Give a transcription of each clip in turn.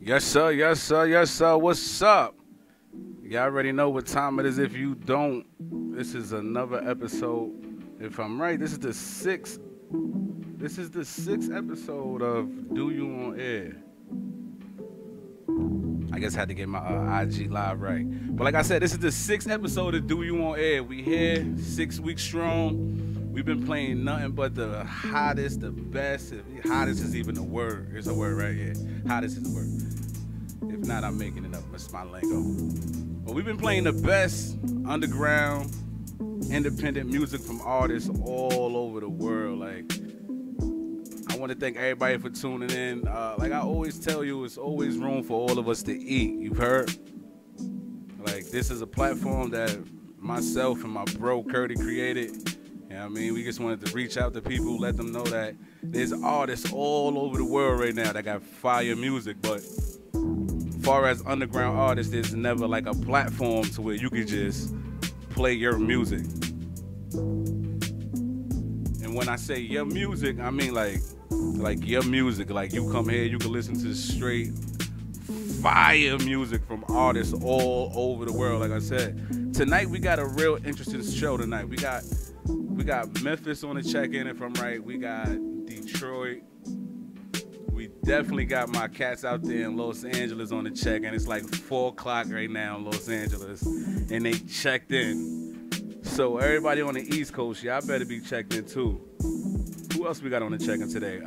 Yes, sir. Yes, sir. Yes, sir. What's up? Y'all already know what time it is. If you don't, this is another episode. If I'm right, this is the sixth. This is the sixth episode of Du U OnAir. I guess I had to get my IG live right. But like I said, this is the sixth episode of Du U OnAir. We here 6 weeks strong. We've been playing nothing but the hottest, the best. If hottest is even a word. It's a word right here. Hottest is a word. If not, I'm making it up. It's my lingo. But we've been playing the best underground, independent music from artists all over the world. Like, I want to thank everybody for tuning in. Like I always tell you, it's always room for all of us to eat. You've heard? Like, this is a platform that myself and my bro Curdy created. You know what I mean? We just wanted to reach out to people, let them know that there's artists all over the world right now that got fire music, but as far as underground artists, there's never like a platform to where you can just play your music. And when I say your music, I mean like your music. Like, you come here, you can listen to straight fire music from artists all over the world. Like I said, tonight we got a real interesting show tonight. We got Memphis on the check-in, if I'm right. We got Detroit. Definitely got my cats out there in Los Angeles on the check, and it's like 4 o'clock right now in Los Angeles, and they checked in. So everybody on the East Coast, y'all better be checked in too. Who else we got on the check-in today?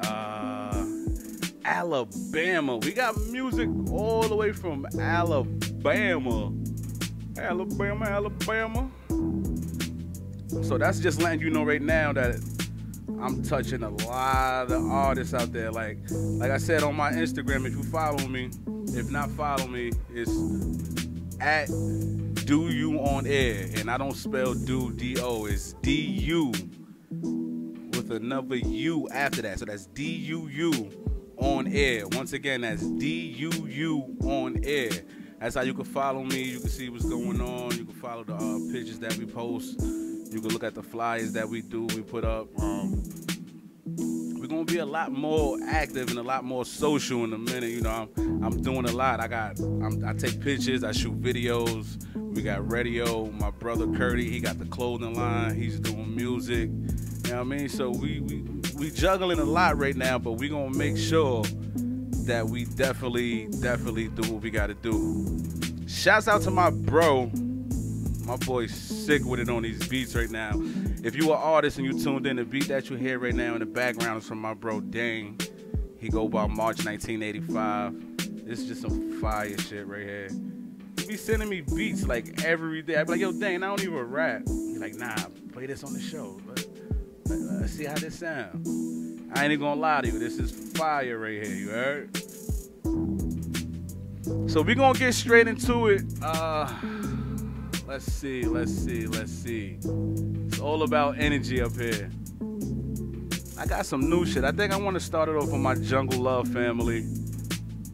Alabama. We got music all the way from Alabama. Alabama, Alabama. So that's just letting you know right now that I'm touching a lot of artists out there. Like I said on my Instagram, if you follow me, if not follow me, it's at Du U OnAir. And I don't spell do, D-O. It's D-U with another U after that. So that's D-U-U on air. Once again, that's D-U-U on air. That's how you can follow me. You can see what's going on. You can follow the pictures that we post. You can look at the flyers that we do, we put up. We're going to be a lot more active and a lot more social in a minute. You know, I'm doing a lot. I take pictures. I shoot videos. We got radio. My brother Curdy, he got the clothing line. He's doing music. You know what I mean? So we juggling a lot right now, but we're going to make sure that we definitely do what we got to do. Shouts out to my bro. My boy's sick with it on these beats right now. If you are an artist and you tuned in, the beat that you hear right now in the background is from my bro Dane. He go by March 1985. This is just some fire shit right here. He be sending me beats like every day. I be like, yo, Dane, I don't even rap. He's like, nah, play this on the show. Let's see how this sounds. I ain't even gonna lie to you. This is fire right here, you heard? So we gonna get straight into it. Let's see. It's all about energy up here. I got some new shit. I think I want to start it off with my Jungle Love family.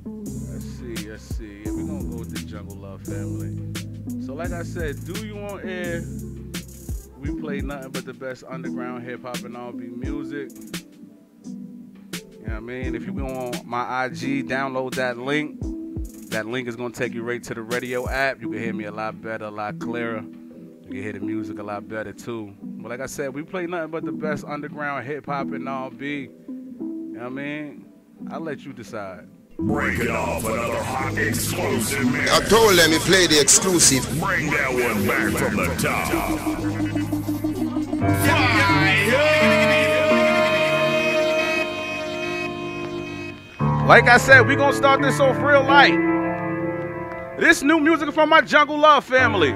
Let's see. Yeah, we're going to go with the Jungle Love family. So like I said, Du U OnAir, we play nothing but the best underground hip-hop and R&B music. You know what I mean? If you go on my IG, download that link. That link is going to take you right to the radio app. You can hear me a lot better, a lot clearer. You can hear the music a lot better, too. But like I said, we play nothing but the best underground hip-hop and R&B. You know what I mean? I'll let you decide. Break it off another hot exclusive mix. I told them we play the exclusive. Bring that one back from the top. Fire! Like I said, we're going to start this off real light. This new music is from my Jungle Love family.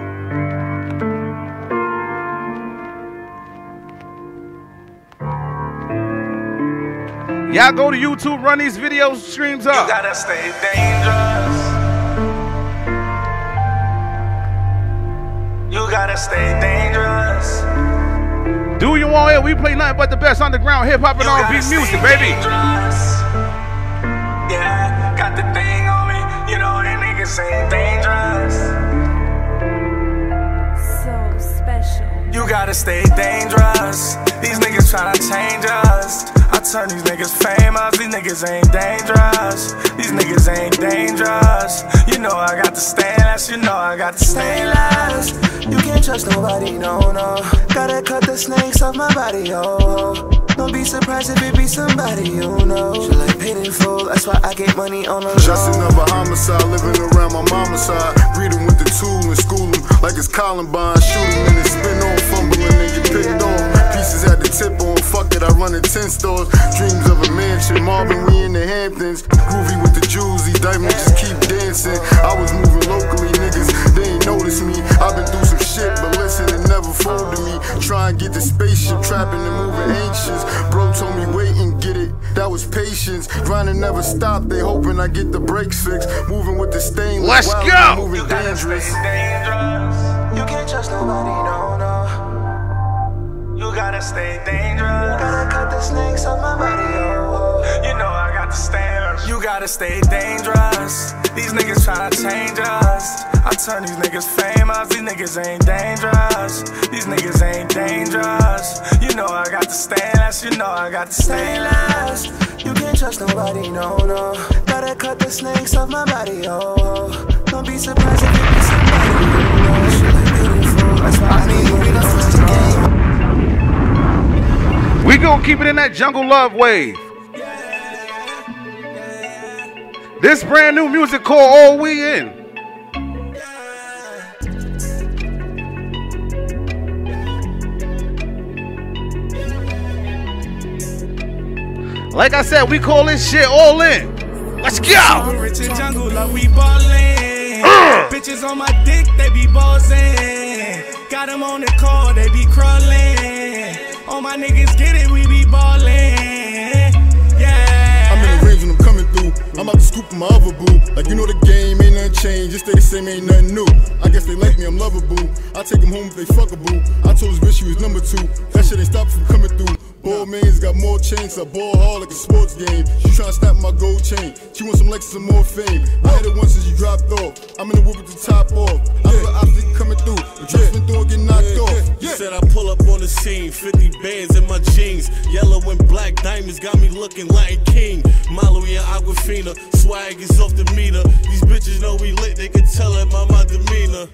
Y'all go to YouTube, run these video streams up. You gotta stay dangerous. You gotta stay dangerous. Du U OnAir, we play nothing but the best underground hip-hop and R&B music, baby. Yeah, got the thing on me, you know. Ain't dangerous. So to stay dangerous. These niggas tryna change us. I turn these niggas famous. These niggas ain't dangerous. These niggas ain't dangerous. You know I got to stay less. You know I got to stay less. You can't trust nobody, no, no. Gotta cut the snakes off my body, oh. Don't be surprised if it be somebody you know. She like paid in full, that's why I get money on the low. Just another homicide, living around my mama's side. Read him with the tool and school him like it's Columbine. Shoot him and it's spin on, fumbling and get picked on. Pieces at the tip on, fuck it, I run in 10 stores. Dreams of a mansion, Marvin, we in the Hamptons. Groovy with the jewels, these diamonds just keep dancing. I was moving locally, niggas, they ain't notice me. I've been through some shit, but listen, it never folded me. Try and get the spaceship, trapping and moving anxious. Bro told me wait and get it, that was patience. Grinding never stopped, they hoping I get the brakes fixed. Moving with the stain, let's like wild, go! Moving dangerous. You can't trust nobody, no, no. You gotta stay dangerous. Gotta cut the snakes off my body, oh. You know I got to stay. You gotta stay dangerous. These niggas tryna change us. I turn these niggas famous. These niggas ain't dangerous. These niggas ain't dangerous. You know I got to stay less. You know I got to stay less. You can't trust nobody, no, no. Gotta cut the snakes off my body, oh. Don't be surprised if you be somebody, you know. Shit like beautiful, that's why I need you to switch the game. We gon' keep it in that Jungle Love wave. This brand new music called All We In. Like I said, we call this shit All In. Let's go! Rich in Jungle Love, we ballin'. Bitches on my dick, they be ballin'. Got them on the call, they be crawlin'. All my niggas get it, we be ballin'. Yeah. I'm in the range and I'm coming through. I'm out to scoop my other boo. Like you know the game ain't nothing changed. Just stay the same, ain't nothing new. I guess they like me, I'm lovable. I take them home if they fuckable. I told this bitch she was number 2. That shit ain't stopped from coming through. Ball man's got more chains. I ball hard like a sports game. She tryna snap my gold chain. She wants some Lexus and more fame. I hit it once since you dropped off. I'm in the whip with the top off. I feel opposite coming through. The dress been through and get knocked off. Said I pull up on the scene. 50 bands in my jeans. Yellow and black diamonds got me looking like King. Mallory and Aquafina. Swag is off the meter. These bitches know we lit, they can tell it by my demeanor.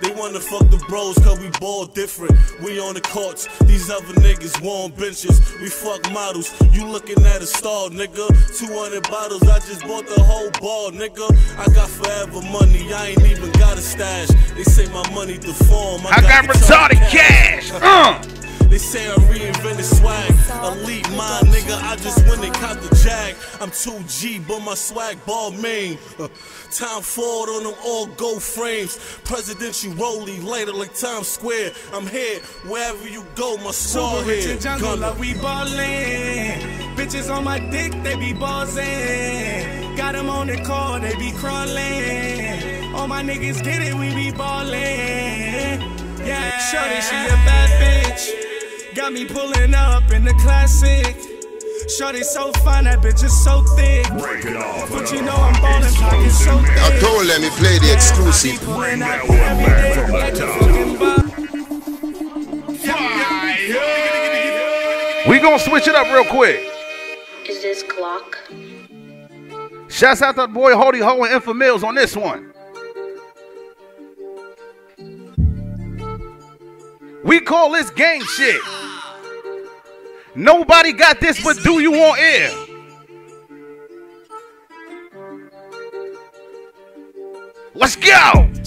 They wanna fuck the bros cause we ball different. We on the courts, these other niggas warm benches. We fuck models, you looking at a star, nigga. 200 bottles, I just bought the whole bar, nigga. I got forever money, I ain't even got a stash. They say my money deformed, I got retarded cash. They say I reinvented swag, elite mind, nigga, I just went and caught the jag. I'm 2G, but my swag ball main. Time forward on them all gold frames. Presidential rollie, later like Times Square. I'm here, wherever you go, my soul here. Rich in Jungle Love, we ballin'. Bitches on my dick, they be ballin'. Got them on the call, they be crawlin'. All my niggas get it, we be ballin'. Yeah, shorty, she a bad bitch. Got me pulling up in the classic. Shorty so fine, that bitch is so thick. Break it off, but you know I'm ballin', pockets so thick. I told let me play the exclusive. Bring that one back from the top. We gon' switch it up real quick. Is this clock? Shouts out to the boy Hoody Ho and Infamills on this one. We call this gang shit. Nobody got this but Du U OnAir. Let's go! My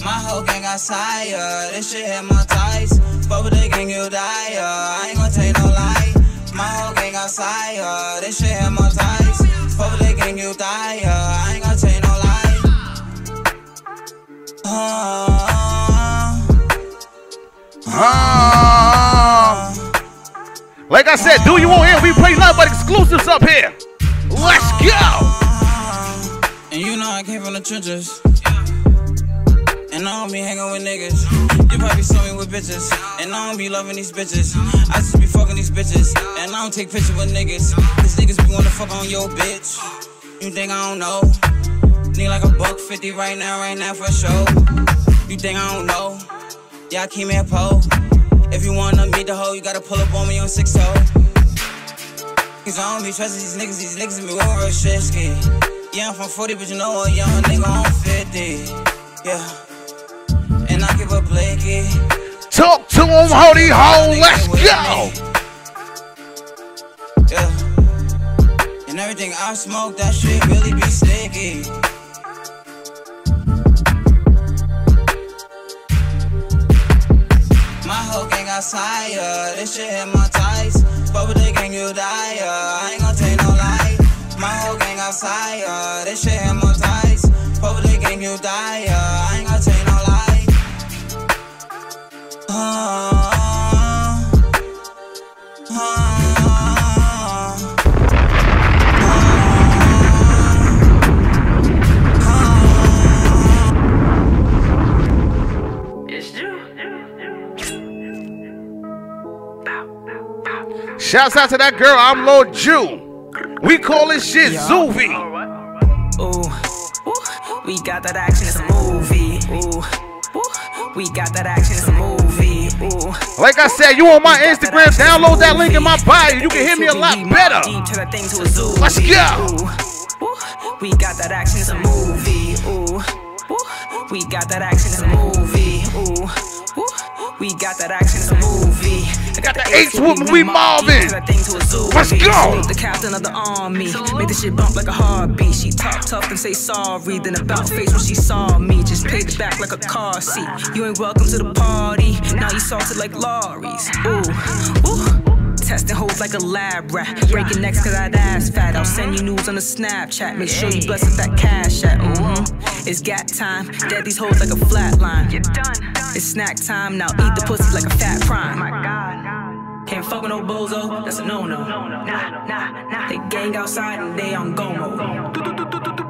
whole gang got tired. This shit hit my tights. Fuck with the gang, you die. I ain't gonna take no lie. My whole gang got tired. This shit hit my tights. Fuck with the gang, you die. I ain't gonna take no lie. Like I said, Du U OnAir, we play nothing but exclusives up here. Let's go. And you know I came from the trenches. And I don't be hanging with niggas. You probably saw me with bitches. And I don't be loving these bitches. I just be fucking these bitches. And I don't take pictures with niggas. Cause niggas be wanna fuck on your bitch. You think I don't know? Need like $1.50 right now for sure. You think I don't know? Y'all keep me a pole. If you wanna meet the hoe, you gotta pull up on me on 6-0. Cause I don't be trusting these niggas be real, real shit ski. Yeah, I'm from 40, but you know a young nigga on 50. Yeah, and I give a blanket. Talk to him, Hoody Ho, let's go! Yeah, and everything I smoke, that shit really be sticky. Sire, this shit hit my ties. Fuck with the gang, you die. I ain't gon' take no lie. My whole gang outside. This shit hit my ties. Fuck with the gang, you die. I ain't gon' take no lie. Shouts out to that girl, I'm Lord Ju. We call this shit Zoovie. Ooh, we got that action, it's a movie. Ooh, we got that action, it's a movie. Ooh, like I said, you on my Instagram, download that link in my bio. You can hear me a lot better. Let's go. Ooh, we got that action, it's a movie. Ooh, we got that action, it's a movie. Ooh, we got that action, it's a movie. I got the H whoopin', we Marvin. Let's go. The captain of the army. Make this shit bump like a heartbeat. She talk tough and say sorry, then about face when she saw me. Just picked back like a car seat. You ain't welcome to the party. Now you salted like lorries. Ooh, ooh. Testing hoes like a lab rat. Breaking necks cause I'd ass fat. I'll send you news on the Snapchat. Make sure you bless with that cash at. It's got time. Dead these hoes like a flatline. You're done. It's snack time. Now eat the pussy like a fat prime. My God. Can't fuck with no bozo, that's a no-no. Nah. They gang outside and they on go-mo.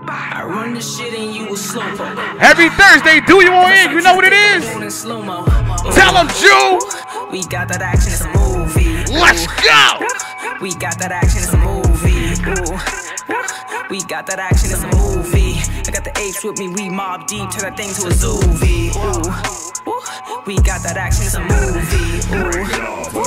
I run this shit and you will slow-mo. Every Thursday, do you OnAir, you know what it is? Tell them, Jew! We got that action, it's a movie. Let's go! We got that action, it's a movie. We got that action, it's a movie. I got the apes with me, we mob deep, turn that thing to a Zoovie. We got that action, it's a movie. Ooh.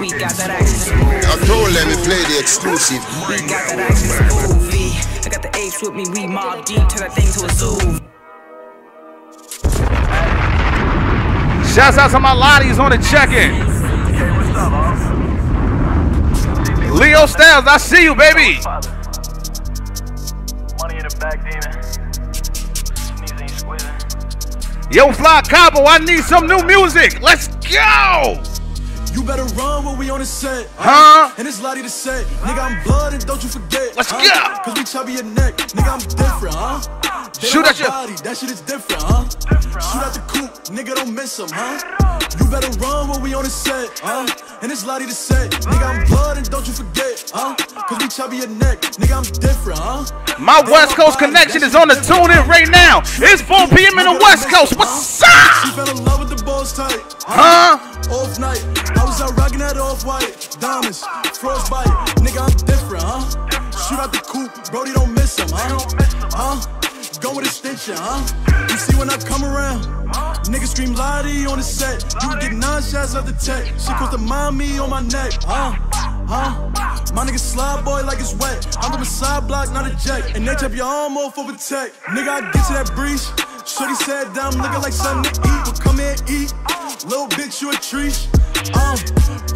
We got that action, it's a movie. I told let me play the exclusive. We got that action, it's a movie. I got the apes with me, we mob deep, turn that thing to a zoo. Shouts out to my Lotties on the check-in. Leo Stiles, I see you, baby. Money in the back, Dane. Yo, Fly Cabo, I need some new music. Let's go! You better run when we on the set. Huh? And it's Lottie to say, nigga, I'm blood and don't you forget. Let's go! Cause we chubby and neck. Nigga, I'm different, huh? Shoot at your body, that shit is different, huh? Shoot at the coop, nigga, don't miss him, huh? You better run when we on the set, huh? And it's Lottie to say, nigga, I'm blood and don't you forget, huh? Cause we chubby and neck. Nigga, I'm different, huh? My West Coast connection is on the tune in right now. It's 4 p.m. in the West Coast. What's up? She fell in love with the balls tight. Huh? Off night. I was out rocking that off-white. Diamonds, frostbite. Nigga, I'm different, huh? Shoot out the coupe. Brody don't miss him, huh? Huh? Go with a stitcher, huh? You see when I come around. Nigga scream Lottie on the set. You get 9 shots of the tech. She put the mommy on my neck, huh? Huh? My nigga slide boy like it's wet. I'm from a side block, not a jack. And they tap your arm off over tech. Nigga, I get to that breeze. Shorty said that I'm looking like something to eat. Well, come here, eat. Little bitch, you a treat.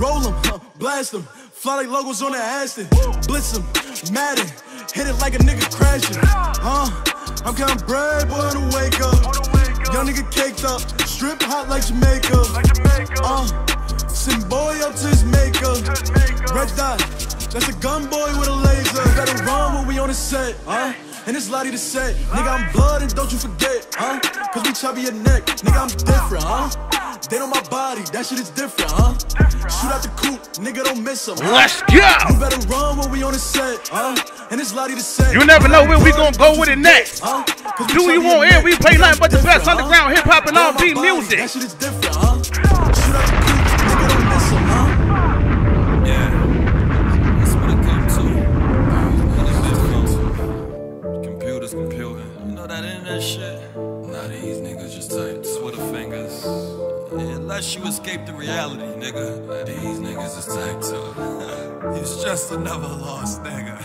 Roll him, blast him. Fly like logos on the Aston. Blitz him, Madden. Hit it like a nigga crashing. I'm counting bread, boy, to wake up. Young nigga caked up. Strip hot like Jamaica. Send boy up to his makeup. Red dot. That's a gun boy with a laser. Gotta run when we on the set, huh? And it's Lottie to say, nigga, I'm blood and don't you forget, huh? Cause we chubby your neck, nigga, I'm different, huh? They on my body, that shit is different, huh? Shoot out the coupe, nigga, don't miss him. Let's go! You better run when we on the set, huh? And it's Lottie to say, you never know where we gonna go with it next. Do you want air? We play nothing but the best underground hip hop and R&B music. That shit is different, huh? Shoot out the coupe, nigga, don't miss him, huh? Yeah. Shit. Now these niggas just tight, switter fingers. Yeah, unless you escape the reality, nigga. These niggas is tight too. He's just another lost nigga.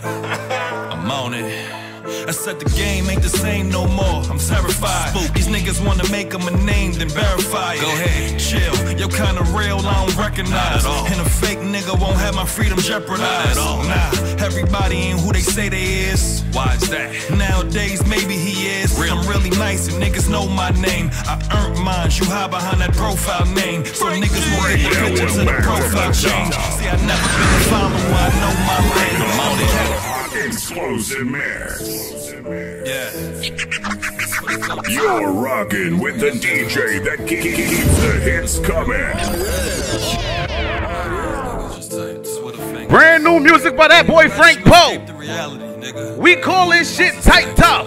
I'm on it. I said the game ain't the same no more, I'm terrified. Spook. These niggas wanna make them a name, then verify it. Go ahead, chill, you're kinda real, I don't recognize. And a fake nigga won't have my freedom jeopardized. Nah, everybody ain't who they say they is. Why is that? Nowadays, maybe he is. Real. I'm really nice and niggas know my name. I earned mine, you hide behind that profile name. So niggas won't get the picture to the profile change. See, I never been a follower, I know my name. I'm on it. Explosive Mix. Yeah. You're rocking with the DJ that keeps the hits coming. Brand new music by that boy Frank Poe. We call this shit tight tough.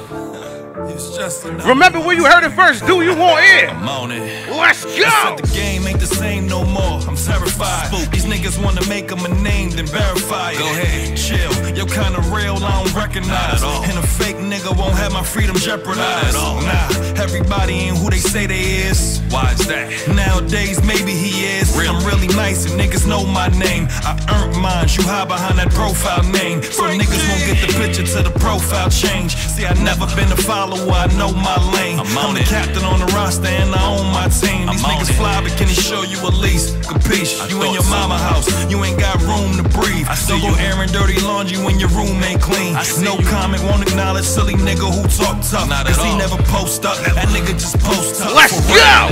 Remember where you heard it first, Du U OnAir. I'm on it. Let's go. I said the game ain't the same no more. I'm terrified. Spook. These niggas wanna make them a name, then verify it. Go ahead, chill. You're kinda real, I don't recognize. And a fake nigga won't have my freedom jeopardized. Nah, everybody ain't who they say they is. Why is that? Nowadays, maybe he is. Real. I'm really nice and niggas know my name. I earned mine, you hide behind that profile name. So niggas won't get the picture to the profile change. See, I never been a follower. I know my lane. I'm the captain on the roster and I own my team. These niggas fly, but can he show you at least? Capiche? You in your mama house, you ain't got room to breathe. I still go airing dirty laundry when your room ain't clean. No comment, won't acknowledge silly nigga who talk tough. Cause he never post up, that nigga just post up. Let's go!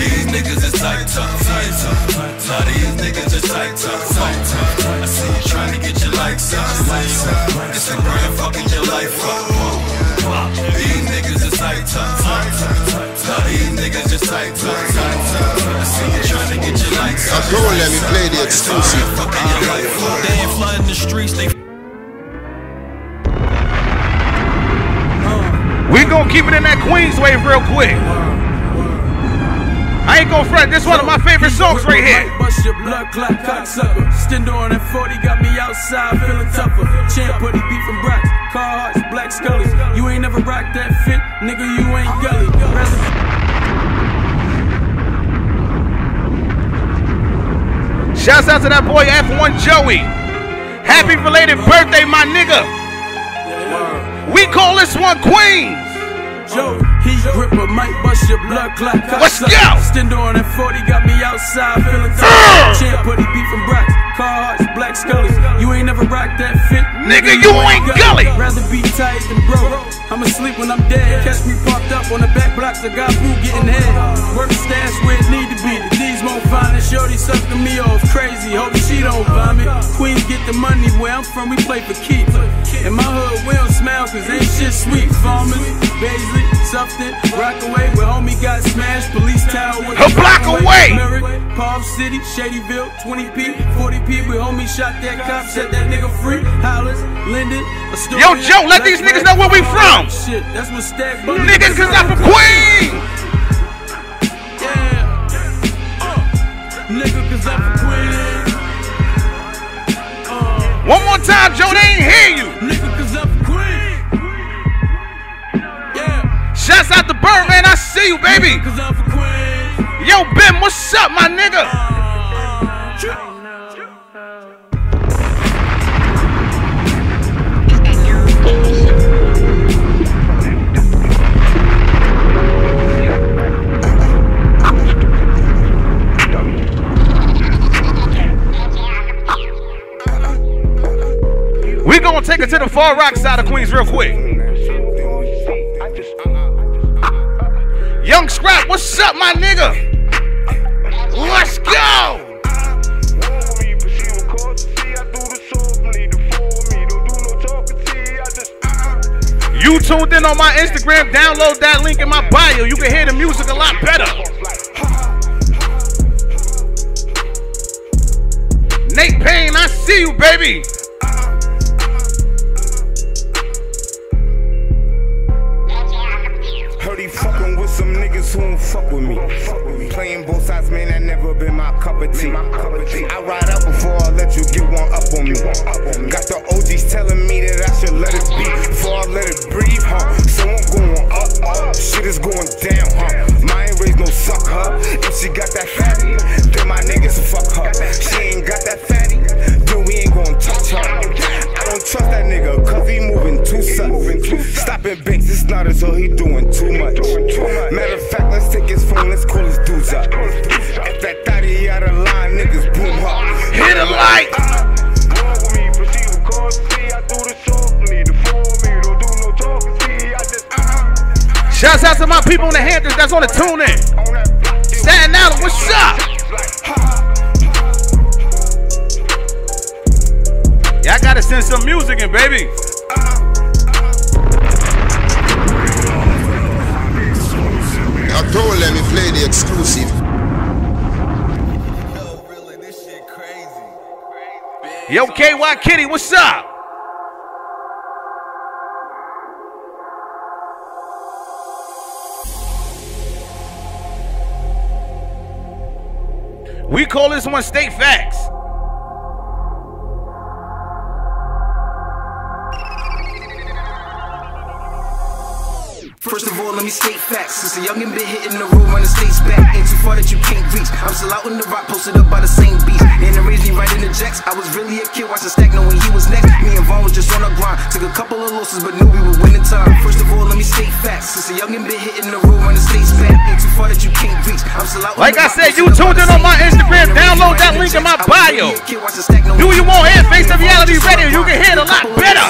These niggas is tight tough, tight tough. Nah, these niggas is tight tough, tight tough. I see you trying to get your likes up. Instagram fucking your life up. These niggas is tight tough, tight tough. Nah, these niggas is tight tough, tight tough. I see you trying to get your likes up. Go on, let me play the exclusive. They ain't flooding the streets, they. We gonna keep it in that Queens wave real quick. I ain't gon' front, this one of my favorite songs right here. Bust your blood clot, cocksucker. Stendo on that 40, got me outside feeling tougher. Champ, putty, beef and brats, Carhartts, black scullies. You ain't never rocked that fit, nigga, you ain't gully. Shouts out to that boy F1 Joey. Happy belated birthday, my nigga. We call this one Queens. Joe, he gripper, might bust your blood clot. Let's go! Stendo on that 40, got me outside feeling tough. Champ, putty, beef and brats, Carhartts, black scullies. You ain't never rocked that fit, nigga, you ain't gully. Rather be tight than broke. I'ma sleep when I'm dead. Catch me popped up on the back blocks, I got food getting head. Work stash where it need to be. The D's won't find it. Shorty sucking me off crazy, hope she don't vomit. Queens get the money, where I'm from, we play for keeps. In my hood, we don't smile, cause ain't shit sweet. Farmers, Baisley, Sufton, Rockaway, where homie got smashed. Police Tower, with a block away. Palm City, Shadyville, 20p, 40p, where homie shot that cop, set that nigga free. Hollis, Linden, Astoria. Yo, Joe, let these niggas know where we from. Shit, that's what Stack Bunny. Niggas, cause I'm from Queens. Yeah. Nigga, cause I'm from Queens. One more time, Joe, they ain't hear you. Niggas up Queen. Yeah. Shouts out to Birdman, I see you, baby. Yo, Ben, what's up, my nigga? We gonna take it to the Far Rock side of Queens real quick. Young Scrap, what's up, my nigga? Let's go! You tuned in on my Instagram, download that link in my bio. You can hear the music a lot better. Nate Payne, I see you, baby. Some niggas who don't fuck with me. Playing both sides, man, that never been my cup of tea. I ride up before I let you get one up on me. Got the OGs telling me that I should let it be. Before I let it breathe, huh? So I'm going up, shit is going down, huh? Mine raised no suck, huh? If she got that fat on, let's call his dudes up. If that 30 out of line, niggas boom up. Hit a light! Shouts out to my people in the Hamptons that's on the tune in. Staten Island, what's up? Y'all gotta send some music in, baby. I told them we play the exclusive. Yo, really, this shit crazy. Yo, KY Kitty, what's up? We call this one State Facts. First of all, let me state facts. Since a youngin' been hitting the road, running states back. Ain't too far that you can't reach. I'm still out in the rock, posted up by the same beast. And they raised me right in the jacks. I was really a kid watching Stack, knowing he was next. Me and Von was just on the grind. Took a couple of losses, but knew we would win in time. First of all, let me state facts. Since a youngin' been hitting the road, running states back. Ain't too far that you can't reach. I'm still out. Like I said, you tuned in on my Instagram. Download that link in my bio. Do you want air face of reality radio? You can hear it a lot better.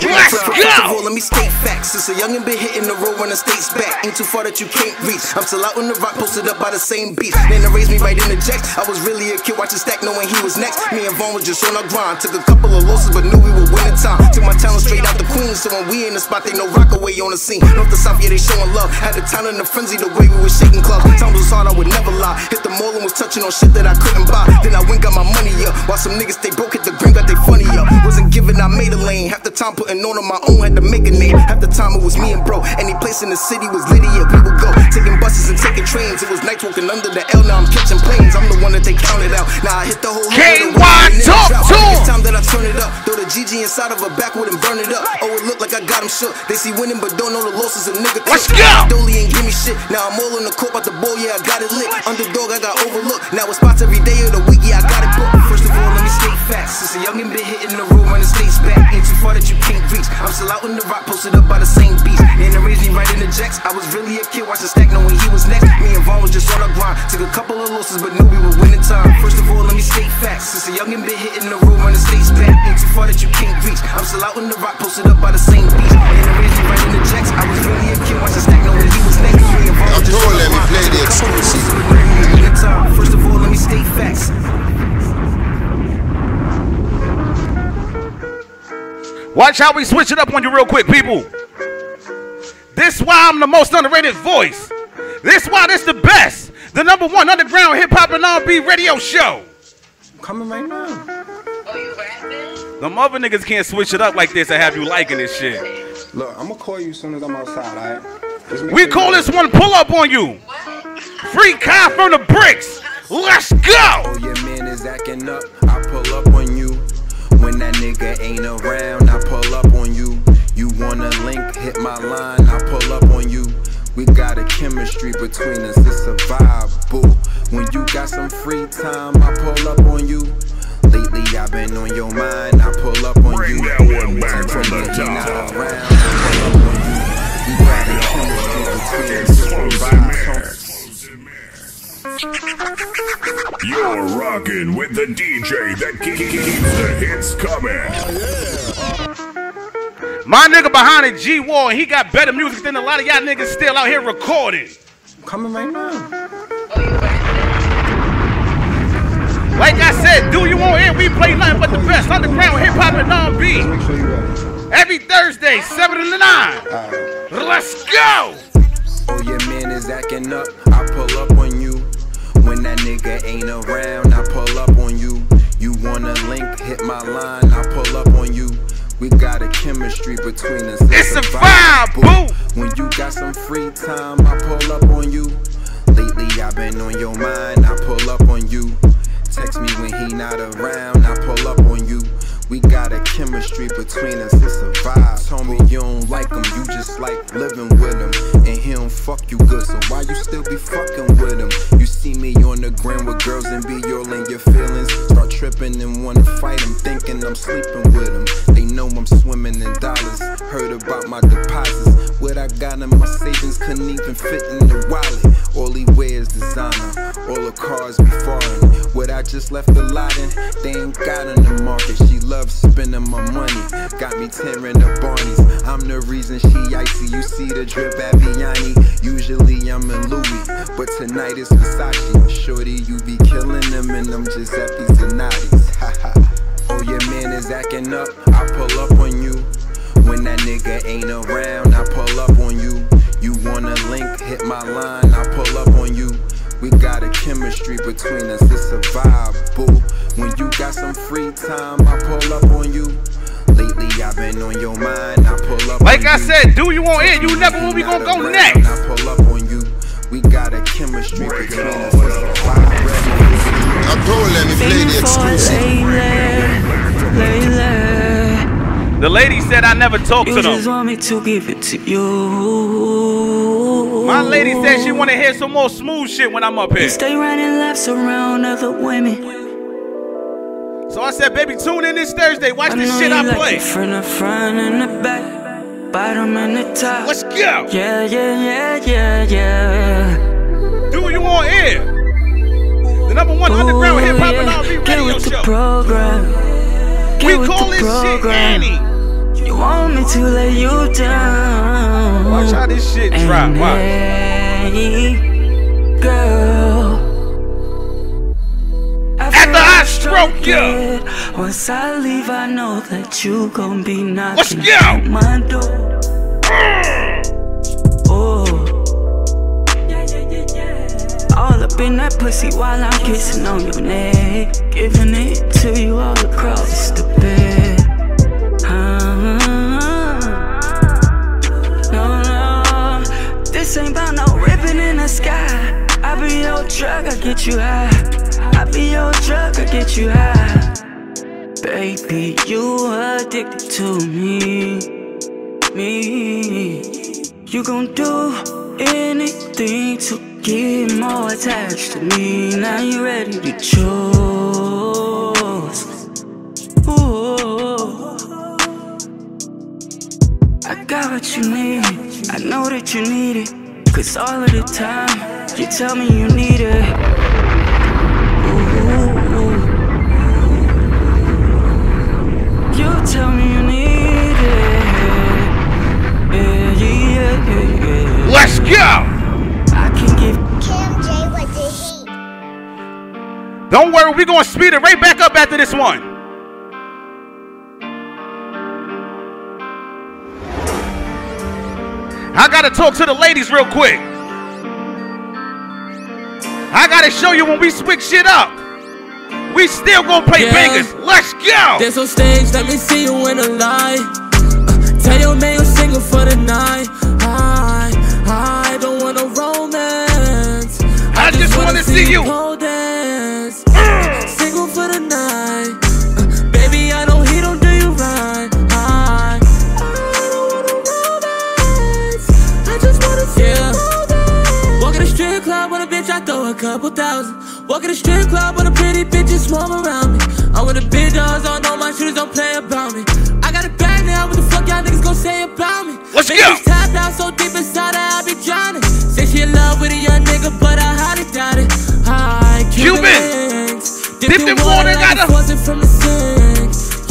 Let's go. Let me state facts. Since a youngin' been hitting the road, running states back. Ain't too far that you can't reach. I'm still out on the rock, posted up by the same beast. Then they raised me right in the jacks. I was really a kid watching Stack, knowing he was next. Me and Von was just on our grind. Took a couple of losses, but knew we were winning time. Took my talent straight out the Queens. So when we in the spot, they know Rockaway on the scene. North to South, yeah, they showing love. Had the town in the frenzy, the way we were shaking clubs. Time was hard, I would never lie. Hit the mall and was touching on shit that I couldn't buy. Then I went, got my money up. While some niggas stay broke, hit the green, got they funny up. Wasn't giving, I made a lane. Half the time putting on my own, had to make a name. Half the time it was me and bro. Any place in the city was Lydia, we would go. Taking buses and taking trains. It was nights walking under the L, now I'm catching planes. I'm the one that they counted out. Now I hit the whole head. Talk to him. It's time that I turn it up. Throw the GG inside of a backwood and burn it up. Oh, it looked like I got him shook. They see winning but don't know the losses a nigga took. Let's go. Dolly ain't give me shit. Now I'm all in the court about the ball, yeah, I got it lit. Underdog, I got overlooked. Now it's spots every day of the week, yeah, I got it booked. First of all, let me state facts. Since a youngin' been hitting the road, running states back. Ain't too far that you can't reach. I'm still out in the rock, posted up by the same beast. And they raised me right in the jacks. I was really a kid watching Stack, knowing he was next. Me and Von was just on our grind. Took a couple of losses, but knew we were winning time. First of all, let me state facts. Since a youngin' been hitting the road, running states back. Ain't too far that you can't reach. I'm still out in the rock, posted up by the same beast. And they raised me right in the jacks. I was really a kid watching Stack, knowing he was next. Me and Von was just on our grind. Play the exclusive. First of all, let me state facts. Watch how we switch it up on you real quick, people. This why I'm the most underrated voice. This why this the best. The #1 underground hip-hop and R&B radio show. I'm coming right now. Oh, you rapping? Them other niggas can't switch it up like this and have you liking this shit. Look, I'm going to call you as soon as I'm outside, all right? We call this one Pull Up On You. What? Free Kai from the Bricks. Let's go. Oh, your man is acting up. I pull up on you. When that nigga ain't around, I pull up on you. You wanna link, hit my line, I pull up on you. We got a chemistry between us, it's a vibe, boo. When you got some free time, I pull up on you. Lately I've been on your mind, I pull up on you. Bring that one back from the top. You're rocking with the DJ that keeps the hits coming. Oh, yeah. My nigga behind the G-Wall, he got better music than a lot of y'all niggas still out here recording. I'm coming right now. Like I said, Do You OnAir, we play nothing but the best underground hip-hop and R&B. Every Thursday, 7 to 9. Let's go! Oh, your man is acting up. I pull up on you. When that nigga ain't around, I pull up on you. You wanna link, hit my line, I pull up on you. We got a chemistry between us. It's a vibe, boo. When you got some free time, I pull up on you. Lately I've been on your mind, I pull up on you. Text me when he not around, I pull up on you. We got a chemistry between us, it's a vibe. Told me you don't like him, you just like living with him. And he don't fuck you good, so why you still be fucking with him? You see me on the gram with girls and be all in your feelings. Start tripping and wanna fight him, thinking I'm sleeping with him. They know I'm swimming in dollars. Heard about my deposits. What I got in my savings couldn't even fit in the wallet. All he wears designer, all the cars be foreign. What I just left a lot in, they ain't got in the market. She loves spending my money, got me tearing the Barneys. I'm the reason she icy, you see the drip Aviani. Usually I'm in Louis, but tonight it's Versace. Shorty, you be killing them and them Giuseppe Zanottis. Oh, your man is acting up, I pull up on you. When that nigga ain't around, I pull up on you. You wanna link, hit my line, I pull up on you. We got a chemistry between us, it's a vibe, boo. When you got some free time, I pull up on you. Lately I've been on your mind, I pull up on you. Like I said, do you want it, you never will be gonna go next. I pull up on you. We got a chemistry between us, it's a vibe, I told them to play the exclusive. The lady said I never talked to them. You just want me to give it to you. My lady said she want to hear some more smooth shit when I'm up here. You stay running laps around other women. So I said, baby, tune in this Thursday. Watch this shit I play. From the front and the back, bottom and the top. Let's go. Yeah, yeah, yeah, yeah, yeah. Do you want air? The #1 underground hip hop and R&B radio show. We call this shit Annie. You want me to let you down. Watch how this shit drop. Watch. Hey, girl, after I stroke you, once I leave, I know that you gon' be knocking at my door. Oh, yeah, yeah, yeah, yeah. All up in that pussy while I'm kissing on your neck, giving it to you all across the bed. No, no, this ain't about no ribbon in the sky. I be your drug, I get you high. I be your drug, I get you high. Baby, you addicted to me. You gon' do anything to get more attached to me. Now you ready to choose. I got what you need, I know that you need it. Cause all of the time, you tell me you need it. Ooh. You tell me you need it. Yeah, yeah, yeah, yeah. Let's go! I can give Kim J what the heat. Don't worry, we're gonna speed it right back up after this one. I gotta talk to the ladies real quick. I gotta show you when we switch shit up, we still gonna play bangers. Let's go. There's no stage, let me see you in a line. Tell your man you're single for the night. I don't want no romance. I just wanna see you hold dance. Single for the night. Baby, I know he don't do you right. Walk in the strip club with a bitch, I throw a couple thousand. Walk in the strip club with a pretty bitch and swarm around me. I want the big dogs, I know my shooters don't play about me. I got a bag now, what the fuck y'all niggas gon' say about me? Let's go! Baby, tapped out so deep inside her, I be drowning. Say she in love with a young nigga, but I highly doubt it. Hi, Cuban! Dipped in water, got a... from the sink.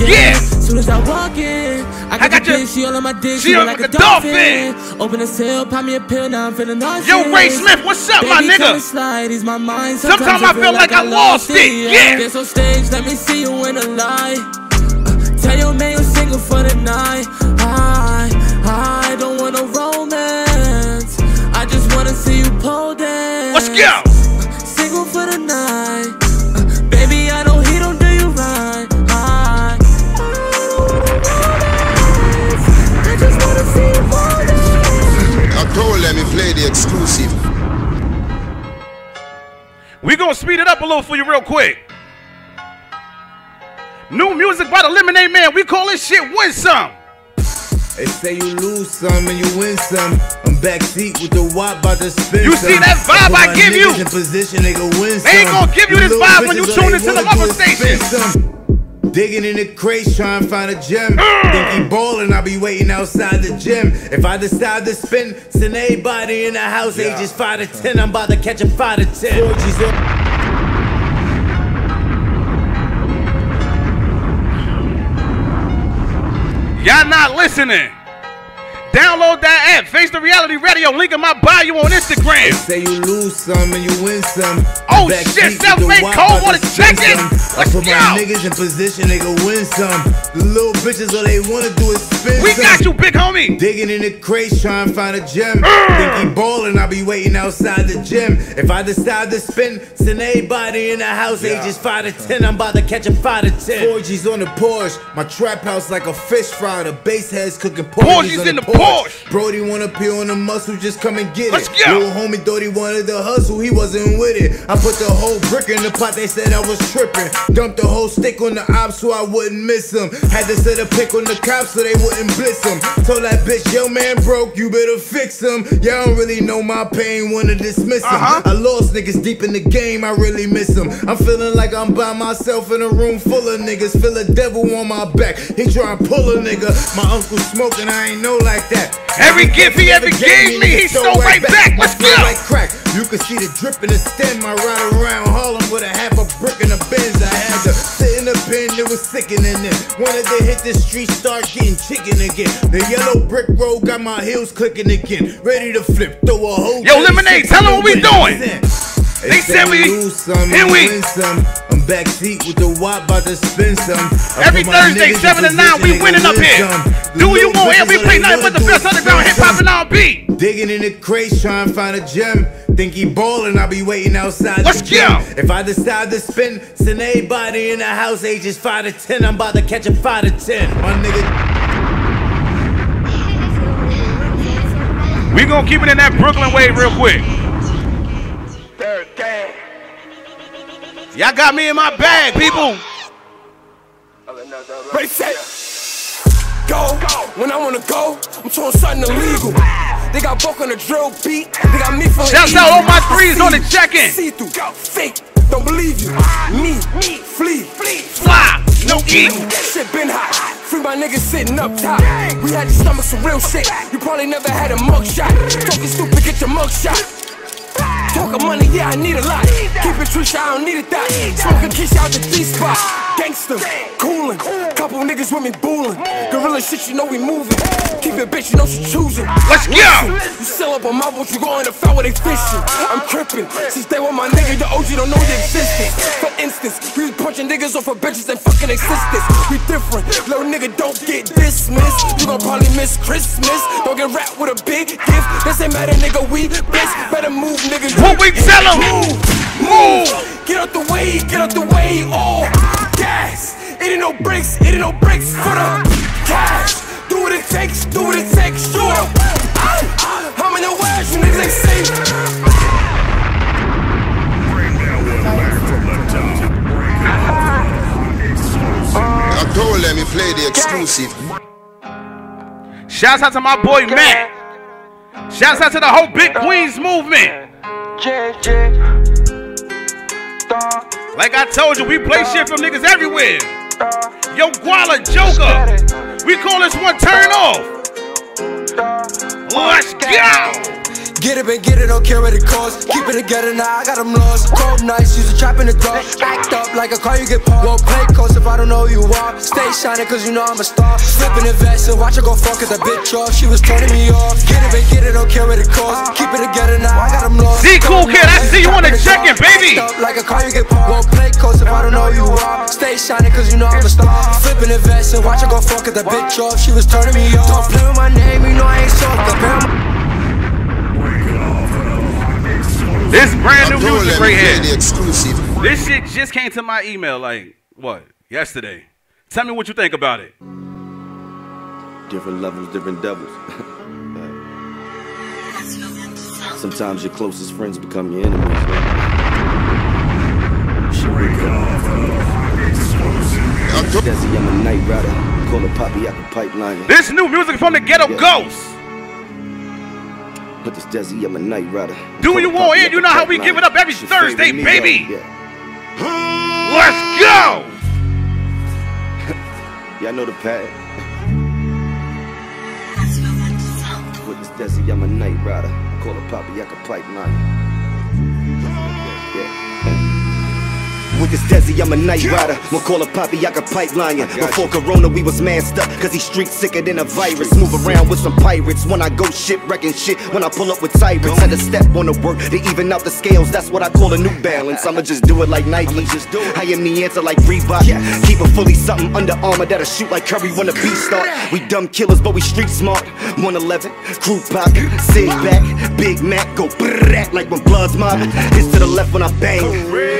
Yeah! Soon as I walk in, I got your bitch, she all on my dick, she like a dolphin. Open a cell, pop me a pill, now I'm feeling nauseous. Yo, Ray Smith, what's up, baby, my nigga? Slide, my mind. Sometimes I feel like I lost it, yeah. There's no stage, let me see you in a light. Tell your man you're single for the night. I don't want no romance. I just want to see you pole dance. Let's go. Single for the night. Baby, I know he don't do you right. I told let me play the exclusive. We gonna speed it up a little for you real quick. New music by the Lemonade Man. We call this shit Win Some. They say you lose some and you win some. I'm backseat with the wop about to spin. You see that vibe I give you? In position, they ain't gonna give you this vibe when you tune into the other station. Digging in the crates, trying to find a gem. Think he ballin', I'll be waiting outside the gym. If I decide to spin, send everybody in the house, yeah. Ages 5 to 10, I'm about to catch a 5 to 10. Y'all not listening. Download that app, Face the Reality Radio, link in my bio on Instagram. They say you lose some and you win some. Oh shit, self-made cold water chicken. I put my niggas in position, they go win some. The little bitches, all they wanna do is spin. We got you, big homie. Digging in the crates, trying to find a gem. Think he ballin', I'll be waiting outside the gym. If I decide to spin, send everybody in the house, yeah. Ages 5 to 10, I'm about to catch a 5 to 10. Orgies on the Porsche, my trap house like a fish fry. The bass heads cooking porgies in the Porsche. Brody wanna peel on the muscle, just come and get it. Little homie thought he wanted the hustle, he wasn't with it. I put the whole brick in the pot, they said I was tripping. Dumped the whole stick on the op so I wouldn't miss him. Had to set a pick on the cops so they wouldn't blitz him. Told that bitch, yo man broke, you better fix him. Y'all don't really know my pain, wanna dismiss him. I lost niggas deep in the game, I really miss him. I'm feeling like I'm by myself in a room full of niggas. Feel a devil on my back, he try to pull a nigga. My uncle smoking, I ain't know like that. Every gift he ever gave me, he stole right back. Let's go. Like crack, you can see the drip in the stem. I ride around Harlem with a half a brick in the Benz. I had to sit in the bin, it was sickening it. Wanted to hit the street, start getting chicken again. The yellow brick road got my heels clicking again. Ready to flip, throw a hole. Yo, Lemonade, tell them what we doing. They said we lose some, and we win some. I'm backseat with the wop, about to spin some. Every Thursday, 7 to 9, we winning up here. Do You OnAir, we play nothing but the best underground hip-hop and R&B. Digging in the crates, trying to find a gem. Think he ballin', I'll be waiting outside the gym. If I decide to spin, send everybody in the house, ages 5 to 10, I'm about to catch a 5 to 10. My nigga. We gonna keep it in that Brooklyn way real quick. Y'all got me in my bag, people. Ready, set, go. When I wanna go, I'm throwing something illegal. They got Buck on the drill beat. They got me for the shouts out all my threes on the check-in. See through, fake, don't believe you. Me, flee, fly, no eating. That shit been hot. Free my niggas sitting up top. We had your stomach some real shit. You probably never had a mug shot. Talking stupid, get your mug shot. Talking money, yeah, I need a lot. Keep it true, I don't need a dot. Smoking kiss out the D-spot. Gangster, coolin'. Couple niggas with me booling. Gorilla shit, you know we moving. Keep it bitch, you know she choosing. Let's go! You still up on my boat, you going to foul where they fishing. I'm crippin'. Since they were my nigga, the OG don't know the existence. For instance, we was punching niggas off of bitches and fucking existence. We different. Little nigga, don't get dismissed. You gon' probably miss Christmas. Don't get wrapped with a big gift. This ain't matter, nigga, we bitch. Better move, niggas. What we tell him? Move! Get out the way, oh! Gas! It ain't no bricks for the cash! Do what it takes, do what it takes, shoot up! I'm in the wash, you niggas ain't safe! Now go, let me play the exclusive. Shouts out to my boy Matt! Shouts out to the whole Big Queens movement! Like I told you, we play shit from niggas everywhere. Yo, Guala, Joker. We call this one Turn Off. Let's go. Get it and get it, don't care what it costs. Keep it together now, I got them lost. Cold nights, use a trap in the dark. Backed up like a car, you get parked. Won't play coast if I don't know who you are. Stay shining cause you know I'm a star. Flipping the vest and watch her go fuck cause that bitch off. She was turning me off. Get it and get it, don't care what it costs. Keep it together now, I got them lost. Z Cool Kid, I see you on the check-in, baby. Backed up like a car, you get parked. Won't play coast if I don't know who you are. Stay shining cause you know I'm a star. Flipping the vest and watch her go fuck cause that bitch off. She was turning me off. Don't play with my name, you know I ain't soft. This brand new music right here. This shit just came to my email like, what, yesterday. Tell me what you think about it. Different levels, different devils. Sometimes your closest friends become your enemies. I'm a night rider. Call a poppy out the pipeline. This new music from the Ghetto Ghost. Put this Desi, I'm a night rider. Do you want in? You know how we give it up every Thursday, baby. Let's go. Y'all know the pattern. With this Desi, I'm a night rider. I call her Poppy, I can pipeline. Yeah. With this Desi, I'm a night rider. We'll call her Poppy, I can pipeline ya. Before you. Corona, we was masked up, cause these streets sicker than a virus. Move around with some pirates. When I go shit, wrecking shit. When I pull up with tyrants, had to step on the work to even out the scales. That's what I call a new balance. I'ma just do it like Nike. I am the answer like Reebok. Yeah. Keep a fully something under armor that'll shoot like Curry when the beat start. We dumb killers, but we street smart. 111, crew pop, sit back, Big Mac, go brrrr like when blood's mob. It's to the left when I bang.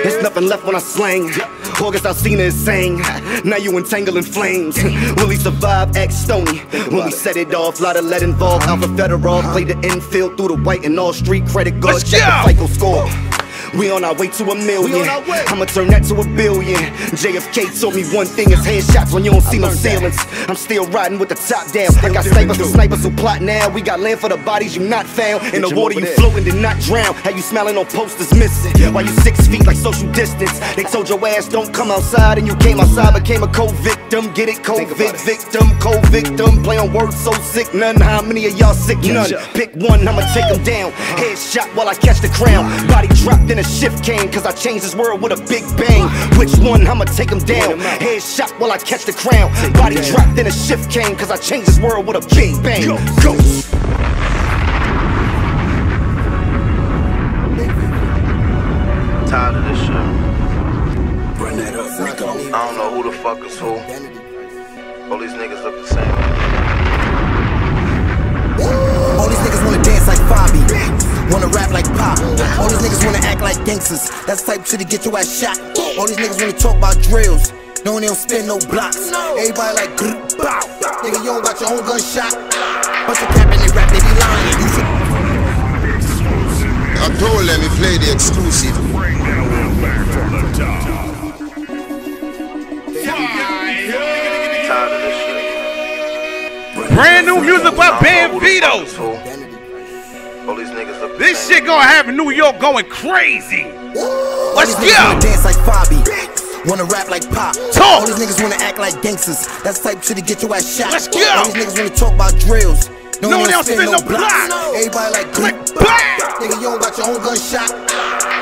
It's nothing left when I slang. August Alsina is saying, now you entangle in flames. Will he survive? Act stony. When we set it off, lot of lead involved. Alpha Federal, play the infield through the white and all street credit guard. Check the cycle score. We on our way to a million. I'ma turn that to a billion. JFK told me one thing is headshots when you don't see no ceilings. I'm still riding with the top down. I got snipers and snipers who plot now. We got land for the bodies you not found. In the water you floating did not drown. How you smiling on posters missing? Why you 6 feet like social distance? They told your ass don't come outside and you came outside, became a co-victim. Get it? COVID victim, co-victim. Play on words so sick, none. How many of y'all sick? None. Pick one, I'ma take them down. Headshot while I catch the crown. Body dropped in a shift came, cause I changed this world with a big bang. Which one? I'ma take them down. Head shot while I catch the crown. Body dropped in a shift came, cause I changed this world with a big bang. Ghost. Tired of this shit. I don't know who the fuck is who. All these niggas look the same. All these niggas wanna dance like Bobby. Wanna rap like Pop. All these niggas wanna act like gangsters. That's the type shit to get your ass shot. All these niggas wanna talk about drills. No, they don't spin no blocks. Everybody like bow. Nigga, you don't got your own gun shot. Bunch of cap and they rap, they be lying. You should. I told let me play the exclusive. Bring that one back from the top. Brand new music by Ben Vito. This shit gonna have New York going crazy. Let's go. Wanna dance like Bobby. Wanna rap like Pop. Talk. All these niggas wanna act like gangsters. That's the type shit to get your ass shot. Let's go. All these niggas wanna talk about drills. No, they don't spin no blocks. Everybody like black. Nigga, you don't got your own gun shot.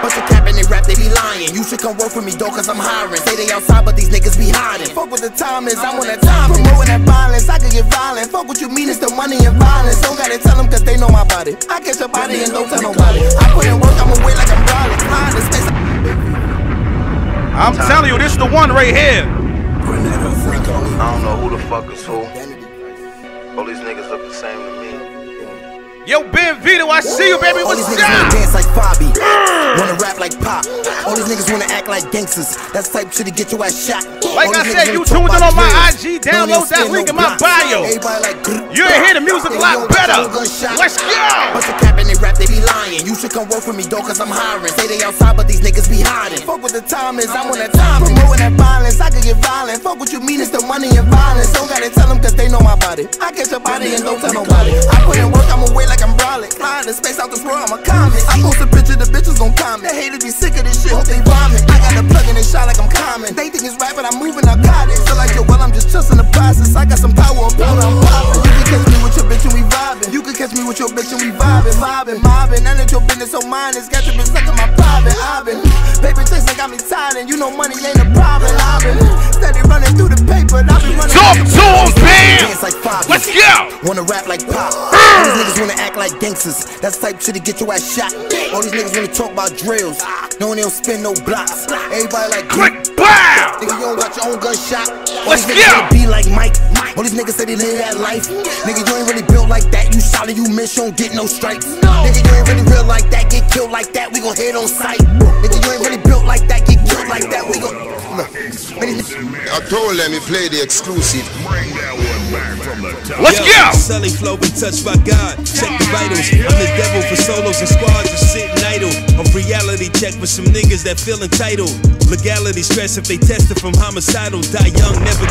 Bunch of cap and they rap, they be lying. You should come work for me, dog, cause I'm hiring. Say they outside, but these niggas be hiding. Fuck what the time is, I'm on that time. Promoting that violence, I could get violent. Fuck what you mean, it's the money and violence. Don't gotta tell them cause they know my body. I catch your body and don't tell nobody. I put in work, I'ma wait like I'm violent. I'm telling you, this the one right here. I don't know who the fuck is who. All these niggas look the same to me. Yo, Ben Vito, I see you, baby. What's up? All these niggas wanna dance like Bobby. Wanna rap like Pop. All these niggas wanna act like gangsters. That's the type shit to get your ass shot. Like I said, you tuned in on my IG. Download that link in my bio. You ain't hear the music a lot better. Let's go. Bunch of cap and they rap, they be lying. You should come work for me, dog, cause I'm hiring. Say they outside, but these niggas be hiding. Fuck what the time is, I'm on that time. Promoting that violence, I could get violent. Fuck what you mean, it's the money and violence. Don't gotta tell them cause they know my body. I catch your body and don't tell nobody. I put in work, I'm away like I'm brolic. Flying the space out this world, I'm a comet. I post a picture, the bitches gon' comment. They haters be sick of this shit, hope they vomit. I got a plug in this shot like I'm common. They think it's rapping, I'm moving, I got it. Feel like yo, well, I'm just trusting the process. I got some power, I'm popping. You can catch me with your bitch and we vibing. You can catch me with your bitch and we vibing. Mobbing, none of your business on mine. It's got to be sucking my private. I've been paper chasing, got me tired, and you know money ain't a problem. I've been steady running through the paper. I've been running. Talk to him, man. Let's go. Wanna rap like Pop. All these niggas wanna act like gangsters. That's the type shit to get your ass shot. All these niggas wanna talk about drills. No, they don't spin no blocks. Everybody like BAM! Nigga, you don't got your own gun shot. Let's go. Be like Mike. All these niggas say they live that life. Nigga, you ain't really built like that. You solid, you miss, you don't get no strikes. Nigga, you ain't really real like that. Get killed like that, we gon' hit on sight. Nigga, you ain't really built like that. Get killed like that, we gon'. I told let me play the exclusive. Bring that one back from the top. Let's go. Selling flow been touched by God. Check the vitals. I'm the devil for solos and squads are sitting idle. I'm reality check for some niggas that feel entitled. Legality stress if they tested from homicidal. Die young, never.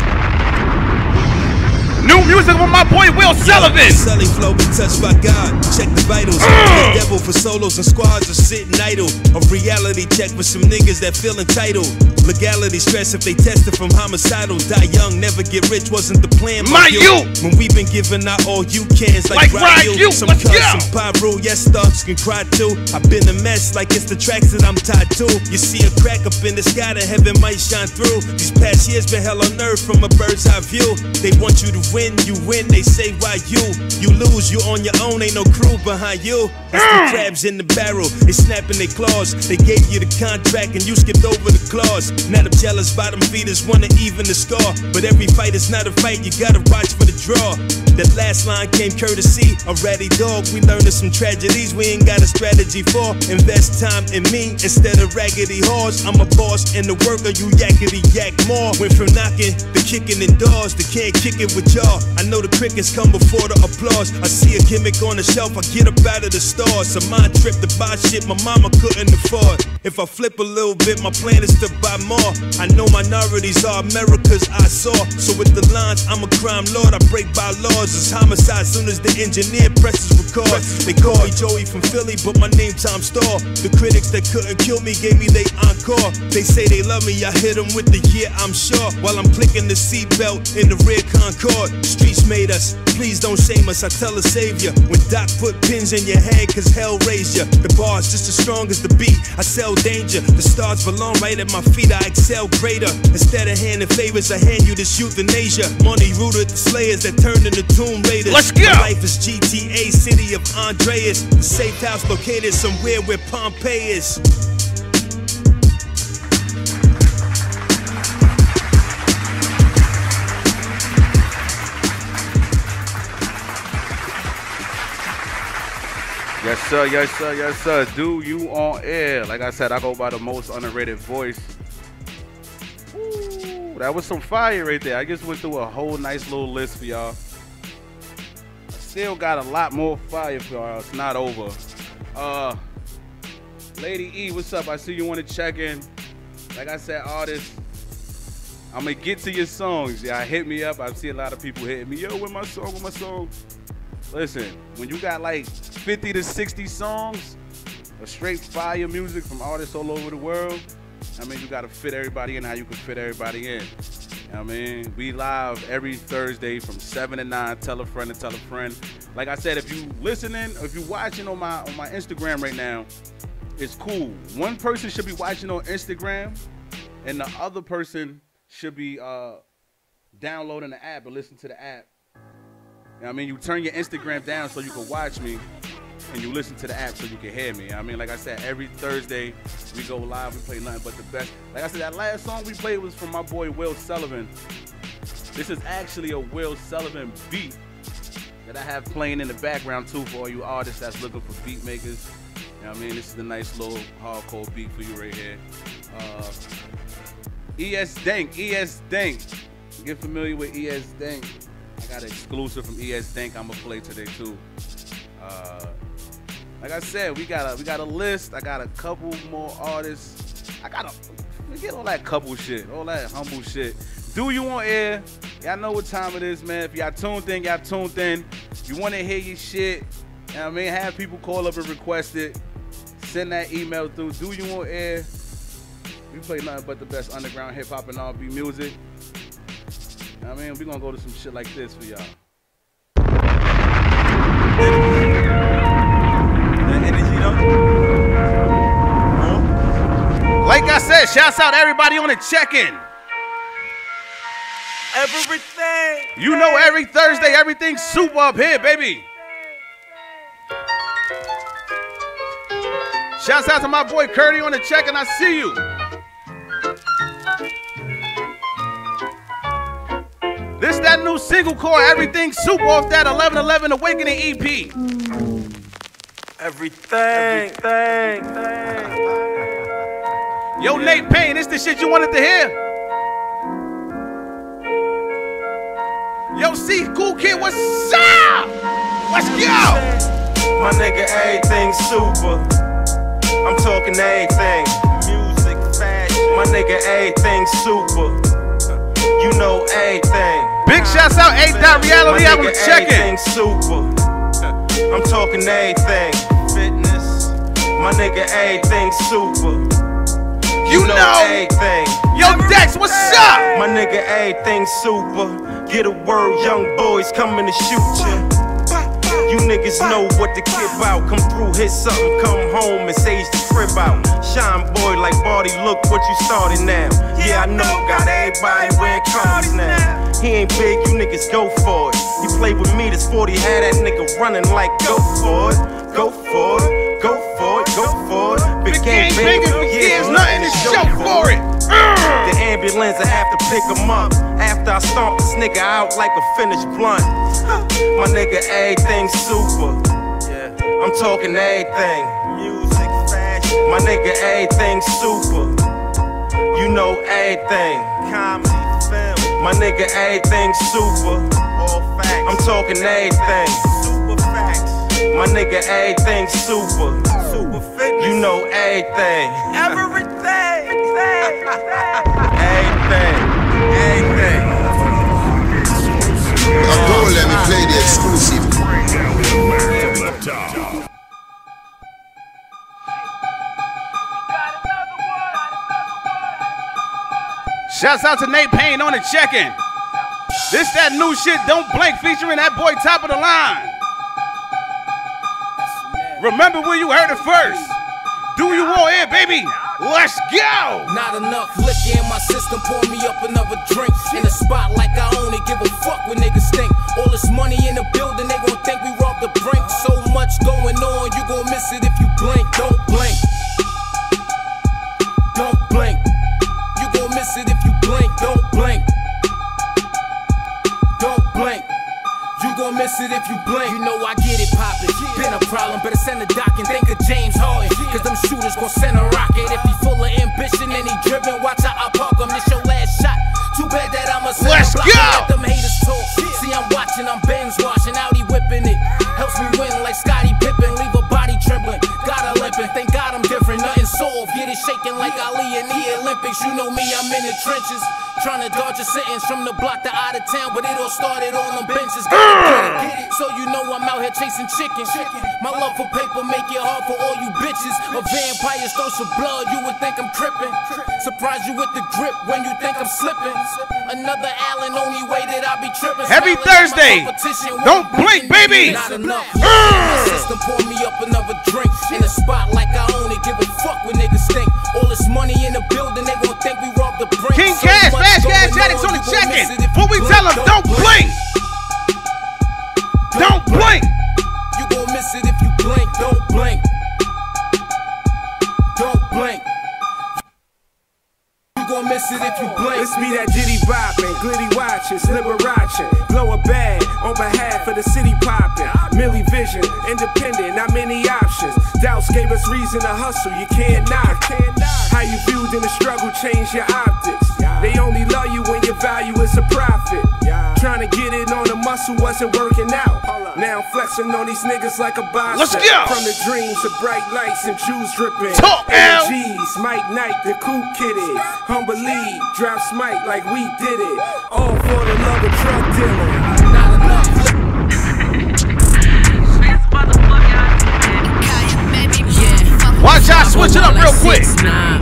New music with my boy Will Sullivan. Selling flow be touched by God. Check the vitals. The devil for solos and squads are sitting idle. A reality check with some niggas that feel entitled. Legality stress if they tested from homicidal. Die young, never get rich, wasn't the plan. My youth. When we've been giving out all you cans like Ryu. Some cuss, some pyro, yes, thugs can cry too. I've been a mess like it's the tracks that I'm tied to. You see a crack up in the sky that heaven might shine through. These past years been hell on earth from a bird's eye view. They want you to win, you win, they say why you? You lose, you on your own, ain't no crew behind you. It's the crabs in the barrel, they snapping their claws. They gave you the contract and you skipped over the clause. Now the jealous bottom feeders wanna even the score. But every fight is not a fight, you gotta watch for the draw. That last line came courtesy, a ratty dog. We learned of some tragedies we ain't got a strategy for. Invest time in me instead of raggedy whores. I'm a boss and the worker, you yakety yak more. Went from knocking to kicking in doors, to can't kick it with y'all. I know the crickets come before the applause. I see a gimmick on the shelf, I get up out of the stars. A mind trip to buy shit my mama couldn't afford. If I flip a little bit, my plan is to buy more. I know minorities are America's eyesore. So with the lines, I'm a crime lord, I break by laws. It's homicide soon as the engineer presses record. They call me Joey from Philly, but my name Tom Starr. The critics that couldn't kill me gave me they encore. They say they love me, I hit them with the year, I'm sure. While I'm clicking the seatbelt in the rear Concorde. Streets made us, please don't shame us, I tell a savior. When Doc put pins in your head, cause hell raised ya. The bar's just as strong as the beat, I sell danger. The stars belong right at my feet, I excel greater. Instead of handing favors, I hand you this euthanasia. Money rooted the slayers that turned into Tomb Raiders. Let's go! My life is GTA, city of Andreas. The safe house located somewhere where Pompeii is. Yes, sir. Yes, sir. Yes, sir. Du U OnAir. Like I said, I go by the most underrated voice. Ooh, that was some fire right there. I just went through a whole nice little list for y'all. I still got a lot more fire for y'all. It's not over. Lady E, what's up? I see you want to check in. Like I said, artists, I'm going to get to your songs. Yeah, hit me up. I see a lot of people hitting me. Yo, with my song, with my song. Listen, when you got like 50 to 60 songs of straight fire music from artists all over the world, I mean, you got to fit everybody in how you can fit everybody in. I mean, we live every Thursday from 7 to 9. Tell a friend and tell a friend. Like I said, if you listening, if you watching on my Instagram right now, it's cool. One person should be watching on Instagram, and the other person should be downloading the app or listening to the app. I mean, you turn your Instagram down so you can watch me, and you listen to the app so you can hear me. I mean, like I said, every Thursday we go live. We play nothing but the best. Like I said, that last song we played was from my boy Will Sullivan. This is actually a Will Sullivan beat that I have playing in the background too for all you artists that's looking for beat makers. You know what I mean, this is a nice little hardcore beat for you right here. ES Dank, ES Dank. Get familiar with ES Dank. I got an exclusive from ES Dank I'm gonna play today too. Like I said, we got a list. I got a couple more artists. I gotta forget all that couple shit, all that humble shit. Du U OnAir. Y'all know what time it is, man. If y'all tuned in, y'all tuned in. You wanna hear your shit, you know what I mean? Have people call up and request it. Send that email through. Du U OnAir. We play nothing but the best underground hip hop and R&B music. I mean, we're gonna go to some shit like this for y'all. Like I said, shouts out everybody on the check-in. Everything. You know, every Thursday, everything's super up here, baby. Shouts out to my boy Curdy on the check-in. I see you. This that new single called Everything Super off that 1111 Awakening EP. Everything. Yo, Nate Payne, this the shit you wanted to hear. Yo, C, Cool Kid, what's up? Let's go. My nigga, everything super. I'm talking everything. Music, fashion. My nigga, everything super. You know everything. Big shouts out A.Reality. I'm gonna check it. Super. I'm talking everything. Fitness. My nigga, everything super. You know everything. Yo, Dex, what's up? My nigga, everything super. Get a word, young boys coming to shoot you. You niggas know what the kid about. Come through, hit something, come home and sage the crib out. Shine boy like Barty, look what you started now. Yeah, I know, got everybody wearing cars now. He ain't big, you niggas go for it. He played with me, this 40 had that nigga running like go for it, go for it, go for it, go for it. Big game, big there's nothing to show for it. The ambulance, I have to pick him up. After I stomp this nigga out like a finished blunt. My nigga, everything super. Yeah. I'm talking everything. Music, fashion. My nigga, everything super. You know everything. Comedy, film. My nigga, everything super. All facts. I'm talking everything. Super facts. My nigga, everything super. Super fitness. You know everything. Everything. Everything. Everything. I'm going to let me play the exclusive. Shouts out to Nate Payne on the check-in. This that new shit, Don't Blink, featuring that boy Top of the Line. Remember where you heard it first. Du U OnAir, baby. Let's go! Not enough liquor in my system, pour me up another drink. In the spot like I own it, give a fuck when niggas think. All this money in the building, they gon' think we robbed the brink. So much going on, you gon' miss it if you blink. Don't blink. Don't blink. You gon' miss it if you blink. Don't blink. Don't blink. You gon' miss it if you blink. You know I get it poppin'. Been a problem, better send a doc and think of James Harden. Cause them shooters gon' send a rocket. If he full of ambition and he driven, watch how I park him. This your last shot. Too bad that I'm a Let's block. Go! Let them haters talk. See, I'm watching, I'm binge watching. Out he whipping it. Helps me win like Scottie Pippen. Leave a body trembling. Got a limpin'. Thank God I'm different. Nothing solved. Get it shaking like Ali in the Olympics. You know me, I'm in the trenches. Trying to dodge a sentence from the block to out of town, but it all started on them benches. Get it, so you know I'm out here chasing chicken. My love for paper make it hard for all you bitches. A vampire's thirst for blood, you would think I'm tripping. Surprise you with the grip when you think I'm slipping. Another Allen, only way that I be tripping. Every Thursday, Don't Blink, baby. System pour me up another drink. In a spot like I own it, give a fuck when niggas think. All this money in the building, they gon' think we robbed the brink. King Cash, Fast Cash Addicts on the check-in. What we tell them, don't blink. Don't blink. You gon' miss it if you blink. Don't blink. Don't blink. You gon' miss it if you blink. It's me that diddy boppin', glitty watches, Liberace. Blow a bag on behalf of the city poppin'. Millie Vision, independent, not many options. Doubts gave us reason to hustle, you can't knock. How you viewed in the struggle changed your optics. They only love you when your value is a profit. Trying to get it on the muscle wasn't working out. Now I'm flexing on these niggas like a boxer. Let's go. From the dreams of bright lights and jewels dripping. G's, Mike Knight, the cool kid is. Humble lead, drops Mike like we did it. All for the love of drug dealing. Not enough. Watch out, switch it up real quick.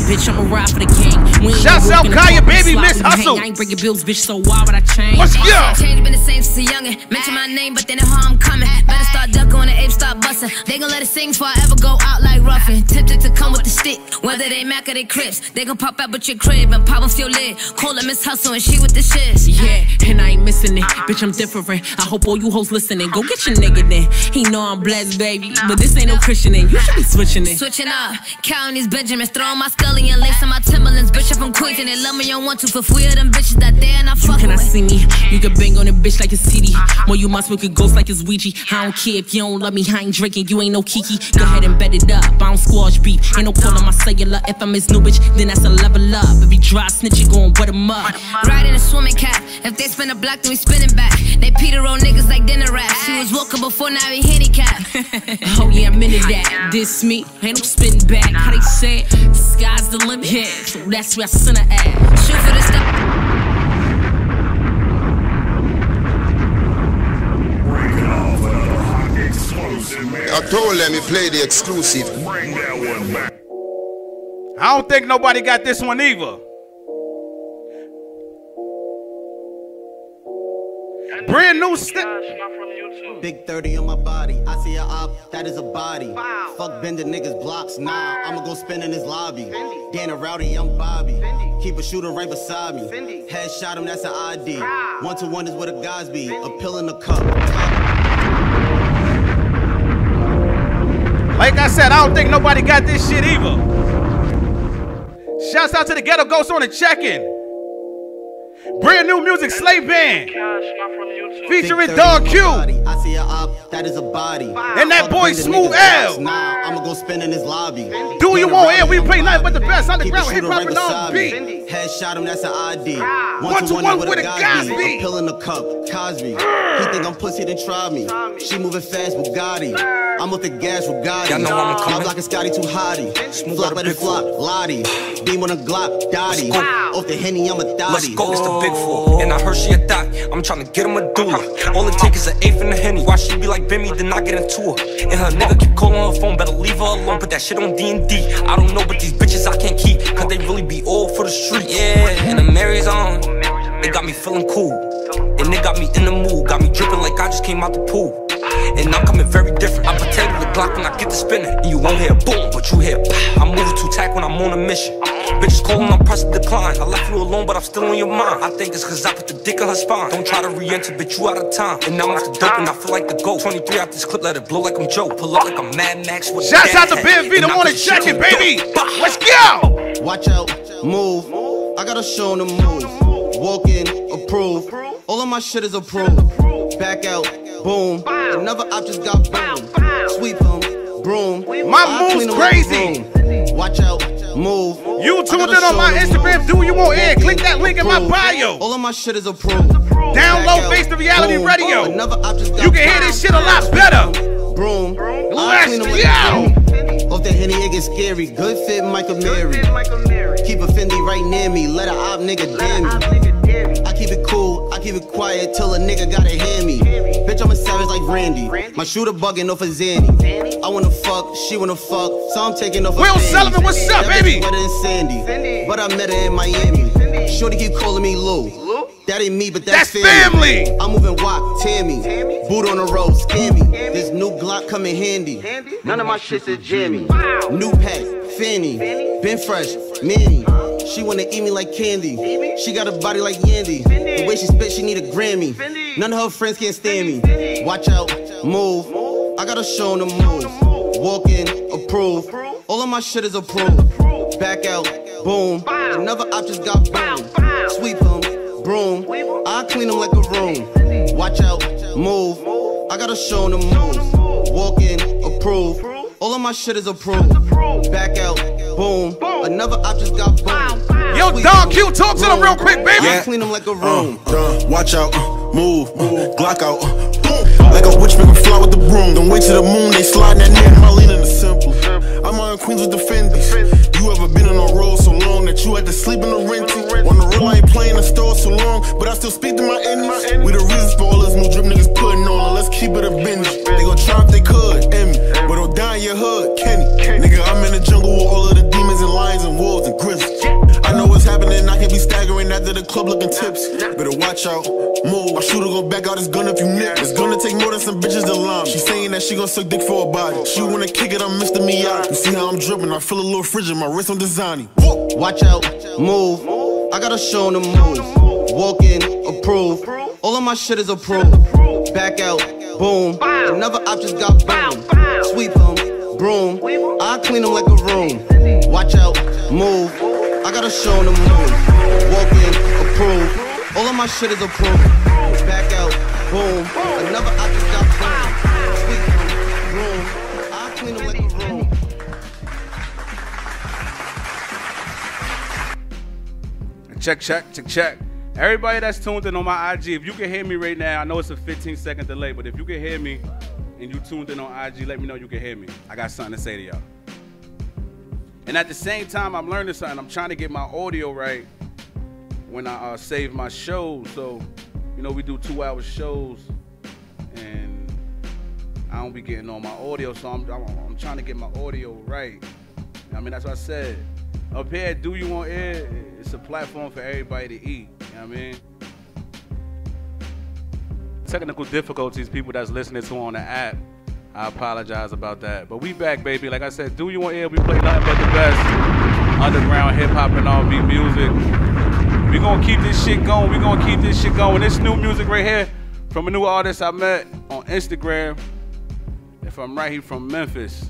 Bitch, I'ma ride for the king. Shouts out Kaya, baby, Miss Hustle. I ain't breaking bills, bitch, so why would I change? Let's go. Change been the same since a youngin'. Mention my name, but they know how I'm coming. Better start duckin' when the apes start bustin'. They gon' let it sing before I ever go out like Ruffin. Tempted to come with the stick, whether they Mac or they Crips. They gon' pop out with your crib and pop off your lid. Call her Miss Hustle and she with the shit. Yeah, and I ain't missing it. Bitch, I'm different. I hope all you hoes listening. Go get your nigga then. He know I'm blessed, baby. But this ain't no Christianing. You should be switching it. Switching up, counting these Benjamins, throwing my scully and lacing my Timberlands. Bitch, if I'm quick, and they love me, I want to. For free of them bitches that there and I fuck you cannot see me. You can bang on a bitch like a CD. More you might smoke a ghost like it's Ouija. I don't care if you don't love me, I ain't drinking, you ain't no Kiki. Go ahead and bet it up, I don't squash beef. Ain't no calling my cellular. If I miss new bitch, then that's a level up. If you dry snitch, you gon' wet em up. Right in a swimming cap, if they spin a block, then we spinning back. They Peter roll niggas like dinner wraps. He was walking before, now he handicapped. Oh yeah, I'm into that, this me. Ain't no spitting back, how they say it. The sky's the limit, so that's where I send her at. Shoot for the stuff. I told them he played the exclusive. Bring that one back. I don't think nobody got this one either. Brand new step. Big 30 on my body. I see a op, that is a body. Wow. Fuck bending niggas blocks. Nah, I'ma go spin in his lobby. Dan a rowdy, I'm Bobby. Fendi. Keep a shooter right beside me. Fendi. Headshot him, that's an ID. Ah. 1-to-1 is what a guys be. Fendi. A pill in a cup. Like I said, I don't think nobody got this shit either. Shouts out to the Ghetto Ghost on the check-in. Brand new music, Slave Band, featuring Dog Q. I see a op, that is a body. And that boy Smooth L. Nah, I'ma go spin in his lobby. Du U OnAir, we play nothing but the best underground hip hop and R&B. Headshot him, that's an ID. 1-to-1 with a Cosby. A pill in a cup, Cosby. He think I'm pussy, then try me. She moving fast, Bugatti. I'm with the gas, Bugatti. I'm blocking Scotty too hotty. Flop at the flop, Lottie. Beam on a Glock, Dottie. Off the Henny, I'm a Dottie. Big fool, and I heard she a thot. I'm trying to get him a doula. All it take is an eighth in the Henny. Why she be like Bimmy, then I get into her. And her nigga keep calling her phone, better leave her alone. Put that shit on D&D. I don't know, but these bitches I can't keep, cause they really be all for the street. Yeah, and the Mary's on. It got me feeling cool, and it got me in the mood. Got me dripping like I just came out the pool. And I'm coming very different. I pretend to the Glock when I get to spinning. And you won't hear boom, but you hear pow. I'm moving to tack when I'm on a mission. Bitches calling, I'm pressing decline. I left you alone, but I'm still on your mind. I think it's cause I put the dick in her spine. Don't try to re-enter, bitch, you out of time. And now I'm like the dope and I feel like the GOAT. 23 out this clip, let it blow like I'm Joe. Pull up like I'm Mad Max with a shouts out to Ben Vito on the check-in, baby. Let's go. Watch out, move. I gotta show them move. Walk in, approve. All of my shit is approved. Back out. Boom, another op just got boom. Sweep him, broom. My move's crazy. Watch out, move. You tuned in on my Instagram, Du U OnAir. Click that link in my bio. All of my shit is approved. Download Face the Reality Radio. You can hear this shit a lot better. Broom, let's go. Off the Henny, it gets scary. Good fit, Michael Mary. Keep a Fendi right near me. Let a op nigga damn me. I keep it cool, I keep it quiet till a nigga gotta hear me. Bitch, I'm a savage like Randy. My shooter bugging off a Zanny. I wanna fuck, she wanna fuck, so I'm taking off a Will Sullivan, what's up, baby? Better than Sandy, but I met her in Miami. Shorty keep calling me Lou. That ain't me, but that's family. I'm moving walk, Tammy. Boot on the road, scammy. This new Glock come in handy. None of my shit's a jammy. New pack, Fanny. Been fresh, Manny. She wanna eat me like candy. She got a body like Yandy. The way she spit, she need a Grammy. None of her friends can't stand me. Watch out, move. I gotta show them moves. Walk in, approve. All of my shit is approved. Back out, boom. Another op just got boom. Sweep him, broom. I clean him like a room. Watch out, move. I gotta show them moves. Walk in, approve. All of my shit is approved. Back out, boom. Another op just got boom. Yo, Dog Q, talk to them real quick, baby. Yeah. I clean them like a room. Watch out, move, Glock out, boom. Like a witch, make them fly with the broom. Don't wait to the moon, they slide that neck. My lean in the simple. I'm on Queens with the Fendies. You ever been on a road so long that you had to sleep in the renty? On the road, I ain't playing the store so long, but I still speak to my enemies. We the reasons for all this new drip niggas putting on. Let's keep it a binge. They gon' try if they could, Emmy, but don't die in your hood, Kenny. Nigga, I'm in the jungle with all of the demons and lions and wolves and grizzlies. I know what's happening, I can be staggering after the club looking tips. Better watch out, move. My shooter gon' back out his gun if you nip. It's gonna take more than some bitches to line. She saying that she gon' suck dick for a body. She wanna kick it, I'm Mr. Miyagi. You see how I'm dripping, I feel a little frigid, my wrist on designing. Watch out, move. I gotta show them moves. Walk in, approve. All of my shit is approved. Back out, boom. Another op just got boom. Sweep him, broom. I clean him like a room. Watch out, move. I gotta show them moves. Walk in, approve. All of my shit is approved. Back out, boom. Another op just got boom. Sweep him, broom. I clean him like a room. Check, check, check, check. Everybody that's tuned in on my IG, if you can hear me right now, I know it's a 15-second delay, but if you can hear me and you tuned in on IG, let me know you can hear me. I got something to say to y'all. And at the same time, I'm learning something. I'm trying to get my audio right when I save my shows. So, you know, we do 2-hour shows, and I don't be getting on my audio, so I'm trying to get my audio right. I mean, that's what I said. Up here at Du U OnAir, it's a platform for everybody to eat, you know what I mean? Technical difficulties, people that's listening to on the app, I apologize about that. But we back, baby. Like I said, Du U OnAir, we play nothing but the best underground hip-hop and R&B music. We're going to keep this shit going. We're going to keep this shit going. This new music right here from a new artist I met on Instagram. If I'm right, he from Memphis.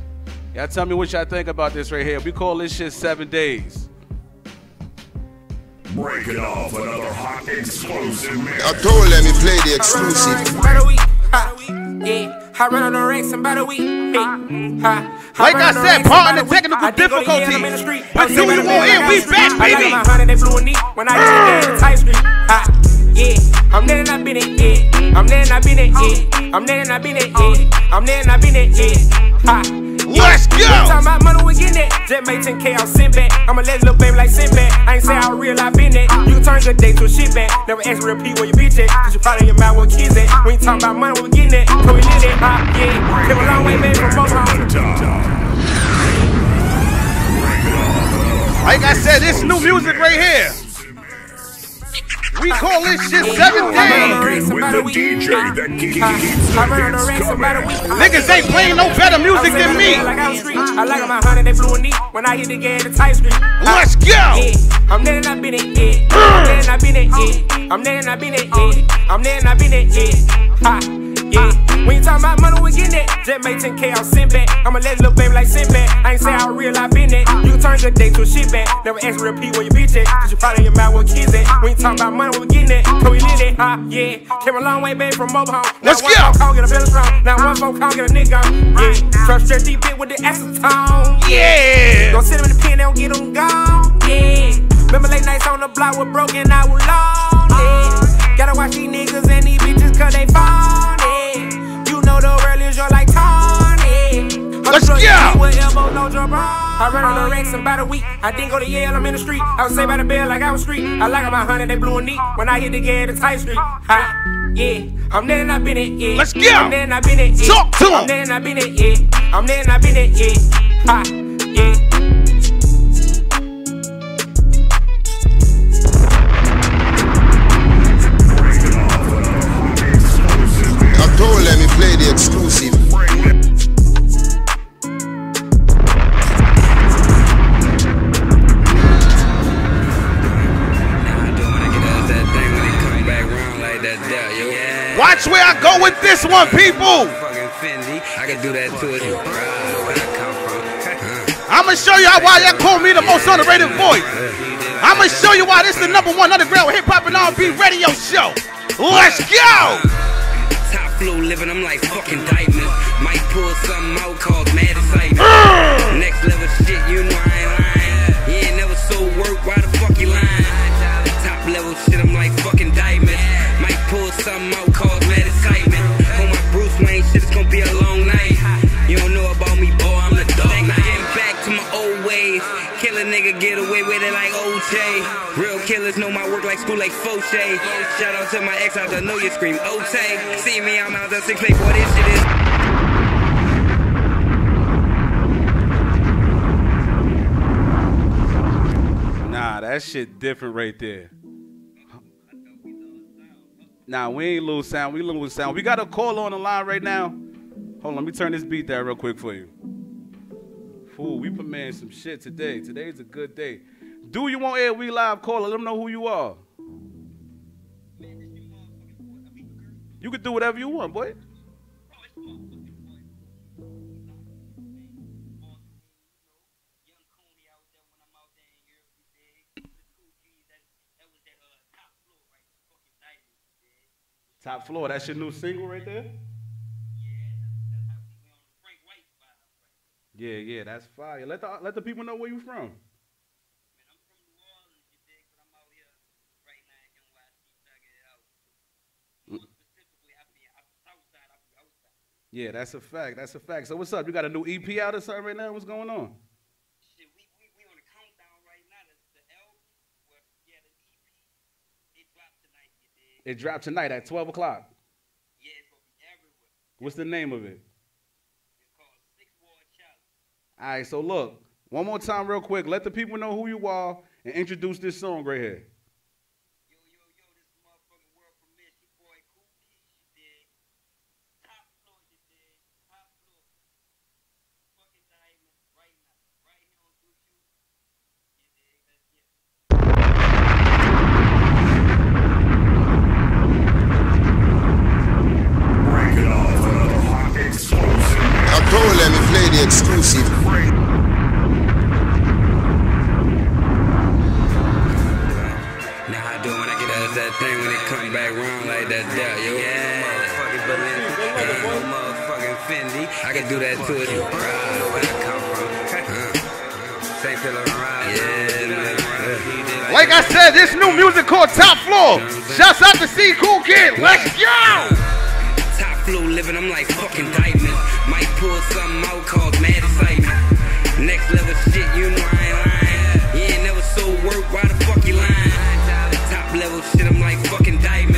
Y'all tell me what y'all think about this right here. We call this shit 7 Days. Breaking off another hot exclusive mix. I told them he played the exclusive. I run on the ranks about a week. Like I said, part of the technical difficulties. But Du U OnAir, we back, baby. I'm there and I've been it, yeah. I'm there and I've been it, yeah. I'm there and I've been it, yeah. I'm there and I've been it, yeah. Ha. Let's go! Time out, money, we getting it. Jet made 10K, I'll send back. I'm a legend, little baby, like send back. I ain't say how real I've been it. You turn good day to a shit back. Never ask me to repeat where you bitch at. Cause you probably in your mouth where kids at. We ain't talking about money, we getting it. So we did it, hop, yeah. Came a long way, man, from both of them. Like I said, this new music right here. We call this shit 7 Days. With the DJ that keeps coming. Niggas ain't playing no better music than me. I like my honey, they blew a knee. When I hit the gas, the tight screen. Let's go! I'm there and I've been it, yeah. I'm there and I've been it, yeah. I'm there and I've been it, yeah. I'm there and I've been it, yeah. Ha. Yeah. When you talking about money, we getting it. Jet made 10K, I'll send back. I'm a legend, little baby, like send back. I ain't say how real I've been it. You turn good day to a shit back. Never ask me to repeat where you bitch at. Cause you probably in your mouth where kids at. When you talking about money, we getting it. So we lit it, huh? Yeah. Came a long way back from mobile home. Now let's one phone call, get a feeling strong. Now one phone call, get a nigga on. Yeah. Trust that deep bit with the acetone. Yeah. Don't sit him in the pen, they don't get him gone. Yeah. Remember late nights on the block with broken, I was lonely. Gotta watch these niggas and these bitches cause they funny. You know the real you're like Tony. Let's go! I run on the racks in about a week. I didn't go to Yale, I'm in the street. I was saved by the bell like I was street. I like my honey, they blew a knee. When I hit the gas, the tight street. Ha, yeah. I'm there and I've been it, yeah. Let's go! I'm there and I've been it, yeah. Talk to him! I'm there and I've been it, yeah. I'm there and I've been it, yeah. Ha, yeah. Let me play the exclusive. Watch where I go with this one, people. I can do that too. I'ma show y'all why y'all call me the most underrated voice. I'ma show you why this is the #1 underground hip hop and R&B radio show. Let's go. Top flow living, I'm like fucking diamonds. Might pull something out called mad excitement. Next level shit, you know I ain't lying. You ain't never sold work, why the fuck you lying? Top level shit, I'm like fucking diamonds. Might pull something out called mad excitement. On my Bruce Wayne shit, it's gonna be a long night. You don't know about me, boy, I'm the dog. Getting back to my old ways. Kill a nigga, get away with it like OJ. Real killers know my work like school like Foshay. Shout out to my ex, I don't know you scream OJ. See me, I'm out there 6 8, boy, this shit is. Nah, that shit different right there. Nah, we ain't lose sound, we lose sound. We got a call on the line right now. Hold on, let me turn this beat down real quick for you. Fool, we premiering some shit today. Today's a good day. Du U OnAir, we live caller. Let them know who you are. You can do whatever you want, boy. Top Floor, that's your new single right there? Yeah, yeah, that's fire. Let the people know where you from. Man, I'm from New Orleans, you dig, but I'm out here right now in NYC thugging it out. More specifically, I be outside, I be outside. Yeah, that's a fact, that's a fact. So what's up? You got a new EP out or something right now? What's going on? Shit, we on the countdown right now. That's the album, well, yeah, the EP. It dropped tonight, you dig. It dropped tonight at 12 o'clock. Yeah, it's gonna be everywhere. What's the name of it? All right, so look, one more time real quick. Let the people know who you are and introduce this song right here. Yo, yo, yo, this is motherfucking world from this, your boy Cool Keys, you dig? Top floor, you dig? Top floor. Fucking diamond right now. Right here on Du U, you dig? That's it. Break it off with another hot exclusive. I told them to play the exclusive. Thing when it come back wrong like that, yo. Yeah, motherfucking Berlin, no motherfucking Fendi. I can do that to it. You know where I come from. Thanks for the ride. Yeah. Like I said, this new music called Top Floor. Shouts out to C Cool Kid. Let's go. Top floor living, I'm like fucking diamond. Might pull something out called mad excitement. Next level shit, you know I ain't lying. You ain't never so work, why the fuck you lying? Level shit, I'm like fucking diamond.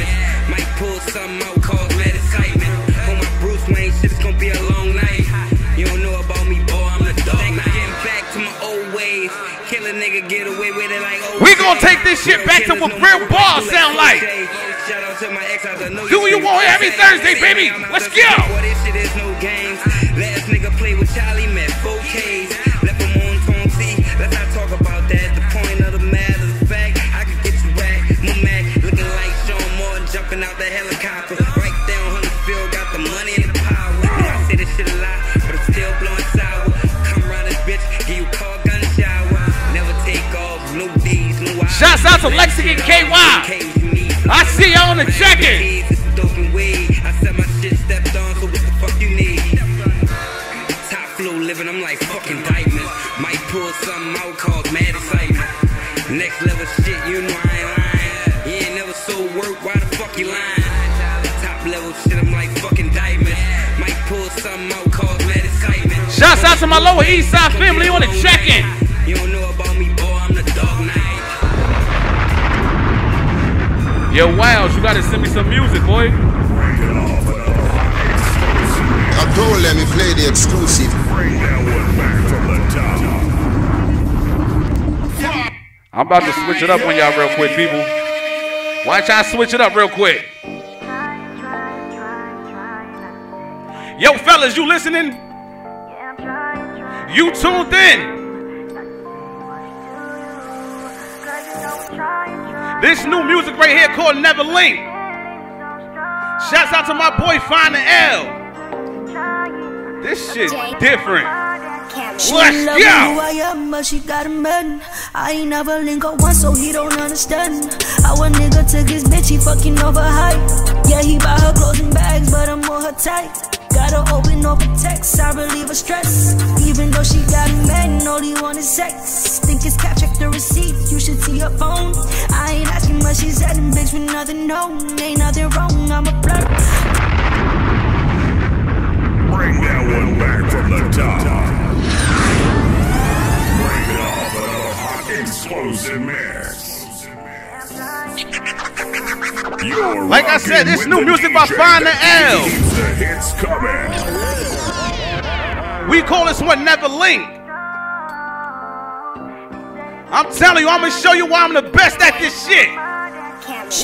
Might pull something out called mad excitement. On my Bruce Wayne shit, it's gonna be a long night. You don't know about me, boy, I'm the dog. Thanks for getting back to my old ways. Kill a nigga, get away with it like old. We gonna take this shit back to what real ball sound like. Shout out to my ex, I know you. Do you want every Thursday, baby? Let's go. Boy, this shit is no games. Last nigga play with Charlie, met 4Ks. Left him on Tom C. Let's not talk about that. The point of the matter is fact. Looking like Sean Moore jumping out the helicopter. Right there on Huntersville, got the money and the power. I say this shit a lot, but I'm still blowing sour. Come round this bitch, give you call gun shower. Never take off, no D's, no I's. Shouts out to Lexington KY. I see you on the jacket. I said my shit stepped on, so what the fuck you need? Top flow living, I'm like fucking diamond. Might pull something out called mad excitement. Next level shit, you know I ain't lying. So work, why the fuck you lying? Top level shit, I'm like fucking diamonds. Might pull something out called mad excitement. Shouts out to my Lower East Side family on the check-in. You don't know about me, boy, I'm the dog night. Yo, Wiles, you gotta send me some music, boy. I told them to play the exclusive. Bring that one back from the top. I'm about to switch it up on y'all real quick, people. Watch y'all switch it up real quick. Yo, fellas, you listening? You tuned in. This new music right here called Never Link. Shouts out to my boy Fina L. This shit different. She love me who I am, but she got a man. I ain't never link up once, so he don't understand. How a nigga took his bitch, he fucking overhyped. Yeah, he buy her clothes and bags, but I'm on her tight. Gotta open up a text, I relieve her stress. Even though she got a man, all he want is sex. Think it's cap, check the receipt, you should see her phone. I ain't asking much, she's adding bitch with nothing known. Ain't nothing wrong, I'm a flirt. Bring that one back from the top. Explosive mess. Like I said, this new music by Fina L. We call this one Never Link. I'm telling you, I'm gonna show you why I'm the best at this shit.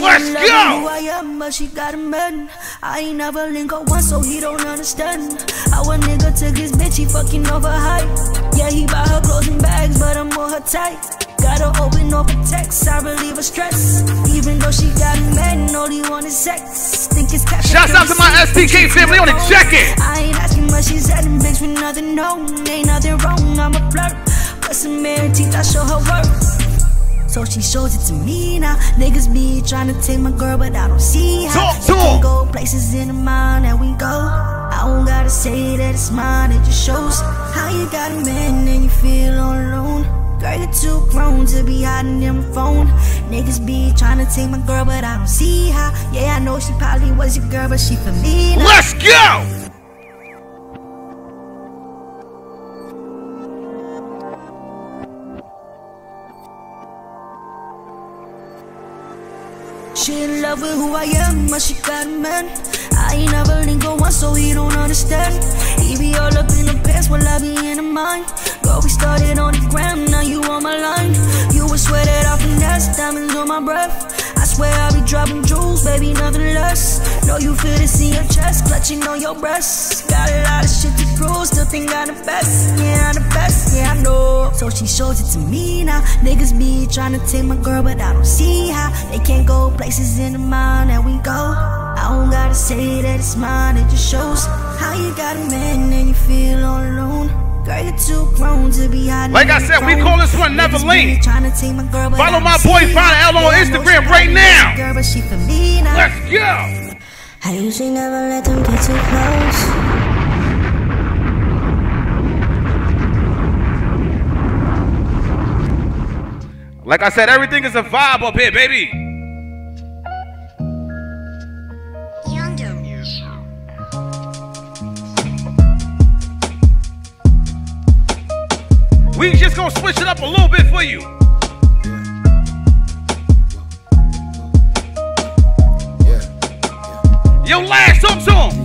Let's go. Who I am, but she got a man. I ain't never link up once, so he don't understand. How a nigga took his bitch, he fucking overhyped. Yeah, he buy her clothes and bags, but I'm on her tight. Gotta open up a text, I relieve her stress. Even though she got a man, all he want is sex. Think it's cash. Shouts out to my SDK family on the check-in. I ain't asking much, she's adding bitch with nothing known. Ain't nothing wrong, I'm a flirt. But some mirror teeth, I show her work. So she shows it to me now. Niggas be trying to take my girl, but I don't see how. Talk to her. Go places in the mind and we go. I don't gotta say that it's mine, it just shows how you got a man and you feel all alone. Girl, you're too grown to be hiding in my phone. Niggas be trying to take my girl, but I don't see her. Yeah, I know she probably was your girl, but she for me now. Let's go! She in love with who I am, but she got a man. I ain't never lingo once, so he don't understand. He be all up in the past while I be in the mind. Girl, we started on the ground, now you on my line. You would swear that I finesse, diamonds on my breath. I swear I be dropping jewels, baby, nothing less. Know you feel this in your chest, clutching on your breasts. Got a lot of shit to prove, still think I'm the best. Yeah, I'm the best, yeah, I know. So she shows it to me now. Niggas be trying to take my girl, but I don't see how. They can't go places in the mind that we go. I don't gotta say that it's mine, it just shows how you got a man and you feel all alone. Girl, you're too grown to be hiding. Like I said, we call this one Never Lean. Follow my boy Fina L on Instagram right now. Let's go. I usually never let them get too close. Like I said, everything is a vibe up here, baby. We just gonna switch it up a little bit for you. Yeah. Yo, last up to him.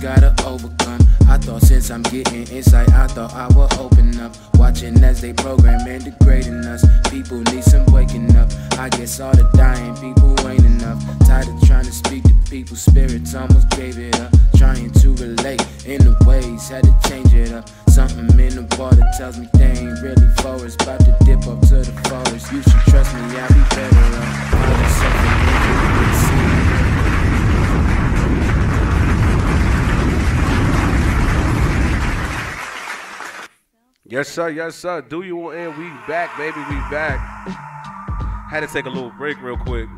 Gotta overcome. I thought since I'm getting insight, I thought I would open up. Watching as they program and degrading us. People need some waking up. I guess all the dying people ain't enough. Tired of trying to speak to people. Spirits almost gave it up. Trying to relate in the ways, had to change it up. Something in the water tells me they ain't really for us. About to dip up to the forest. You should trust me, I'll be better up. I'll just suffer. Yes, sir. Yes, sir. Du U OnAir. We back, baby. We back. Had to take a little break real quick.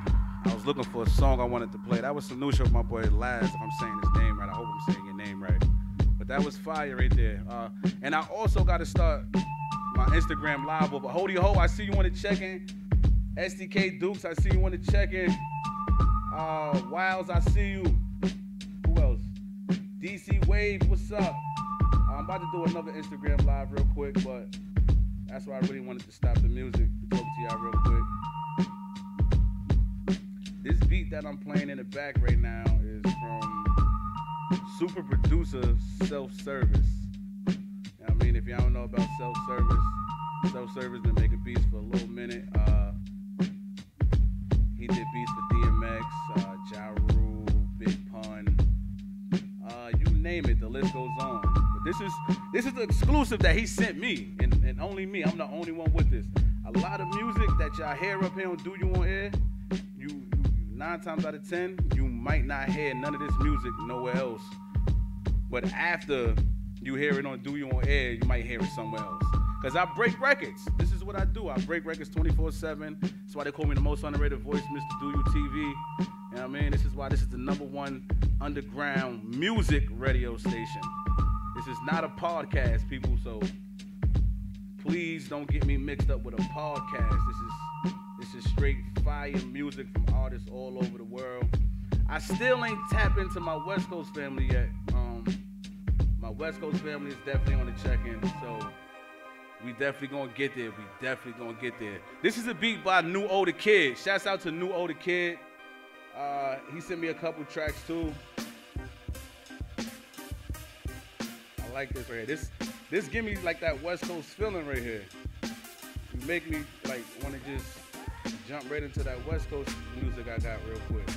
I was looking for a song I wanted to play. That was some new shit with my boy Laz, if I'm saying his name right. I hope I'm saying your name right. But that was fire right there. And I also got to start my Instagram live over. Hoody Ho, I see you want to check in. SDK Dukes, I see you want to check in. Wiles, I see you. Who else? DC Wave, what's up? I'm about to do another Instagram live real quick, but that's why I really wanted to stop the music and talk to y'all real quick. This beat that I'm playing in the back right now is from super producer Self Service. I mean, if y'all don't know about Self Service, Self Service been making beats for a little minute. He did beats for DMX, Ja Rule, Big Pun, you name it, the list goes on. This is the exclusive that he sent me, and only me. I'm the only one with this. A lot of music that y'all hear up here on Du U OnAir, you 9 times out of 10, you might not hear none of this music nowhere else. But after you hear it on Du U OnAir, you might hear it somewhere else. Cause I break records. This is what I do. I break records 24/7. That's why they call me the most underrated voice, Mr. Du U TV. You know what I mean? This is why this is the #1 underground music radio station. This is not a podcast, people, so please don't get me mixed up with a podcast. This is straight fire music from artists all over the world. I still ain't tapped into my West Coast family yet. My West Coast family is definitely on the check-in, so we definitely gonna get there. This is a beat by New Older Kid. Shouts out to New Older Kid. He sent me a couple tracks too. Like this right here. This give me like that West Coast feeling right here. You make me like want to just jump right into that West Coast music I got real quick.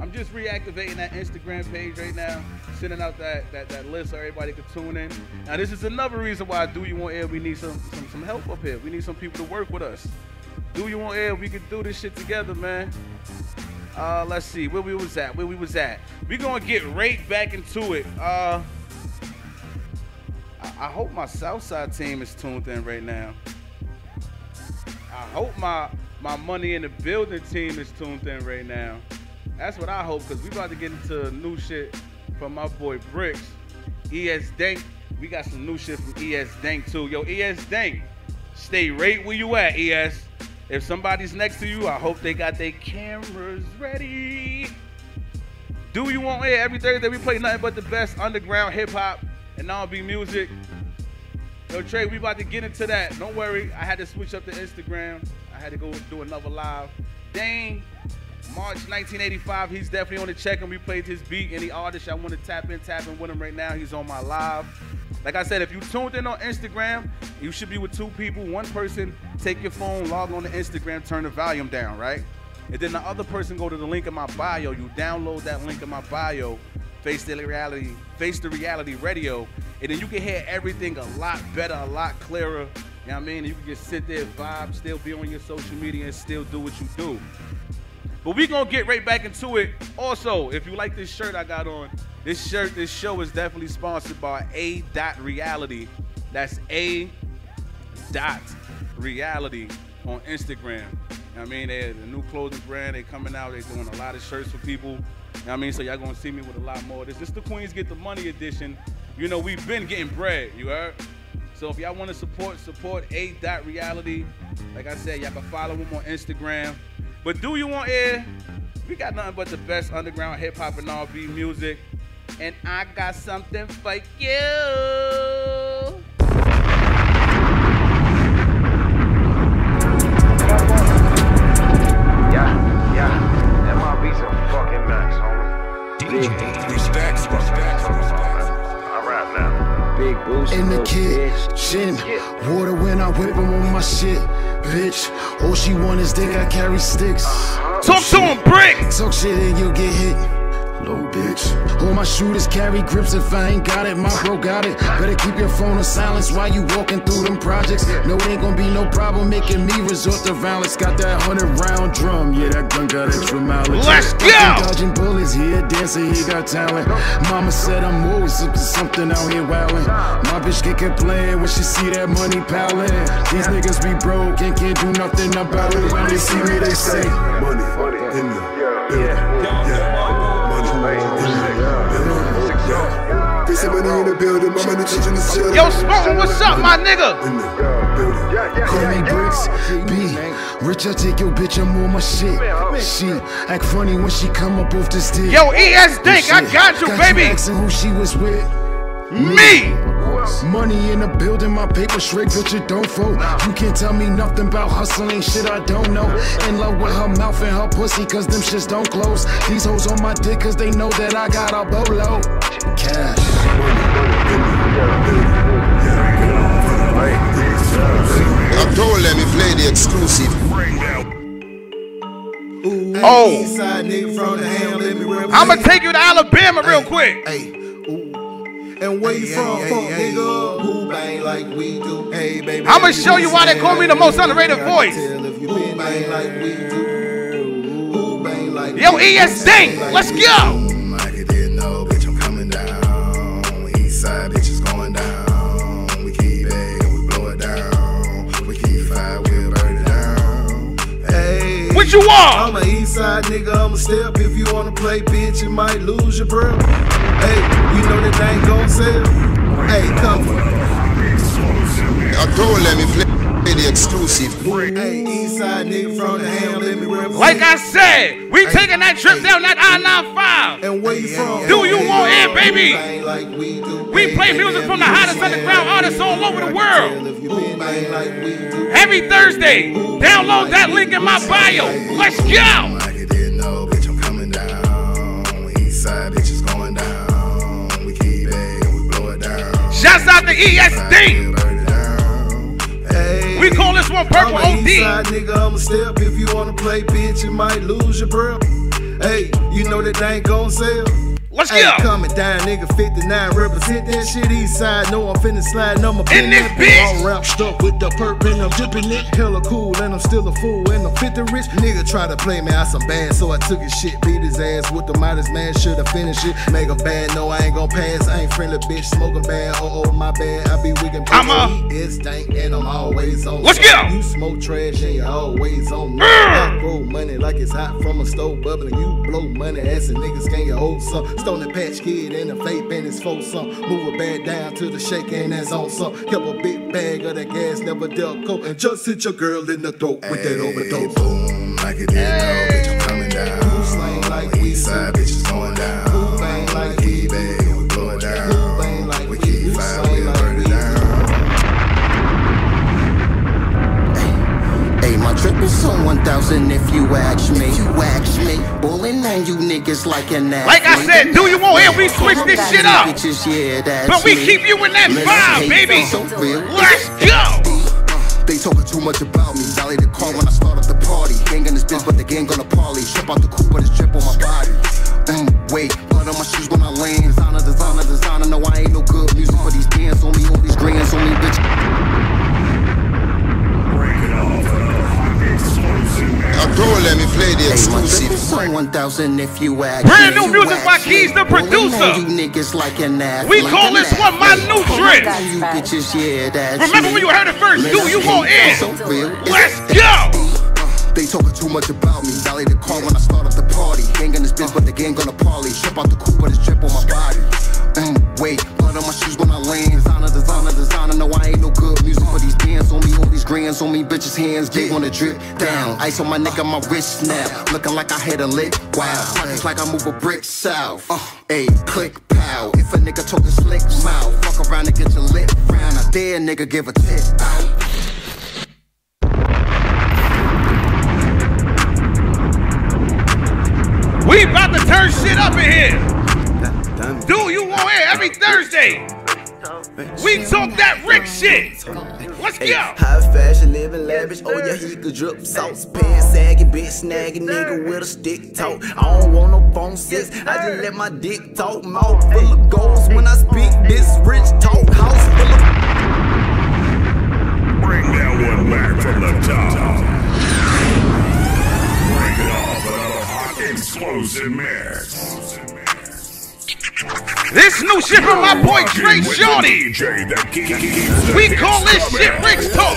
I'm just reactivating that Instagram page right now, sending out that list so everybody can tune in. Now this is another reason why Du U OnAir, we need some help up here. We need some people to work with us. Du U OnAir, we can do this shit together, man. Let's see where we was at. We gonna get right back into it. I hope my Southside team is tuned in right now. I hope my Money in the Building team is tuned in right now. That's what I hope, because we about to get into new shit from my boy Bricks. ES Dank, We got some new shit from ES Dank too. Yo, ES Dank, stay right where you at, ES. If somebody's next to you, I hope they got their cameras ready. Do You On Air, every Thursday we play nothing but the best underground hip-hop and R&B music. Yo, Trey, we about to get into that. Don't worry, I had to switch up to Instagram. I had to go do another live. Dane, March 1985, he's definitely on the check, and we played his beat. Any artist I want to tap in with him right now. He's on my live. Like I said, if you tuned in on Instagram, you should be with two people. One person, take your phone, log on to Instagram, turn the volume down, right? And then the other person go to the link in my bio. You download that link in my bio, Face the Reality Radio, and then you can hear everything a lot better, a lot clearer. You know what I mean? You can just sit there, vibe, still be on your social media, and still do what you do. But we gonna get right back into it. Also, if you like this shirt I got on, this show is definitely sponsored by A.Reality. That's A.Reality on Instagram. You know what I mean? They're the new clothing brand. They coming out. They doing a lot of shirts for people. You know what I mean? So y'all gonna see me with a lot more of this. This is the Queens Get the Money edition. You know, we've been getting bread, you heard? So if y'all wanna support A.Reality. Like I said, y'all can follow them on Instagram. But Do You On Air, we got nothing but the best underground hip hop and R&B music. And I got something for you. Big respects, I rap now. Big boost in the kitchen. Water when I whip him on my shit, bitch. All she want is dick. I carry sticks. Talk to him, Brick. Talk shit and you'll get hit, little bitch. All my shooters carry grips. If I ain't got it, my bro got it. Better keep your phone on silence while you walking through them projects. No, it ain't gonna be no problem making me resort to violence. Got that 100-round drum, yeah, that gun got extra mileage. Let's go! Dodging bullets, he a dancer, he got talent. Mama said I'm always looking something out here wildin'. My bitch get complain when she see that money pallet. These niggas be broke and can't do nothing about it. When they see me, they say money, in the They say money in the building, my money changing the ceiling. Yo, Smokin', what's up, my nigga? In the building. Call me Bricks, B. Rich, I take your bitch, I'm on my shit. She act funny when she come up off this dick. Yo, ES Dank, I got you, baby. Asking who she was with. Me. Money in the building, my paper straight, bitch, it don't fold. You can't tell me nothing about hustling, shit I don't know. In love with her mouth and her pussy, cause them shits don't close. These hoes on my dick, cause they know that I got a bolo. Cash. I'm told, let me play the exclusive. Oh, I'ma take you to Alabama real quick. And where you from, nigga? Who bang like we do? Hey, baby, I'ma show you why they call me the most underrated voice. Who bang like we do? Who bang like we do? Yo, ES Dank, let's go! I could hit no, bitch, I'm coming down. Eastside, bitch, is going down. We keep it, we blow it down. We keep fire, we'll burn it down. Hey, what you want? I'm an Eastside nigga, I'ma step. If you wanna play, bitch, you might lose your breath. Hey, you know that ain't gon' sell. Hey, come on. I told let me play the exclusive. Hey, Eastside nigga from the ham, let me represent. Like I said, we taking that trip down that I-95. And where you from? Do you want air, baby? Like we play music from the hottest underground artists all over the world. Every Thursday, download that link in my bio. Let's go. I didn't know, bitch, I'm coming down. Eastside, bitch, is going down. Shouts out to ESD. We call this one Purple OD. Nigga, I'ma step. If you wanna play, bitch, you might lose your breath. Hey, you know that ain't gon' sell. Let's go. Coming down, nigga, 59 represent that shit. Eastside, know I'm finna slide. No, my in this bitch. All wrapped up with the perp and I'm dripping it. Hella cool and I'm still a fool and I'm 50 rich. Nigga try to play me, I some bad, so I took his shit. Beat his his ass with the modest man, shoulda finished it. Make him bad, no, I ain't gon' pass. I ain't friendly, bitch, smoking bad. Oh, oh, my bad, I be wiggin'. I'm up. ES Dank and I'm always on. Let's go. You smoke trash and you always on. I grow money like it's hot from a stove bubbling. You blow money, assin' niggas can you hold some? Stone the patch kid and the vape and his folks some. Move a bag down to the shake and that's on some. Kept a big bag of that gas, never dealt coke, and just hit your girl in the throat with that overdose. Boom, like it did now, bitch, I'm coming down. Who's like East side, bitch, is going down. Who's like we bag, we blowing down. Who's like we keep fire, we burn it down. Hey, my trip is on 1,000 if you ask me. If you ask me, bullin' and you niggas like an ass. Like I said, do you want air? We switch this shit up, bitches, yeah, but we keep you in that vibe, baby. So let's go. They talking too much about me. Dolly the car when I start up the party. Gang in this bitch, but the gang gonna party. Strip out the coupe, but it's drip on my body. Wait, blood on my shoes when I land. Designer, designer, designer. No, I ain't no good music for these bands. Only on these grands, only bitch. Break it off, I'm doing. Let me play the exclusive. Hey, 1,000 if you act. Brand new music by Keys, the producer. You niggas like an ass. We call this one my new trip. Remember when you heard it first? Do you want it? Let's go. They talking too much about me. Dolly the car when I start up the party. Gang in this bitch, but the gang gonna party. Strip out the coupe, but it's drip on my body. Wait, blood on my shoes when I land. Designer, designer, designer. No, I ain't no good music for these bands. Only on these grands, on me bitches' hands. They wanna drip down. Ice on my neck, on my wrist snap. Looking like I had a lick. Wow, it's like I move a brick south. Ayy, click, pow. If a nigga talking slick mouth, fuck around and get your lip round. I dare nigga give a tip out. We about to turn shit up in here. Do you want it every Thursday? We talk that Rick shit. Let's go. High fashion, living lavish. Oh yeah, he could drip sauce. Pants sagging, bitch snagging, nigga with a stick talk. I don't want no phone sex. I just let my dick talk. Mouth full of goals when I speak this rich talk. House full of. Bring that one back from the top. Break it off another hot explosive mess. This new shit from my boy Trey Shorty. We call this shit Bricks Talk.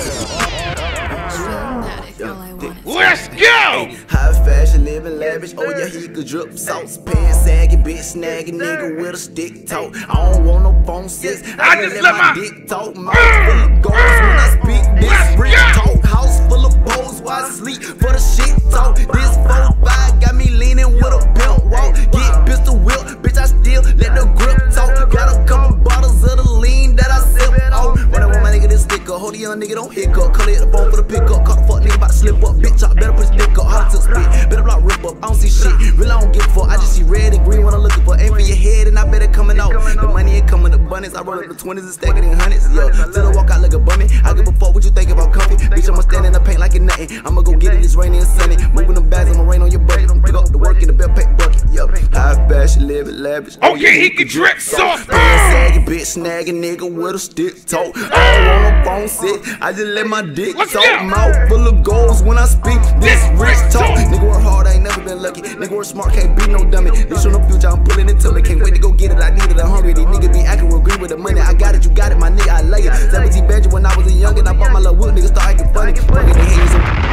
Let's go. High fashion, living lavish. Oh yeah, he could drip sauce. Pants sagging, bitch snagging, nigga with a stick talk. I don't want no phone sex. I just let my dick talk. Mouth full of goals when I speak this Brick talk. House full of bows while I sleep for the shit talk. This 4-5 got me leaning with a belt walk. Get pistol whipped. I still let the grip talk. Got a couple bottles of the lean that I sip on. When I want my nigga this sticker, hold the young nigga don't hiccup. Call it the phone for the pickup. Call the fuck nigga about to slip up. Bitch, I better put his dick up. How to spit, better block rip up. I don't see shit, really I don't give a fuck. I just see red and green when I'm looking for. Aim for your head and I bet it coming out. The money ain't coming to bunnies. I roll up the 20s and stack it in hundreds. Yo, till I walk out like a bummy. I give a fuck what you think about comfy. Bitch, I'ma stand in the paint like it nothing. I'ma go get it, it's raining and sunny. Moving them bags, I'ma rain on your bucket. Pick up the work in the belt pack bucket. Yo, high fashion, live it. Oh yeah, he can drip sauce. Sagging, bitch, snagging, nigga with a stick talk. I don't want no phone sit. I just let my dick talk. Mouth full of goals when I speak this rich talk. Nigga work hard, I ain't never been lucky. Nigga work smart, can't be no dummy. Bitch on the future, I'm pulling it till they can't wait to go get it. I need it, I'm hungry. These niggas be acting real green with the money. I got it, you got it, my nigga, I love it. 17 Benji when I was a youngin', I bought my little wood, niggas start acting funny. Breaking the hands up.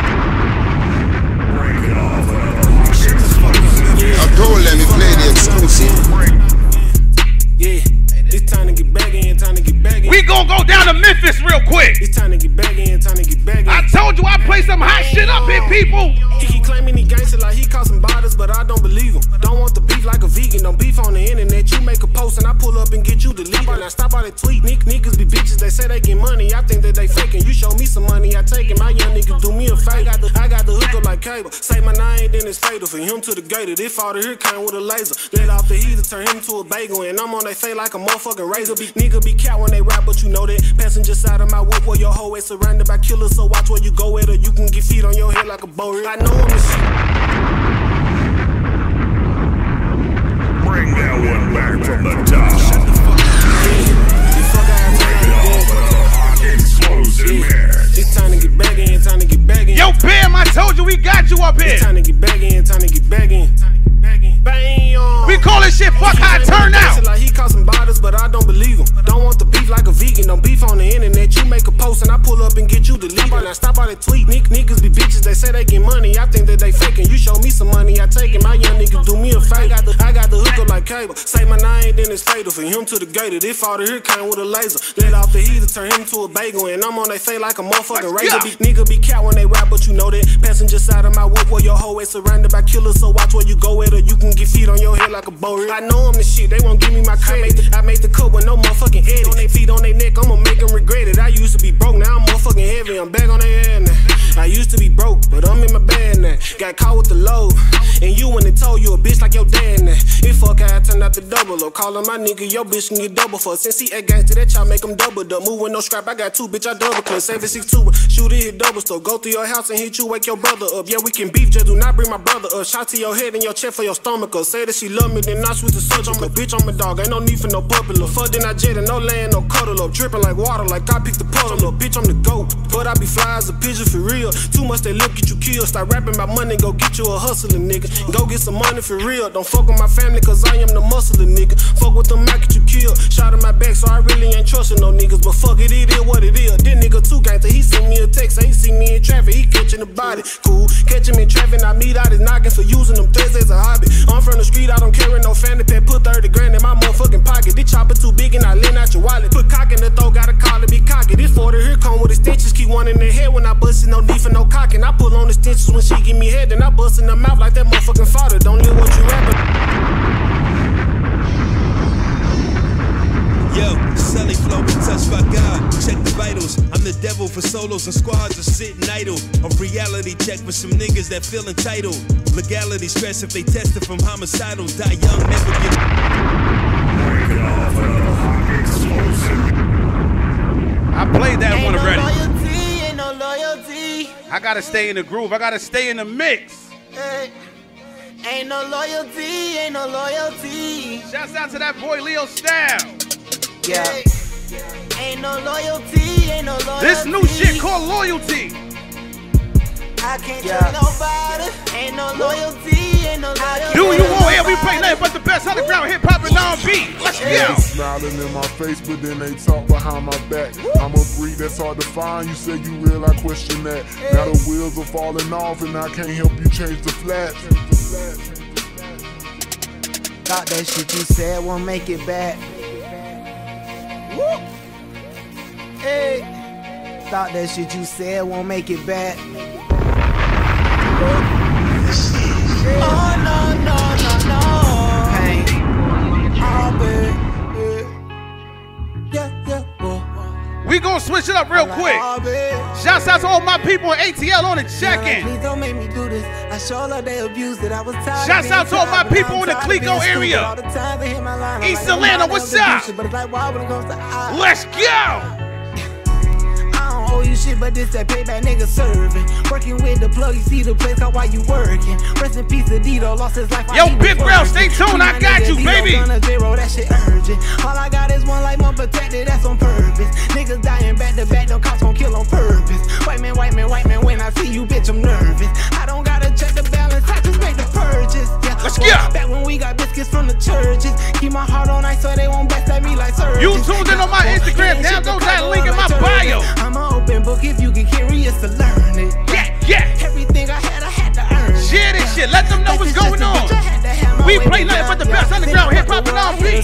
Don't let me play the exclusive. Yeah, it's time to get back in, time to get back in. We gon' go down to Memphis real quick. It's time to get back in, time to get back in. I told you I play some hot shit up here, people. He keep claiming he gangster like he caught some bodies, but I don't believe him. Don't want the beef like a vegan, don't beef on the internet. You make a post and I pull up and get you deleted. I stop all that tweet. Niggas be bitches, they say they get money. I think that they faking. You show me some money, I take it. My young nigga do me a favor. I got the hook up like cable. Say my name, then it's fatal. For him to the gator, this father here came with a laser. Let off the heater, turn him to a bagel. And I'm on they face like a motherfucking razor. Nigga be cat when they rap, but you know that. Passenger side of my whip, where your hoe is surrounded by killers. So watch where you go at, or you can get feet on your head like a bow. I know I'm the shit. Bring that one back from the top. Shut the fuck up. It's time to get back in, time to get back in. Yo, Bam, I told you we got you up here. It's time to get back in, time to get back in, time to get back in. that fuck how it turned out. Like he caught some bottles, but I don't believe him. Don't want the beef like a vegan. Don't beef on the internet. You make a post and I pull up and get you deleted. Stop all that tweet. Niggas be bitches. They say they get money. I think that they faking. You show me some money, I take it. My young niggas do me a favor. I got the hook up like Cable. Say my name, then it's fatal. From him to the gator. This father here came with a laser. Let off the heater, turn him to a bagel. And I'm on they face like a motherfucking razor. Nigga be cat when they rap, but you know that. Passenger side of my whip where your hoe is surrounded by killers. So watch where you go at, or you can get feet on your head like a bow rig. I know them this shit, they won't give me my credit. I made the cut with no motherfucking edit. On they feet, on they neck, I'ma make them regret it. I used to be broke, now I'm motherfucking heavy. I'm back on their head now. I used to be broke, but I'm in my bag now. Got caught with the low, and you when they told you a bitch like your dad now. If fuck I turned out the double, or calling my nigga, your bitch can get double for. Since he act gangster, that y'all make him double up. Move with no scrap, I got two, bitch, I double clip. Save it 6-2, shoot it, hit double. So go through your house and hit you, wake your brother up. Yeah, we can beef, just do not bring my brother up. Shot to your head and your chest for your stomach up. Say that she love me, then I switch the subject. I'm a bitch, I'm a dog, ain't no need for no puppy love. Fuck, then I jet and no land, no cuddle up. Dripping like water, like I picked the puddle up. Bitch, I'm the goat, but I be fly as a pigeon for real. Too much they look, get you killed. Start rapping about money, go get you a hustling nigga. Go get some money for real. Don't fuck with my family, cause I am the muscling nigga. Fuck with them, I get you killed. Shot in my back, so I really ain't trusting no niggas. But fuck it, it is what it is. This nigga too gangster, he sent me a text, ain't see me in traffic, he catching the body. Cool, catching me in traffic, I meet out his knocking for using them threats as a hobby. I'm from the street, I don't carry no fanny pack. Put 30 grand in my motherfucking pocket. This chopper too big and I lend out your wallet. Put cock in the throat, gotta call it, be cocky. This 40 here come with the stitches, keep one in the head when I bust it, no need for no cocking. I pull on the stitches when she give me head, then I bust in the mouth like that motherfucking father. Don't hear what you rapping. Yo, Sully flow been touched by God. Check the vitals. I'm the devil for solos and squads are sitting idle. A reality check for some niggas that feel entitled. Legality stress if they tested from homicidals. Die young, never get. Break it off with a hot explosion. I played that ain't one already. Ain't no loyalty. I gotta stay in the groove. I gotta stay in the mix. Ain't no loyalty. Ain't no loyalty. Shouts out to that boy Leo Stiles. Yeah. Ain't no loyalty, ain't no loyalty. This new shit called loyalty. I can't trust nobody. Ain't no loyalty, ain't no loyalty. Do you OYL? We play nothing but the best underground hip hop and R&B. Let's go. Smiling in my face, but then they talk behind my back. I'm a breed that's hard to find. You say you real, I question that. Now the wheels are falling off, and I can't help you change the flat. Thought that shit you said won't make it back. Hey. Thought that shit you said won't make it back. Oh no no no no. Pain. Yeah. We gonna switch it up real quick. Shouts out to all my people at ATL on the check-in. Please don't make me do this. I sure love they abuse that I was tired. Shouts out to all my people in the Clico area. East Atlanta, what's up? Let's go! You shit, but this that payback nigga serving. Working with the plug, you see the place called while you working. Rest in peace, Dito lost his life. Yo, Big Rail, stay tuned. I got you, baby. That shit urgent. All I got is one life unprotected. That's on purpose. Niggas dying back to back. No cops gon' kill on purpose. White man. When I see you, bitch, I'm nervous. I don't gotta check the balance. I just make the purchase. Yeah, let's go. Back when we got biscuits from the churches. Keep my heart on ice so they won't back at me like sir. You tuned in on my Instagram. Now go that link in my bio. I'm open. Book if you get curious to learn it. Yeah. Everything I had to earn. Share this shit. Let them know what's going on. We play nothing but the best underground hip hop and R&B.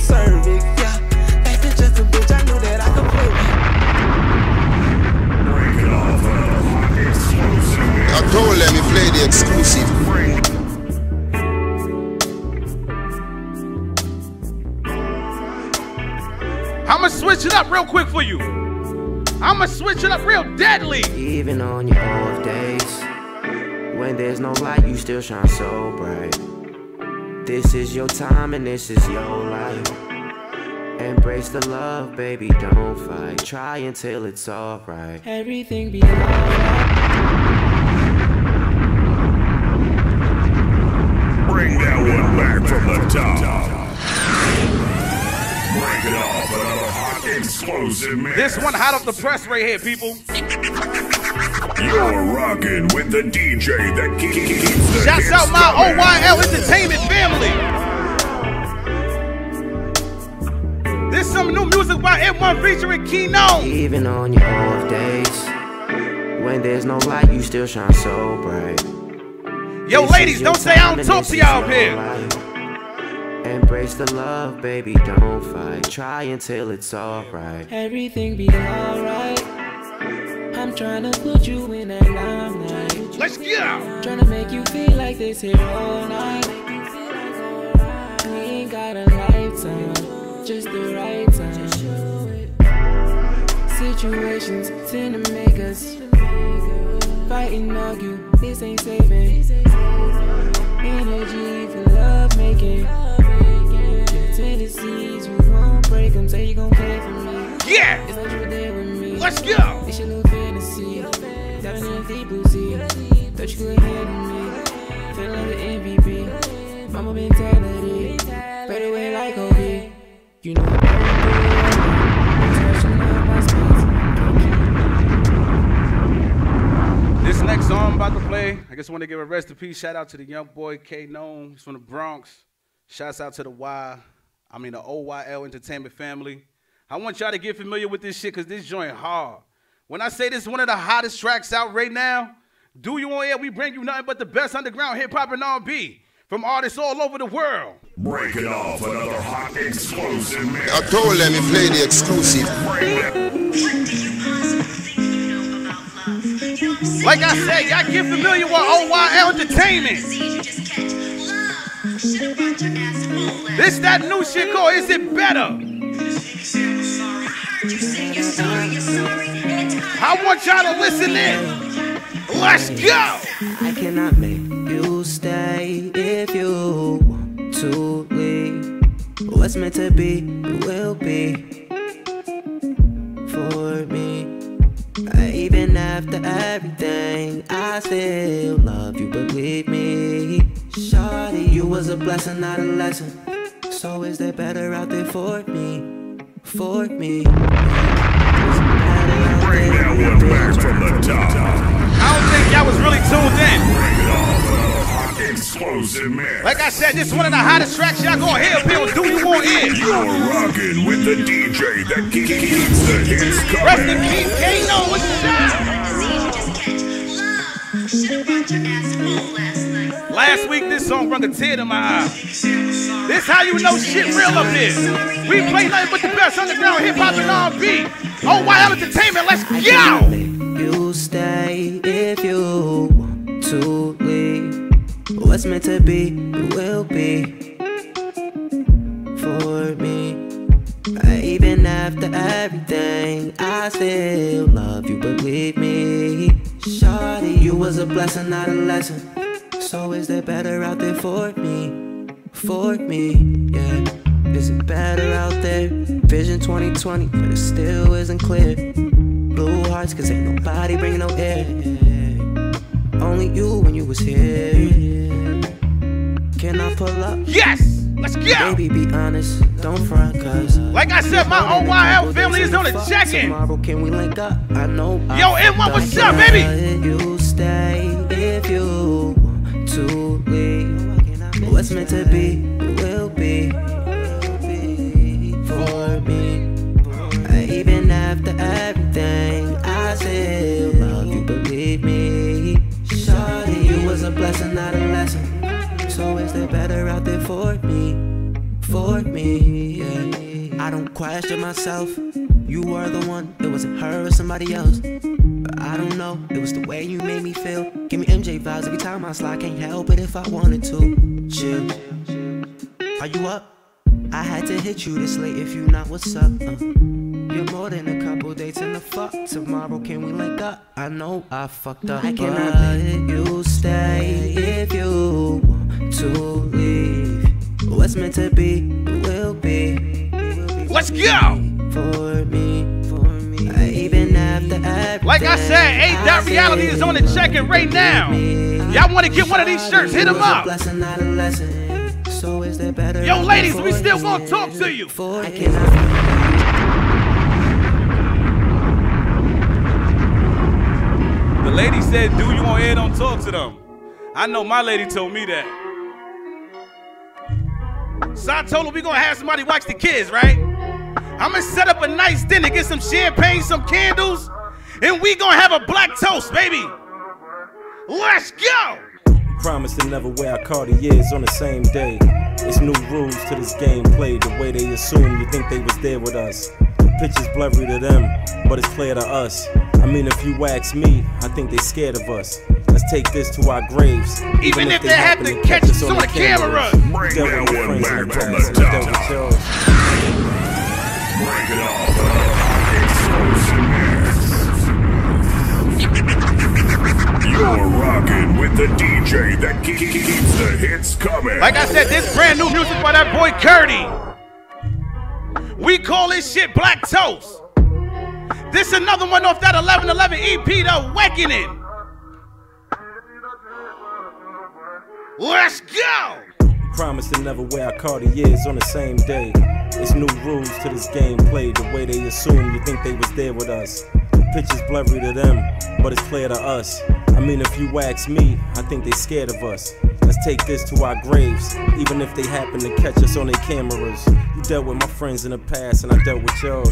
I told let me play the exclusive. I'ma switch it up real quick for you. I'ma switch it up real deadly. Even on your off days, when there's no light, you still shine so bright. This is your time and this is your life. Embrace the love, baby, don't fight. Try until it's alright. Everything be alright. Bring that one back from the top. Break it off with another hot explosive mix. This one hot off the press right here, people. You're rocking with the DJ that keeps the shouts out my OYL Entertainment family. by M1 featuring Keynote. Even on your off days, when there's no light, you still shine so bright. Yo, this ladies, don't say I don't talk to y'all here. Embrace the love, baby, don't fight. Try until it's alright. Everything be alright. I'm trying to put you in that limelight. Let's get out. Trying to make you feel like this here all night. We ain't got a lifetime, just the right time. Situations tend to make us fight and argue. This ain't saving. Energy for love making. Tendencies, you won't break them. Say you gon' play for me. Yeah! It's like you're there with me. Let's go! It's your little fantasy. Diving in deep blue sea. Thought you could handle me. Feeling like an MVP. Mama mentality. Better way like OB. You know what this next song I'm about to play, I just want to give a rest in peace. Shout out to the young boy K-Known. He's from the Bronx. Shouts out to the OYL Entertainment family. I want y'all to get familiar with this shit because this joint hard. When I say this is one of the hottest tracks out right now, Du U OnAir, we bring you nothing but the best underground hip-hop and R&B from artists all over the world. Break it off, another hot exclusive man. I told them to play the exclusive. Like I said, y'all get familiar with OYL Entertainment. This that new shit called Is It Better? I want y'all to listen in. Let's go. I cannot make you stay if you want to leave. What's meant to be will be for me. Even after everything, I still love you, believe me. Shawty, you was a blessing, not a lesson. So is there better out there for me? For me. Bring that one back from the top. I don't think y'all was really tuned in. Explosive man. Like I said, this is one of the hottest tracks y'all gonna hear. People, Du U OnAir. You're rocking with the DJ that keeps the hits coming. Rest in peace, Kano. What's up? Last week, this song brought a tear to my eye. This how you know shit real up here. We play nothing but the best underground hip hop and R&B. OYL Entertainment. Let's go. You stay if you want to leave. What's meant to be will be for me. Even after everything, I still love you, believe me. Shawty, you was a blessing, not a lesson. So is there better out there for me? For me, yeah. Is it better out there? Vision 2020, but it still isn't clear. Blue hearts, cause ain't nobody bringing no air. Only you when you was here. Can I pull up? Yes! Let's go! Baby, be honest. Don't front, cause like I said, my OYL family is on the check-in. Tomorrow, can we link up? I know. Yo, M1, what's up, baby? You stay if you want to leave. What's meant to be will be for me. Even after everything, I still love you, believe me. Shawty, you was a blessing, not a lesson. So is there better out there for me? For me, yeah. I don't question myself. You were the one, it wasn't her or somebody else. But I don't know, it was the way you made me feel. Give me MJ vibes every time I slide, can't help it if I wanted to. Chill. Are you up? I had to hit you this late if you not, what's up? You're more than a couple dates in the fuck. Tomorrow, can we link up? I know I fucked up. I cannot let you stay if you want to leave. What's meant to be will be. Let's go. For me, for me. Even after everything, like I said, ain't that reality is on the check-in right now. Y'all want to get one of these shirts? Hit them up. So is there better? Yo, ladies, we still gonna talk to you. I cannot. The lady said, "Du U OnAir, don't talk to them." I know my lady told me that. So I told her we gonna have somebody watch the kids, right? I'ma set up a nice dinner, get some champagne, some candles, and we gonna have a black toast, baby. Let's go! Promise to never wear our Cartiers on the same day. It's new rules to this game played, the way they assume you think they was there with us. The picture's blurry to them, but it's clear to us. I mean, if you ask me, I think they scared of us. Let's take this to our graves. Even if they have to catch us on the camera. Bring that one back from the top. Break it off. You're rocking with the DJ that keeps the hits coming. Like I said, this brand new music by that boy Curdy. We call this shit Black Toast. This another one off that 1111 EP, The Wakening. Let's go! Promise to never wear our Cartiers on the same day. It's new rules to this game played, the way they assume you think they was there with us. The picture's blurry to them, but it's clear to us. I mean, if you ask me, I think they scared of us. Let's take this to our graves, even if they happen to catch us on their cameras. You dealt with my friends in the past, and I dealt with yours.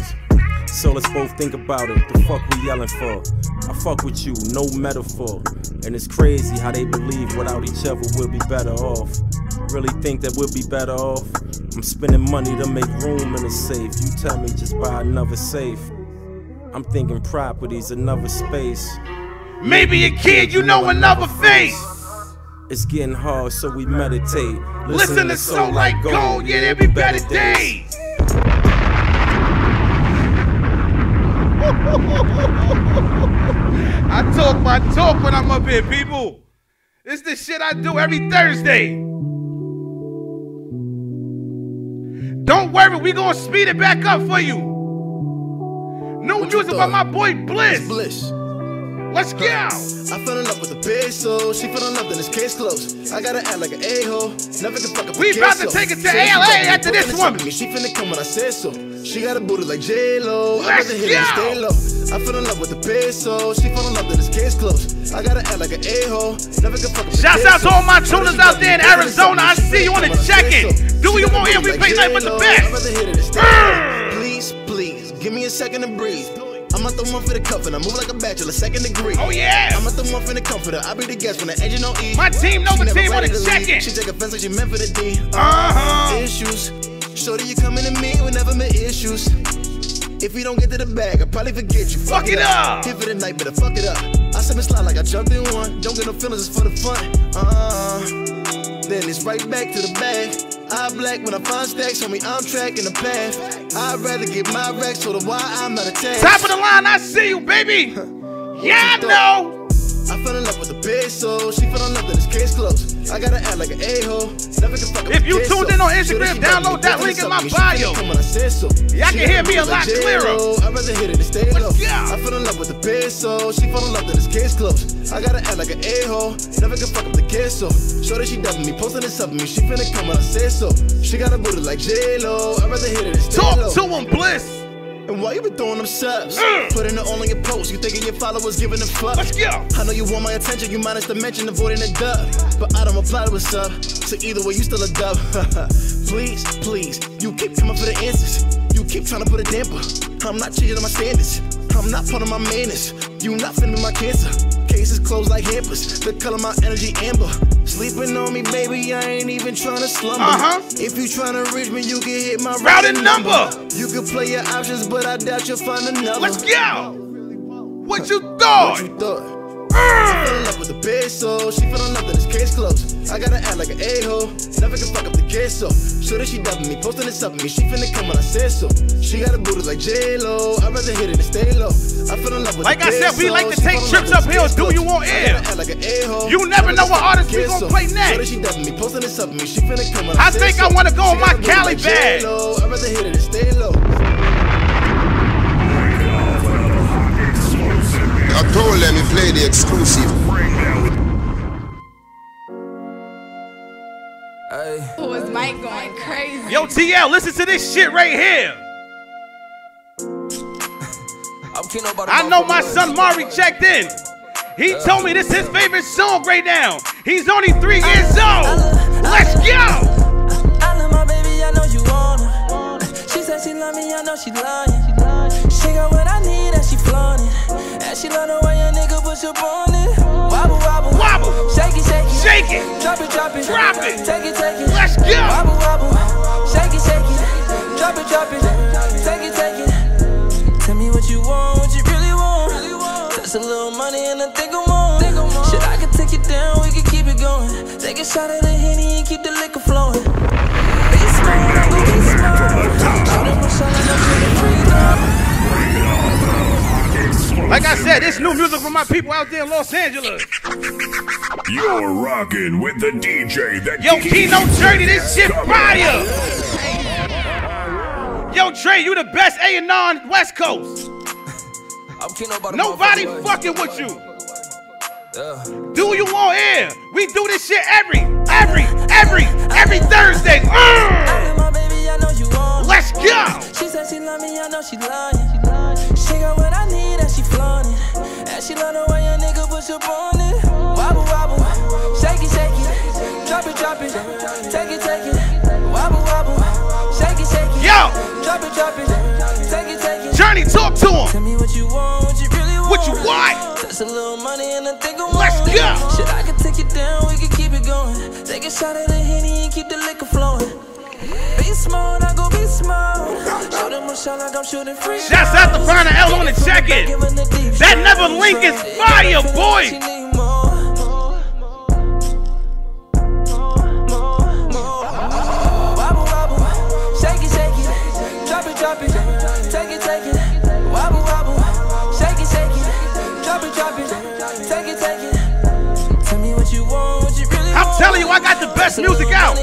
So let's both think about it, the fuck we yelling for. I fuck with you, no metaphor. And it's crazy how they believe without each other we'll be better off. Really think that we'll be better off? I'm spending money to make room in a safe. You tell me just buy another safe. I'm thinking properties, another space. Maybe a kid, you know, another face. It's getting hard, so we meditate. Listen to Soul Like Gold, yeah, there'll be better days. I talk my talk when I'm up here, people. It's the shit I do every Thursday. Don't worry, we gonna speed it back up for you. New music by my boy Bliss. It's Bliss. Let's go! I fell in love with a big soul. She fell in love, then this case closed. I gotta act like an a-hole. Never can fuck up. We about to take it to LA after this woman. She finna come when I say so. She got a booty like J-Lo. I rather hit her stay low. I fell in love with a big soul. She fell in love, then this case closed. I gotta act like an a-hole. Never can fuck up. Shouts out to all my tuners out there in Arizona. I see you on the check-in. Do what you want here. We pay nothing but the best. Please, please, give me a second to breathe. I'm at the one for the comfort. I move like a bachelor, second degree. Oh yeah! I'm at the one for the comforter. I be the guest when the engine don't eat. My team, know the team on the check-in. She take offense like she meant for the D. Issues. Shorty, you coming to me. We never met issues. If you don't get to the bag, I'll probably forget you. Fuck it up! Here for the night, better fuck it up. I slip and slide like I jumped in one. Don't get no feelings, it's for the fun. Then it's right back to the bag. I black when I find stacks, homie, I'm tracking the path. I'd rather get my racks, so the why I'm not attached. Top of the line, I see you, baby. Yeah, I know. I fell in love with a big soul. She fell in love with this case close. I gotta act like an a-hole. Never can fuck up. If you tuned in on Instagram, download that link in my bio. Y'all can hear me a lot clearer. I'd rather hit it and stay low. I fell in love with a big soul. She fell in love with this case close. I gotta act like an a-hole, never can fuck up the queso. Show that she dubbing me, posting this up me. She finna come when I say so. She got a booty like J-Lo. I'd rather hit it and talk to him, Bliss. And why you been throwing them subs? Putting it all on your post. You thinking your followers giving a fuck? Let's go. I know you want my attention. You minus the mention, avoiding the dub. But I don't apply to a sub. So either way, you still a dub. Please, please. You keep coming for the answers. You keep trying to put a damper. I'm not changing my standards. I'm not part of my madness. You not finna be my cancer. Cases closed like hampers. The color my energy amber. Sleeping on me, baby, I ain't even trying to slumber. If you trying to reach me, you can hit my routing number. You can play your options, but I doubt you'll find another. Let's go! What you thought? What you thought? I fell in love with the big soul. She fell in love that this case closed. I gotta act like an a-hole. Never can fuck up the queso. Sure that she dubbing me, posting this up me. She finna come when I say so. She got a booty like J-Lo. I'd rather hit it and stay low. I fell in love with like the big soul. Like I said, we like to take trips up hills. Do you want air? Like you never know what artist we gon' play next. Sure that she dubbing me, posting this up me. She finna come when I say so. I think I wanna go on my Cali bag. I'd rather hit it and stay low. I told them to play the exclusive. Oh, is Mike going crazy? Yo, TL, listen to this shit right here. I know my son Mari checked in. He told me this is his favorite song right now. He's only 3 years old. Let's go. I love my baby, I know you want her. She said she love me, I know she love up on it. Wobble, wobble, wobble. Shake it, shake it. Shake it. Drop it, drop it. Drop it. Take it, take it. Let's go. Wobble, wobble. Shake it, shake it. Drop it, drop it. Take it, take it. Tell me what you want, what you really want. That's a little money and I think I'm on. Shit, I can take it down, we can keep it going. Take a shot at the Henny and keep the liquor flowing. Be smart, go be smart. All the push on the freedom. Like I said, it's new music for my people out there in Los Angeles. You're rocking with the DJ that yo, Keynote Journey, this shit fire. Yo, Trey, you the best A&R on West Coast. Nobody fucking with you. Do You On Air? We do this shit every Thursday. Let's go. She said she love me, I know she lying. She got what I need and she flaunting. And she love the way a nigga push up on it. Wobble, wobble, shake it, shake it. Drop it, drop it, take it, take it. Wobble, wobble, shake it, shake it. Yo! Drop it, take it, take it. Journey, talk to him! Tell me what you want, what you really want. What you want? That's a little money and I think I want. Let's go! Shit, I can take it down, we can keep it going. Take a shot at the Henny and keep the liquor flowing. Be smart, I go be smart. Show them a shot like I'm shooting free. Shouts out to Fina L on the check-in. That never link is fire, boy. Wobble, wobble, shake it, drop it, take it, wobble, wobble, shake it, drop it, take it. Tell me what you want, what you really want. I'm telling you, I got the best music out.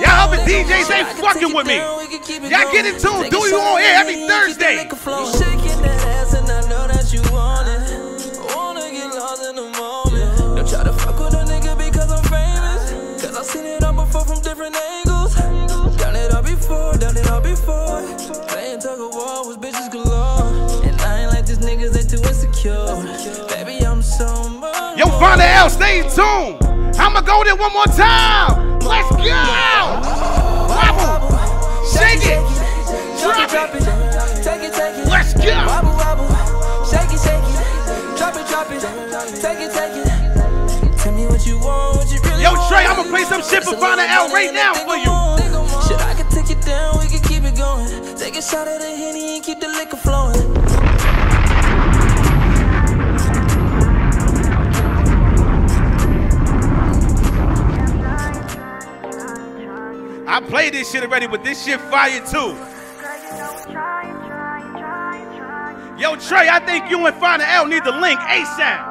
Y'all other DJs ain't fucking with me. Y'all get in tune. Do You On Air every Thursday. You shaking that ass and I know that you want it. Wanna get lost in the moment. Don't try to fuck with a nigga because I'm famous. Cause I've seen it all before from different angles. Done it all before, done it all before. Playing tug of war with bitches galore. And I ain't like these niggas, they too insecure. Baby, I'm so much. Yo, Fina L, stay in tune. I'ma go there one more time. Let's go! Wobble, shake it, drop it, take it, take it. Let's go! Wobble, shake it, drop it, take it, take it. Tell me what you want, what you really want. Yo, Trey, I'ma play some shit for Fina L right now for you. Shit, I can take it down, we can keep it going. Take a shot at the Henny and keep the liquor flowing. I played this shit already, but this shit fire too. Yo, Trey, I think you and Fina L need the link ASAP.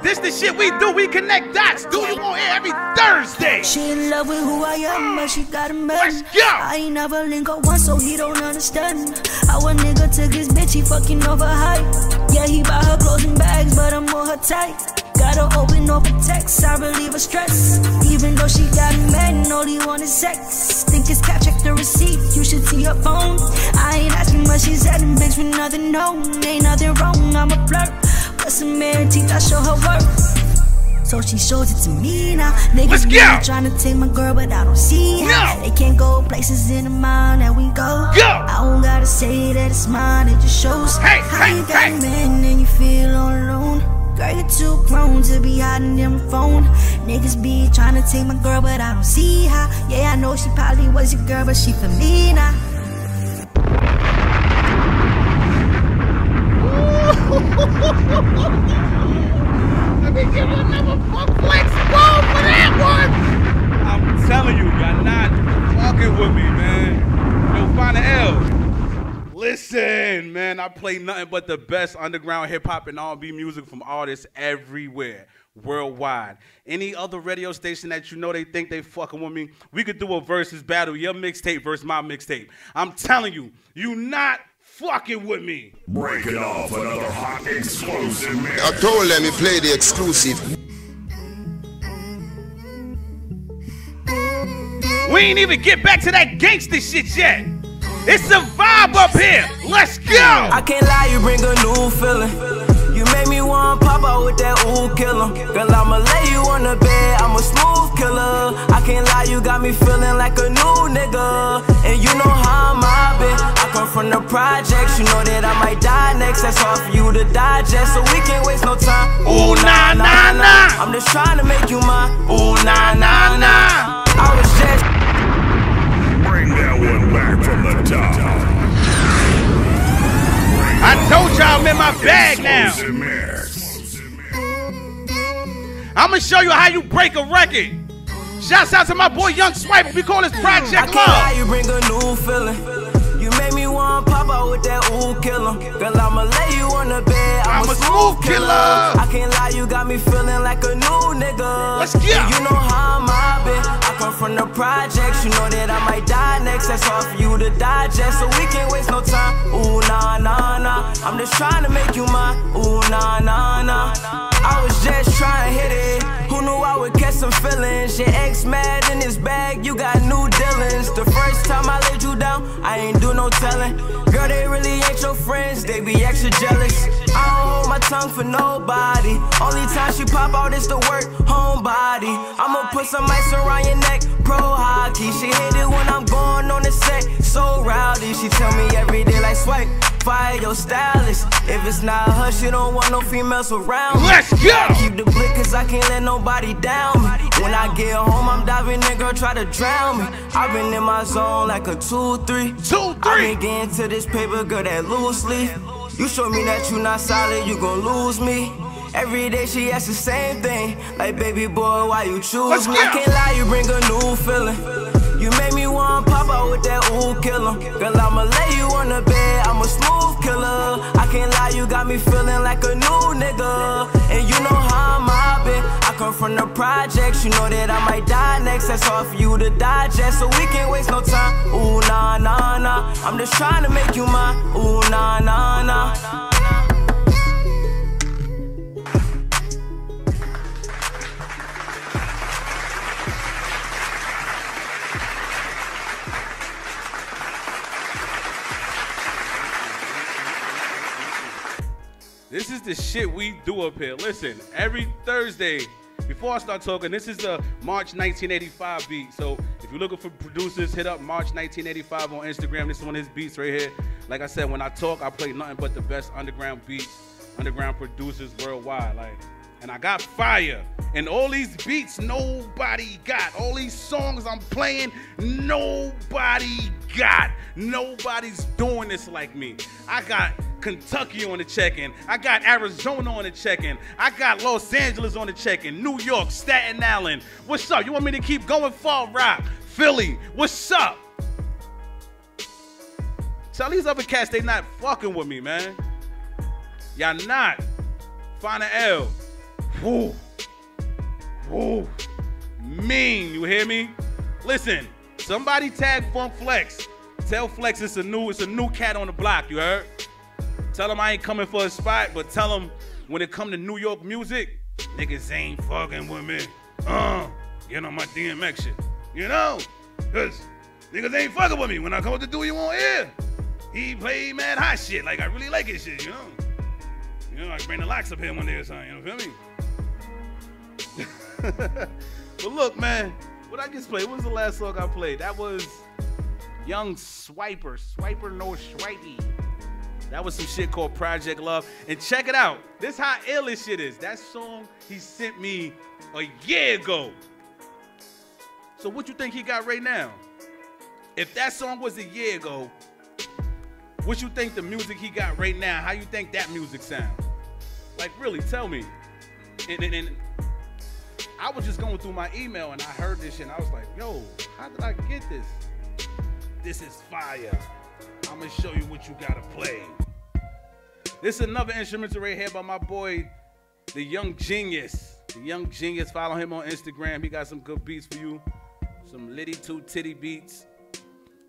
This the shit we do. We connect dots. Do You On Air every Thursday. She in love with who I am, but she got a man. Let's go. I ain't never link up once, so he don't understand how a nigga took his bitch. He fucking overhyped. Yeah, he buy her clothes and bags, but I'm on her tight. Gotta open up a text, I relieve her stress. Even though she got mad and all he wanted sex. Think it's cap, check the receipt, you should see her phone. I ain't asking much, she's adding bitch with nothing known. Ain't nothing wrong, I'm a flirt. Plus some mirror teeth, I show her work. So she shows it to me now. Niggas really trying to take my girl, but I don't see her. They can't go places in the mind that we go. I don't gotta say that it's mine, it just shows. How you got a man and you feel all alone. Girl, you're too prone to be hiding them phone. Niggas be trying to take my girl, but I don't see her. Yeah, I know she probably was your girl, but she for me now. Let me give another fuck flex ball for that one. I'm telling you, you're not fucking with me, man. Yo, Fina L. Listen, man, I play nothing but the best underground hip-hop and R&B music from artists everywhere, worldwide. Any other radio station that you know they think they fucking with me, we could do a versus battle, your mixtape versus my mixtape. I'm telling you, you not fucking with me. Break it off, another hot exclusive mix. I told them to play the exclusive. We ain't even get back to that gangster shit yet. It's a vibe up here. Let's go. I can't lie, you bring a new feeling. You make me want one, pop out with that ooh, kill him. Girl, I'ma lay you on the bed, I'm a smooth killer. I can't lie, you got me feeling like a new nigga. And you know how I'm mobbing, I come from the projects. You know that I might die next, that's hard for you to digest. So we can't waste no time. Ooh, nah, nah, nah, I'm just trying to make you mine. Ooh, nah, nah, nah, I was just... Bring that one back from the top. I told y'all I'm in my bag now. I'ma show you how you break a record. Shouts out to my boy Young Swiper. We call this Project Love. I can't lie, you bring a new feeling. You made me want to pop out with that ooh killer. Girl, I'ma lay you on the bed. I'm a smooth killer. I can't lie, you got me feeling like a new nigga. Let's get up. You know how I'm mobbing. Come from the projects, you know that I might die next. That's hard for you to digest, so we can't waste no time. Ooh, nah, nah, nah, I'm just trying to make you mine. Ooh, nah, nah, nah, I was just trying to hit it. Who knew I would catch some feelings? Your ex mad in his bag, you got new dealings. The first time I laid you down, I ain't do no telling. Girl, they really ain't your friends, they be extra jealous. I don't hold my tongue for nobody. Only time she pop out is the work, homebody. I'ma put some ice around your neck. Pro hockey, she hit it when I'm going on the set. So rowdy, she tell me every day like swipe. Fire your stylist. If it's not her, she don't want no females around. Let's go. Keep the blick, cause I can't let nobody down me. When I get home, I'm diving in, girl, try to drown me. I've been in my zone like a 2-3. 2-3. I been getting to this paper, girl, that loose leaf. You show me that you not solid, you gon' lose me. Every day she asks the same thing, like baby boy, why you choose me? I can't lie, you bring a new feeling. You made me want to pop out with that ooh killer. Girl, I'ma lay you on the bed, I'm a smooth killer. I can't lie, you got me feeling like a new nigga. And you know how I'm mobbing, I come from the projects. You know that I might die next, that's hard for you to digest. So we can't waste no time. Ooh, nah, nah, nah, I'm just trying to make you mine. Ooh, nah, nah, nah. This is the shit we do up here. Listen, every Thursday, before I start talking, this is the March 1985 beat. So if you're looking for producers, hit up March 1985 on Instagram. This is one of his beats right here. Like I said, when I talk, I play nothing but the best underground beats, underground producers worldwide. Like, and I got fire. And all these beats nobody got. All these songs I'm playing, nobody got. Nobody's doing this like me. I got Kentucky on the check-in. I got Arizona on the check-in. I got Los Angeles on the check-in. New York, Staten Island. What's up? You want me to keep going? Far Rock, Philly. What's up? So these other cats, they not fucking with me, man. Y'all not. Fina L. Woo. Woo. Mean, you hear me? Listen, somebody tag Funk Flex. Tell Flex it's a new cat on the block, you heard? Tell him I ain't coming for a spot, but tell him when it come to New York music, niggas ain't fucking with me. Get on my DMX shit. You know? Cause niggas ain't fucking with me when I come to Do You On Air. He play mad hot shit. Like I really like his shit, you know? You know, I bring the locks up here one day or something, you know what I mean? But look, man, what I just played, what was the last song I played? That was Young Swiper. Swiper no swipey. That was some shit called Project Love. And check it out. This is how ill this shit is. That song he sent me a year ago. So what you think he got right now? If that song was a year ago, what you think the music he got right now, how you think that music sounds? Like, really, tell me. And I was just going through my email and I heard this shit and I was like, yo, how did I get this? This is fire. I'm gonna show you what you gotta play. This is another instrumental right here by my boy, the Young Genius. The Young Genius, follow him on Instagram. He got some good beats for you. Some litty two titty beats.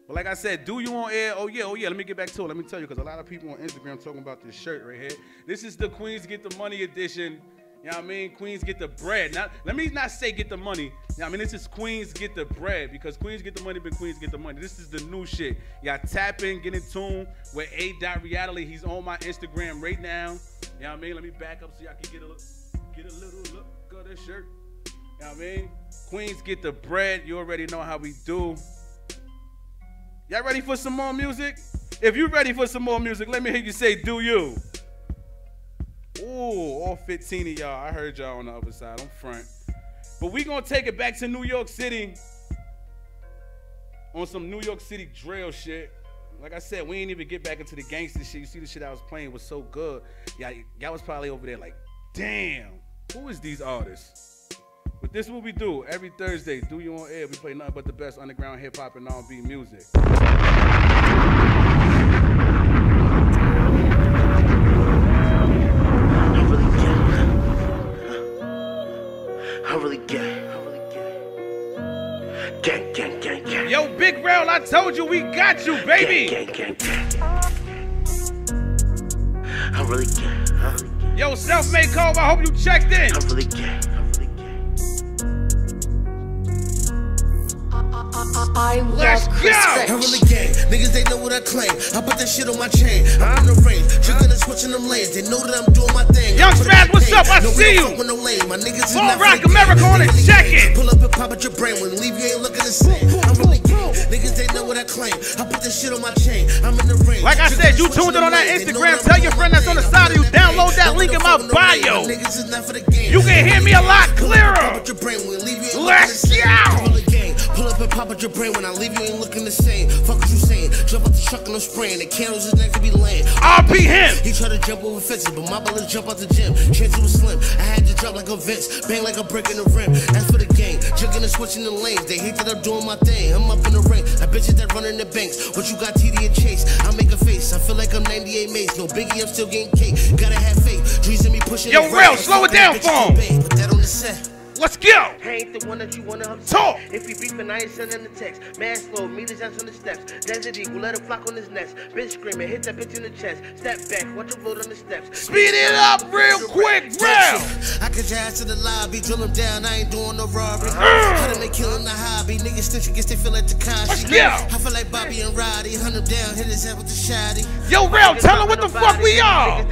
But like I said, Do You On Air? Oh yeah, let me get back to it. Let me tell you, because a lot of people on Instagram talking about this shirt right here. This is the Queens Get The Money edition. You know what I mean? Queens Get The Bread. Now, let me not say Get The Money. You know what I mean? This is Queens Get The Bread, because Queens Get The Money, but Queens Get The Money. This is the new shit. Y'all tap in, get in tune with A.Reality. He's on my Instagram right now. You know what I mean? Let me back up so y'all can get a little look of this shirt. You know what I mean? Queens get the bread. You already know how we do. Y'all ready for some more music? If you ready for some more music, let me hear you say, do you? Ooh, all 15 of y'all. I heard y'all on the other side. I'm front. But we gonna take it back to New York City on some New York City drill shit. Like I said, we ain't even get back into the gangster shit. You see the shit I was playing was so good. Y'all was probably over there like, damn, who is these artists? But this is what we do every Thursday. Do You On Air. We play nothing but the best underground hip hop and R&B music. I really get it. Gang. Yo, Big Rail, I told you we got you, baby. Gang. I really get it. Yo, Self-Made Cove, I hope you checked in. I really get it. Let's go! I really gang. Niggas, they know what I claim. I put that shit on my chain. I'm in the range. Tricking and switching them lanes. They know that I'm doing my thing. Young Strap, what's up? I see you. My niggas Ball Rock America on it. Check it. Pull up and pop at your brain. When leave, you ain't looking the same. I'm really gang. Niggas, they know what I claim. I put that shit on my chain. I'm in the range. Like I said, you tuned in on that Instagram. Tell your friend that's on the side of you. Download that link in my bio. You can hear me a lot clearer. Let's go! Pull up and pop out your brain. When I leave, you ain't looking the same. Fuck what you saying? Jump out the truck and I'm spraying. The candles is next to be laying. I'll be him. He tried to jump over fences, but my brother jump out the gym. Chances was slim. I had to drop like a Vince, bang like a brick in the rim. That's for the gang, jugging and switching the lanes. They hate that I'm doing my thing. I'm up in the ring. I bitches that running the banks. What you got, TD and Chase? I make a face. I feel like I'm 98 Mace. No biggie, I'm still getting cake. Gotta have faith. Dreams in me pushing. Yo, Real, slow it down, phone. Put that on the set. Let's go! I ain't the one that you wanna upset. Talk! If you beefin', I ain't sending the text. Man slow, meet his ass on the steps. Desert Eagle, let him flock on his nest. Bitch screaming, hit that bitch in the chest. Step back, watch him float on the steps. Speed it up real quick, Real! I could ass to the lobby, drill him down, I ain't doing no robbery. How to make killing the hobby, niggas snitching, guess they feel like Tekashi. Let's go! I feel like Bobby and Roddy, hunt him down, hit his head with the shotty. Yo, Real, tell him what the fuck we are!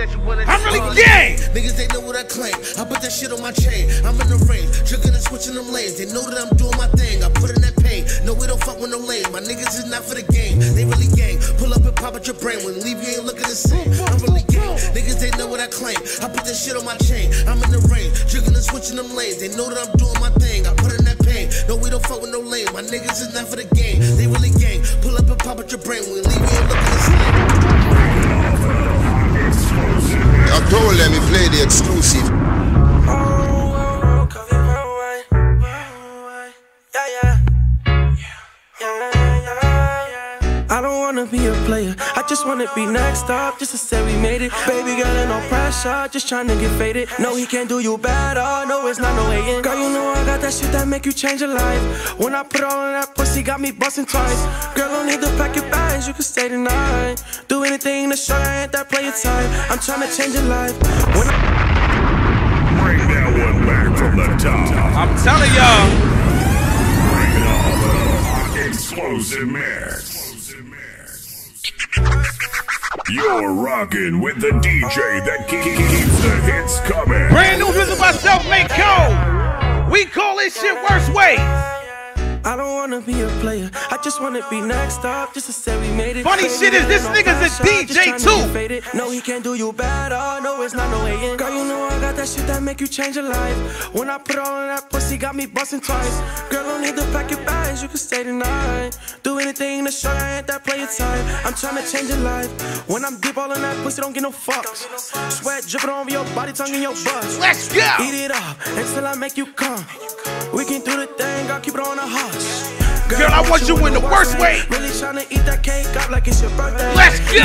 I'm really gay! Niggas, they know what I claim. I put that shit on my chain, I'm in the range. Jugging and switching them lanes, they know that I'm doing my thing. I put in that pain, no we don't fuck with no lame. My niggas is not for the game, they really gang. Pull up and pop out your brain, when leave you ain't looking the same. I'm really gang, niggas they know what I claim. I put that shit on my chain, I'm in the rain. Jugging and switching them lanes, they know that I'm doing my thing. I put in that pain, no we don't fuck with no lame. My niggas is not for the game, they really gang. Pull up and pop out your brain, when leave you ain't looking the same. I told let me play the exclusive. I don't wanna be a player, I just wanna be next up, just to say we made it. Baby girl, ain't no pressure, just tryna get faded. No, he can't do you better, no, it's not no hating. Girl, you know I got that shit that make you change your life. When I put on that pussy, got me bustin' twice. Girl, don't need to pack your bags, you can stay tonight. Do anything to show I ain't that player type. I'm tryna change your life. When I bring that one back from the top, I'm telling y'all. Bring it all up, explosive mix. You're rocking with the DJ that keeps the hits coming. Brand new music by Self-Made Cove. We call this shit Worst Ways. I don't wanna be a player, I just wanna be next up, just to say we made it. Funny shit is this nigga's a DJ too. No, he can't do you better, no, it's not no hating. Girl, you know I got that shit that make you change your life. When I put on that pussy, got me bustin' twice. Girl, don't need to pack your bags, you can stay tonight. Do anything to show I ain't that player type. I'm tryna change your life. When I'm deep all in that pussy, don't get no fucks. Sweat dripping over your body, tongue in your butt. Let's go! Eat it up, until I make you come. We can do the thing, I'll keep it on the hush. Girl, I want you in the worst way. Really tryna eat that cake up like it's your birthday. Let's go!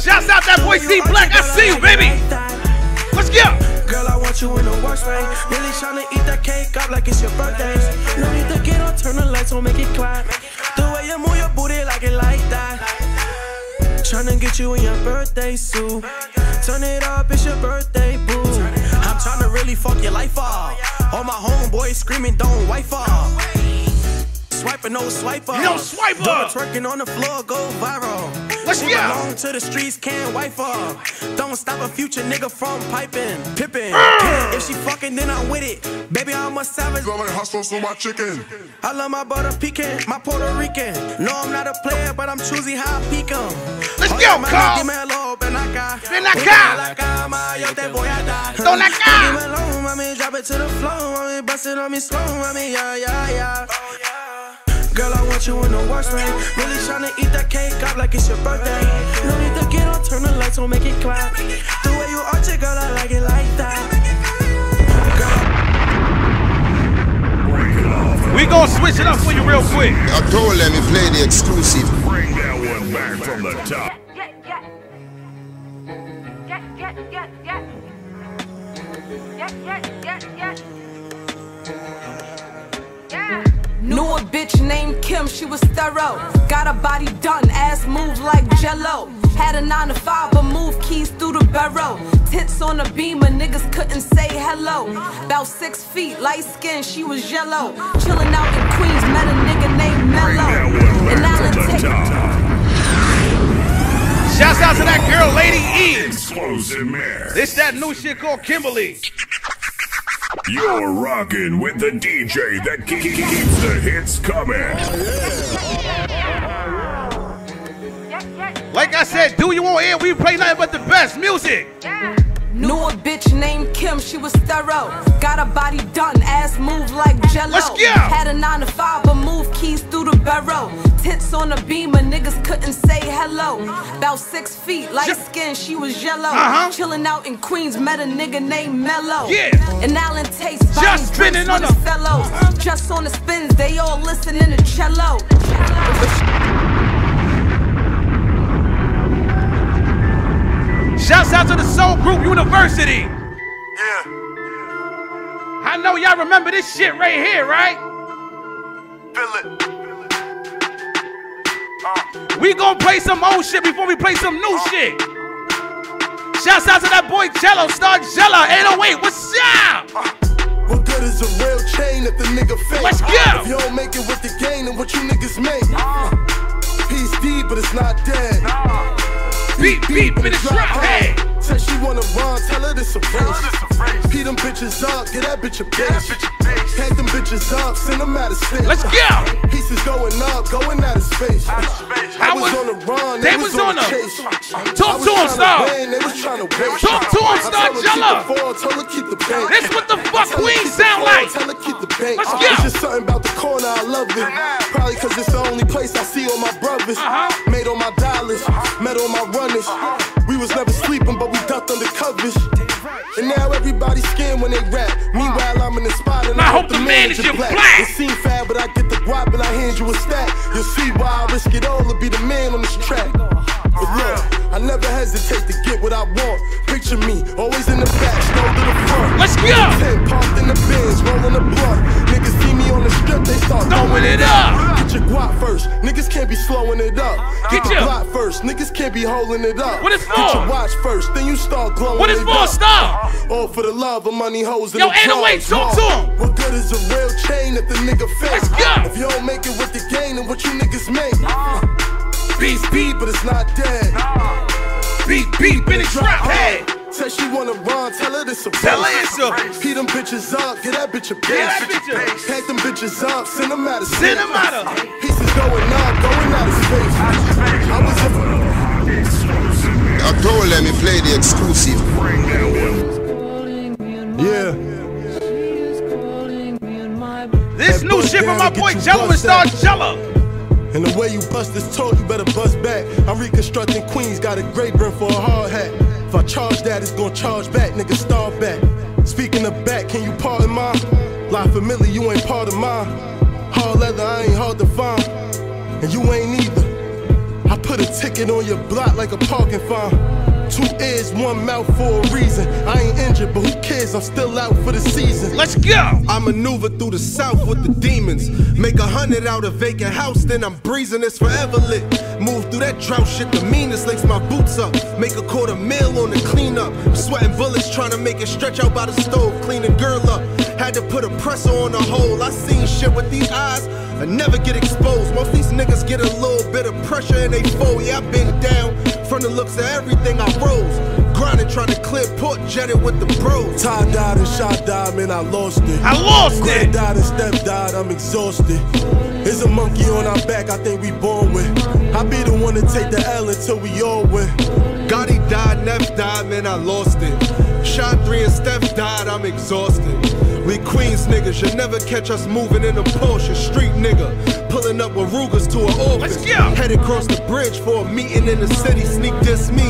Shouts out that boy C Black, I see you, baby! Let's go! Girl, I want you in the worst way. Really tryna eat that cake up like it's your birthday. No need to get on, turn the lights on, make it clap. The way you move your booty like it like that. Tryna get you in your birthday suit. Turn it up, it's your birthday boo. I'm tryna really fuck your life up. All my homeboys screaming, don't wife up. Swiper, no swiper. No swiper. Double twerking on the floor, go viral. Let's go. Belong to the streets, can't wife up. Don't stop a future nigga from piping, pipping. If she fucking, then I'm with it. Baby, I'm a savage. Love like hustle, so my chicken. I love my butter pecan, my Puerto Rican. No, I'm not a player, but I'm choosy how I peek 'em. Let's go, Carl. Ven acá. Ven acá. Don acá. Girl, I want you in the worst way. Really tryna eat that cake up like it's your birthday. No need to get on, turn the lights on, make it clap. The way you arch it, girl, I like it like that. Girl. We gon' switch it up for you real quick. I told them to play the exclusive. Bring that one back from the top. Yeah. Knew a bitch named Kim, she was thorough. Got her body done, ass moved like Jello. Had a 9-to-5, but moved keys through the barrow. Tits on the beamer, niggas couldn't say hello. About 6 feet, light skin, she was yellow. Chillin' out in Queens, met a nigga named Mello. And I'll take shouts out to that girl, Lady E. This that new shit called Kimberly. You're rocking with the DJ that keeps the hits coming. Like I said, Do You OnAir, we play nothing but the best music. Knew a bitch named Kim, she was thorough. Got her body done, ass moved like Jello. Let's go. Had a 9-to-5, but moved keys through the barrow. Tits on the beamer, niggas couldn't say hello. About 6 feet, light skin, she was yellow. Chillin' out in Queens, met a nigga named Mello. And Alan Tate's just spinning on the fellows. Just on the spins, they all listening to cello. Shouts out to the Soul Group University. Yeah. I know y'all remember this shit right here, right? Feel it. We gonna play some old shit before we play some new shit. Shouts out to that boy Jello, Star Jello, 808, what's up? What good is a real chain if the nigga fake? Let's go! If you don't make it with the game, then what you niggas make? He's deep, but it's not dead. Beep, but it's drop head. Said she wanna run, tell her this a race. Pee them bitches up, get that bitch a bitch. Head them bitches up, send them out of space. Let's go! Pieces going up, going out of space. I was on the run, they was on the chase. Talk to him, Star! Talk to him, Star Jello! That's what the fuck Queen sound like! Let's go! It's just something about the corner, I love it. Probably cause it's the only place I see all my brothers. Made all my dollars, met all my runners. We was never sleeping, but we ducked under covers. And now everybody's scared when they rap. Meanwhile, I'm in the spot and I hope the manager black. It seems fab, but I get the guap and I hand you a stack. You'll see why I risk it all to be the man on this track. But look, I never hesitate to get what I want. Picture me, always in the back, stroll to the front. Let's go! Parked in the bins, rolling the blunt. Niggas see me on the strip, they start throwing it up. Get your guap first, niggas can't be slowing it up. Get your guap first, niggas can't be holding it up. What is for? Get your watch first, then you start glowing. What is for, Star? All for the love of money, hoes, and yo, ain't no way, talk to him. What good is a real chain if the nigga fails? Let's go! If you don't make it with the game, then what you niggas make? Beast beat, but it's not dead. Beat, in the trap head. Said she wanna run, tell her this a race. Tell her it's a pee them bitches up, get that bitch a bitch. Pack them bitches up, send them out of space. Send them out of pieces going out of space. I was a I told them to play the exclusive. Yeah. This new shit from my boy Jello and Star Jello. And the way you bust this toe, you better bust back. I'm reconstructing Queens, got a great brim for a hard hat. If I charge that, it's gonna charge back, nigga, starve back. Speaking of back, can you pardon mine? Lie familiar, you ain't part of mine. Hard leather, I ain't hard to find. And you ain't either. I put a ticket on your block like a parking fine. Two ears, one mouth for a reason. I ain't injured, but who cares? I'm still out for the season. Let's go! I maneuver through the south with the demons. Make 100 out of vacant house, then I'm breezing. It's forever lit. Move through that drought shit, the meanest. Lace my boots up. Make $25,000 on the cleanup. Sweating bullets, trying to make it stretch out by the stove. Clean a girl up. Had to put a presser on the hole. I seen shit with these eyes. I never get exposed. Most these niggas get a little bit of pressure and they fold. Yeah, I've been down from the looks of everything I rose. Grinding, trying to clear port, jetted with the bros. Tie died and shot died, man, I lost it. I lost it. Grand died and step died, I'm exhausted. There's a monkey on our back, I think we born with. I be the one to take the L until we all win. Gotti died, Neff died, man, I lost it. Shot 3 and Steph died, I'm exhausted. We Queens niggas, you'll never catch us moving in a Porsche. Street nigga, pulling up with Rugers to an office. Headed across the bridge for a meeting in the city. Sneak this me.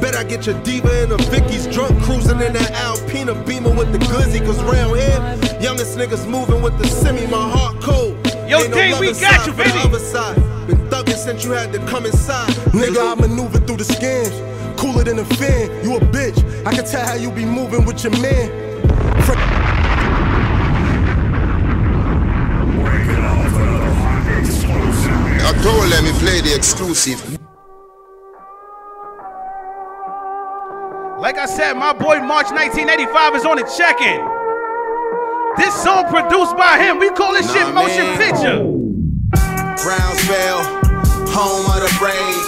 Bet I get your diva in a Vicky's. Drunk cruising in that Alpina Beamer with the glizzy. Cause round here, youngest niggas moving with the semi. My heart cold. Yo, Dane, we got you, baby. Been thugging since you had to come inside. Nigga, I maneuver through the scams. Cooler than a fan. You a bitch. I can tell how you be moving with your man. I told let me play the exclusive. Like I said, my boy March 1985 is on the check-in. This song produced by him. We call this shit motion picture. Brownsville, home of the brave.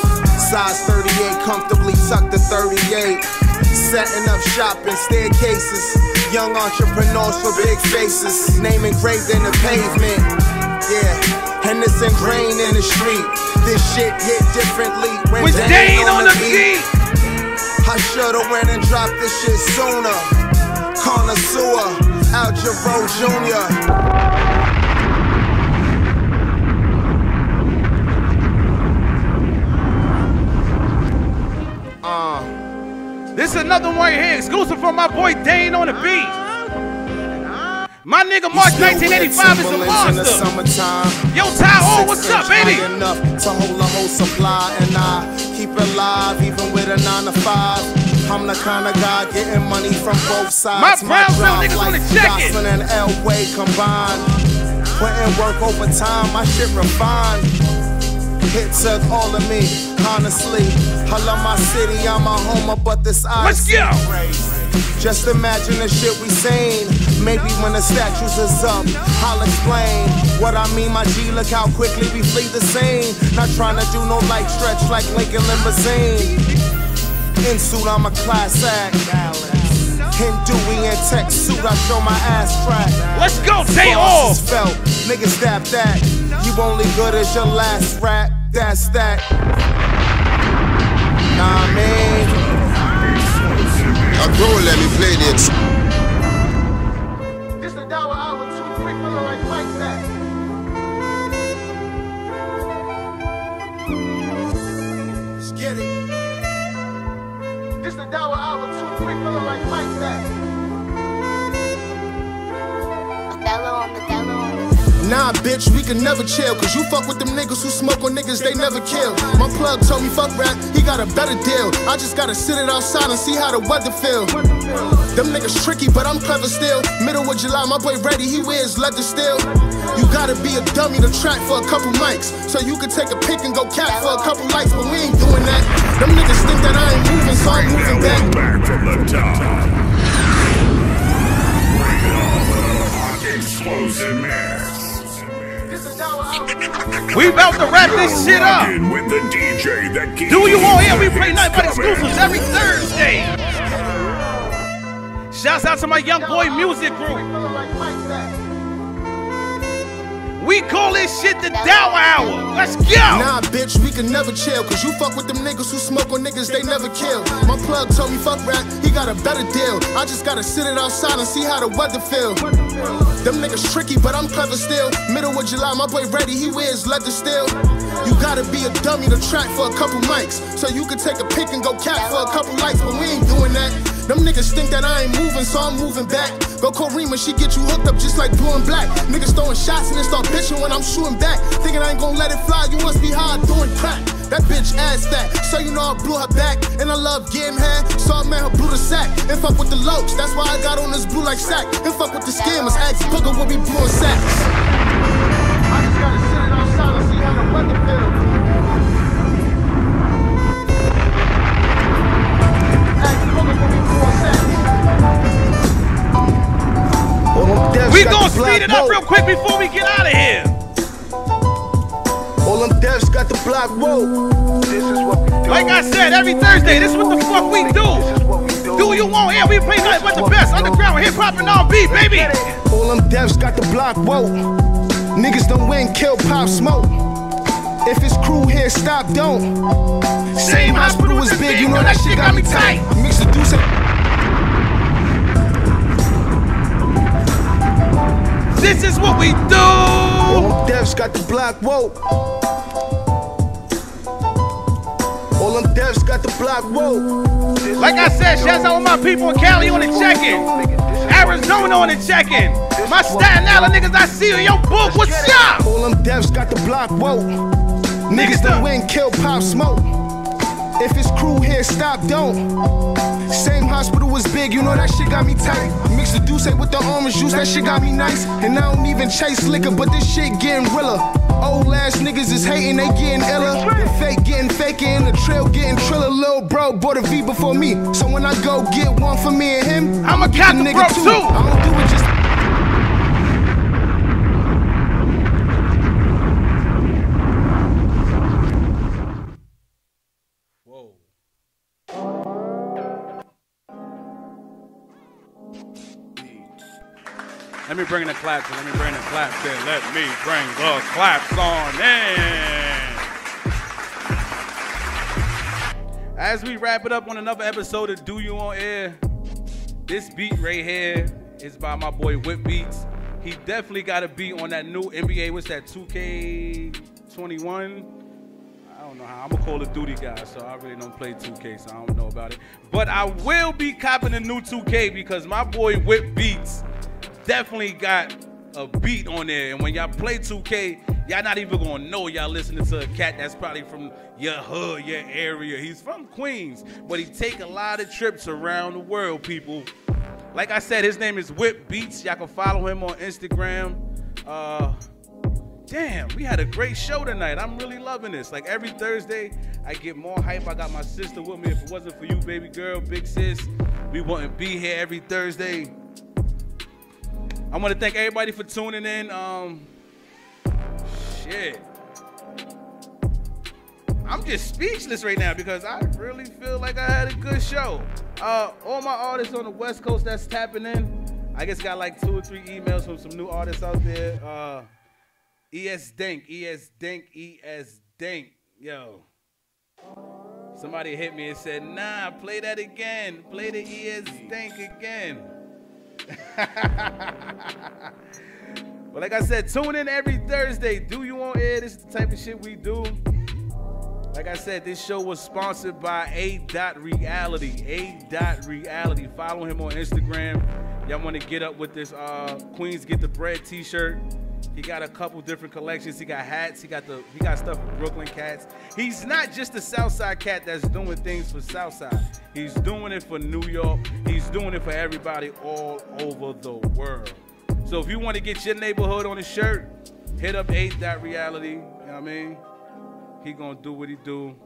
Size 38, comfortably tucked to 38. Setting up shop in staircases. Young entrepreneurs for big faces. Name engraved in the pavement. Yeah. And it's ingrained in the street. This shit hit differently when with Dane on the beat. I should've went and dropped this shit sooner. Connoisseur, out your road junior. This is another one here, exclusive from my boy Dane on the beat. My nigga March 1985 is a monster. Yo, Ty, what's up, baby? Enough to hold a whole supply, and I keep it live even with a 9-to-5. I'm the kind of guy getting money from both sides. My Brownsville niggas wanna check it. And Elway combined, putting work over time. My shit refined. It took all of me, honestly. I love my city, I'm a homer, but this I. Let's go. Just imagine the shit we seen. Maybe when the statues is up, I'll explain what I mean, my G. Look how quickly we flee the scene. Not trying to do no light stretch like Lincoln Limousine. In suit, I'm a class act. In Dewey and tech suit, I show my ass crack. Let's go, day off. Felt, nigga, stab that. You only good as your last rap. That's that. Nah, man. I don't let me play this. It's the dollar hour, 2 3 fella like that. Let's get it. It's the dollar hour, 2 3 fella like that. Nah, bitch, we can never chill. Cause you fuck with them niggas who smoke on niggas they never kill. My plug told me fuck rap, he got a better deal. I just gotta sit it outside and see how the weather feel. Them niggas tricky, but I'm clever still. Middle of July, my boy Reddy, he wears leather still. You gotta be a dummy to track for a couple mics. So you can take a pick and go cap for a couple lights. But we ain't doing that. Them niggas think that I ain't moving, so I'm moving back from the top. Explosive mess. We about to wrap this shit up. With the DJ that keeps Du U OnAir, we play night by exclusives every Thursday. Shouts out to my young boy music group. We call this shit the Dow Hour. Let's go. Nah, bitch, we can never chill. Cause you fuck with them niggas who smoke on niggas they never kill. My plug told me fuck rap, he got a better deal. I just gotta sit it outside and see how the weather feel. Them niggas tricky, but I'm clever still. Middle of July, my boy Reddy, he wears leather still. You gotta be a dummy to track for a couple mics. So you can take a pick and go cap for a couple lights. But we ain't doing that. Them niggas think that I ain't moving, so I'm moving back. Go Karima, she get you hooked up just like blue and black. Niggas throwing shots and they start bitching when I'm shooting back. Thinking I ain't gonna let it fly, you must be high doing crack. that bitch ass fat. So you know I blew her back, and I love getting head. So I made her blew the sack, and fuck with the locs. That's why I got on this blue like sack, and fuck with the scammers. Ask Pugger when we blowing sacks. I just gotta sit it outside and see how the weather feels. Ask Pugger when we blowing sacks. We gonna speed it up real quick before we get out of here. All them devs got the block, whoa. This is what we do. Like I said, every Thursday, this is what the fuck we do. This is what we do. Do you want air? We play nothing but the best underground hip hop and R&B, baby. All them devs got the block, whoa. Niggas don't win, kill, pop, smoke. If it's crew here, stop, don't. Same hospital is big, you know that shit got me tight. Mix the deuce and... This is what we do. All them devs got the block, whoa. All them devs got the block, whoa. Like I said, shouts out all my people in Cali on the check-in. Arizona on the check-in. My Staten Island niggas, I see you, yo, boo, what's up? All them devs got the block, whoa. Niggas that win, kill, pop, smoke. If it's crew here, stop, don't. Same hospital was big, you know that shit got me tight. Mix the deuce with the orange juice, that shit got me nice. And I don't even chase liquor, but this shit getting realer. Old ass niggas is hating, they getting iller. The fake getting faker, and the trail getting triller. Lil bro bought a V before me, so when I go get one for me and him, I'm a cop nigga too. I don't do it just. Let me bring the claps in. Let me bring the claps in. Let me bring the claps on in. As we wrap it up on another episode of Do You On Air, this beat right here is by my boy Whip Beats. He definitely got a beat on that new NBA, what's that, 2K21? I don't know how. I'm a Call of Duty guy, so I really don't play 2K, so I don't know about it. But I will be copping a new 2K because my boy Whip Beats definitely got a beat on there, and when y'all play 2K, y'all not even gonna know y'all listening to a cat that's probably from your hood, your area. He's from Queens, but he take a lot of trips around the world, people. Like I said, his name is Whip Beats. Y'all can follow him on Instagram. Damn, we had a great show tonight. I'm really loving this. Like every Thursday, I get more hype. I got my sister with me. If it wasn't for you, baby girl, big sis, we wouldn't be here every Thursday. I want to thank everybody for tuning in. Shit. I'm just speechless right now because I really feel like I had a good show. All my artists on the West Coast that's tapping in, I just got like 2 or 3 emails from some new artists out there. ES Dank, ES Dank, ES Dank. Yo. Somebody hit me and said, nah, play that again. Play the ES Dank again. But like I said, tune in every Thursday. Do You On Air? This is the type of shit we do. Like I said, this show was sponsored by A.Reality. A.Reality. Follow him on Instagram. Y'all want to get up with this Queens Get the Bread t-shirt. He got a couple different collections. He got hats. He got stuff for Brooklyn cats. He's not just a Southside cat that's doing things for Southside. He's doing it for New York. He's doing it for everybody all over the world. So if you want to get your neighborhood on a shirt, hit up A.Reality. You know what I mean? He gonna do what he do.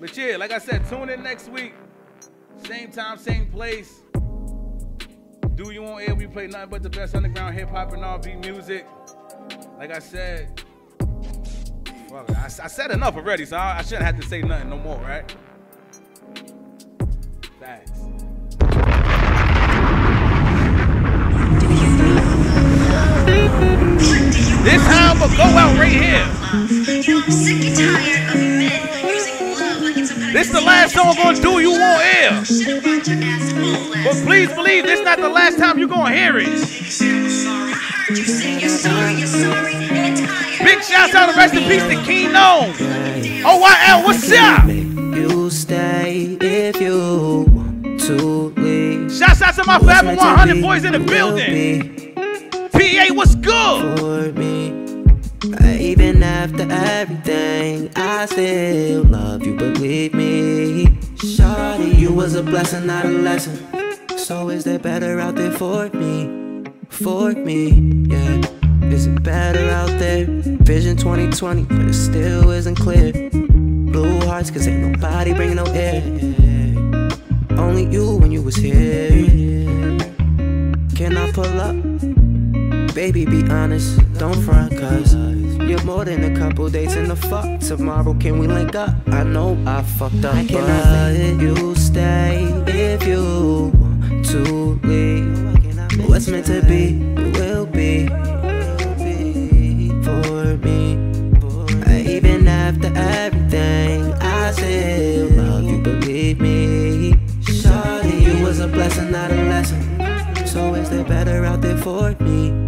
But yeah, like I said, tune in next week. Same time, same place. Do You On Air? We play nothing but the best underground hip-hop and R&B music. Like I said, well, I said enough already, so I shouldn't have to say nothing no more, right? Facts. This album will go out right here. You know, I'm sick and tired of men using love like it's a magazine. This is the last song I'm gonna Do You On Air. But please believe this is not the last time you're gonna hear it. Big shouts out to rest in peace to Keynote. OYL, what's up? You stay if you to leave. Shouts out to my Forever 100 boys in the building. PA, what's good? For me, even after after everything, I still love you, believe me. Shawty, you was a blessing, not a lesson. So is there better out there for me? For me, yeah. Is it better out there? Vision 2020, but it still isn't clear. Blue hearts, cause ain't nobody bringing no air. Only you when you was here. Can I pull up? Baby, be honest, don't front, cause you're more than a couple days in the fuck. Tomorrow, can we link up? I know I fucked up, but you stay if you want to leave. What's meant to be, will be for me. Even after everything, I still love you, believe me. Shawty, you was a blessing, not a lesson. So is there better out there for me?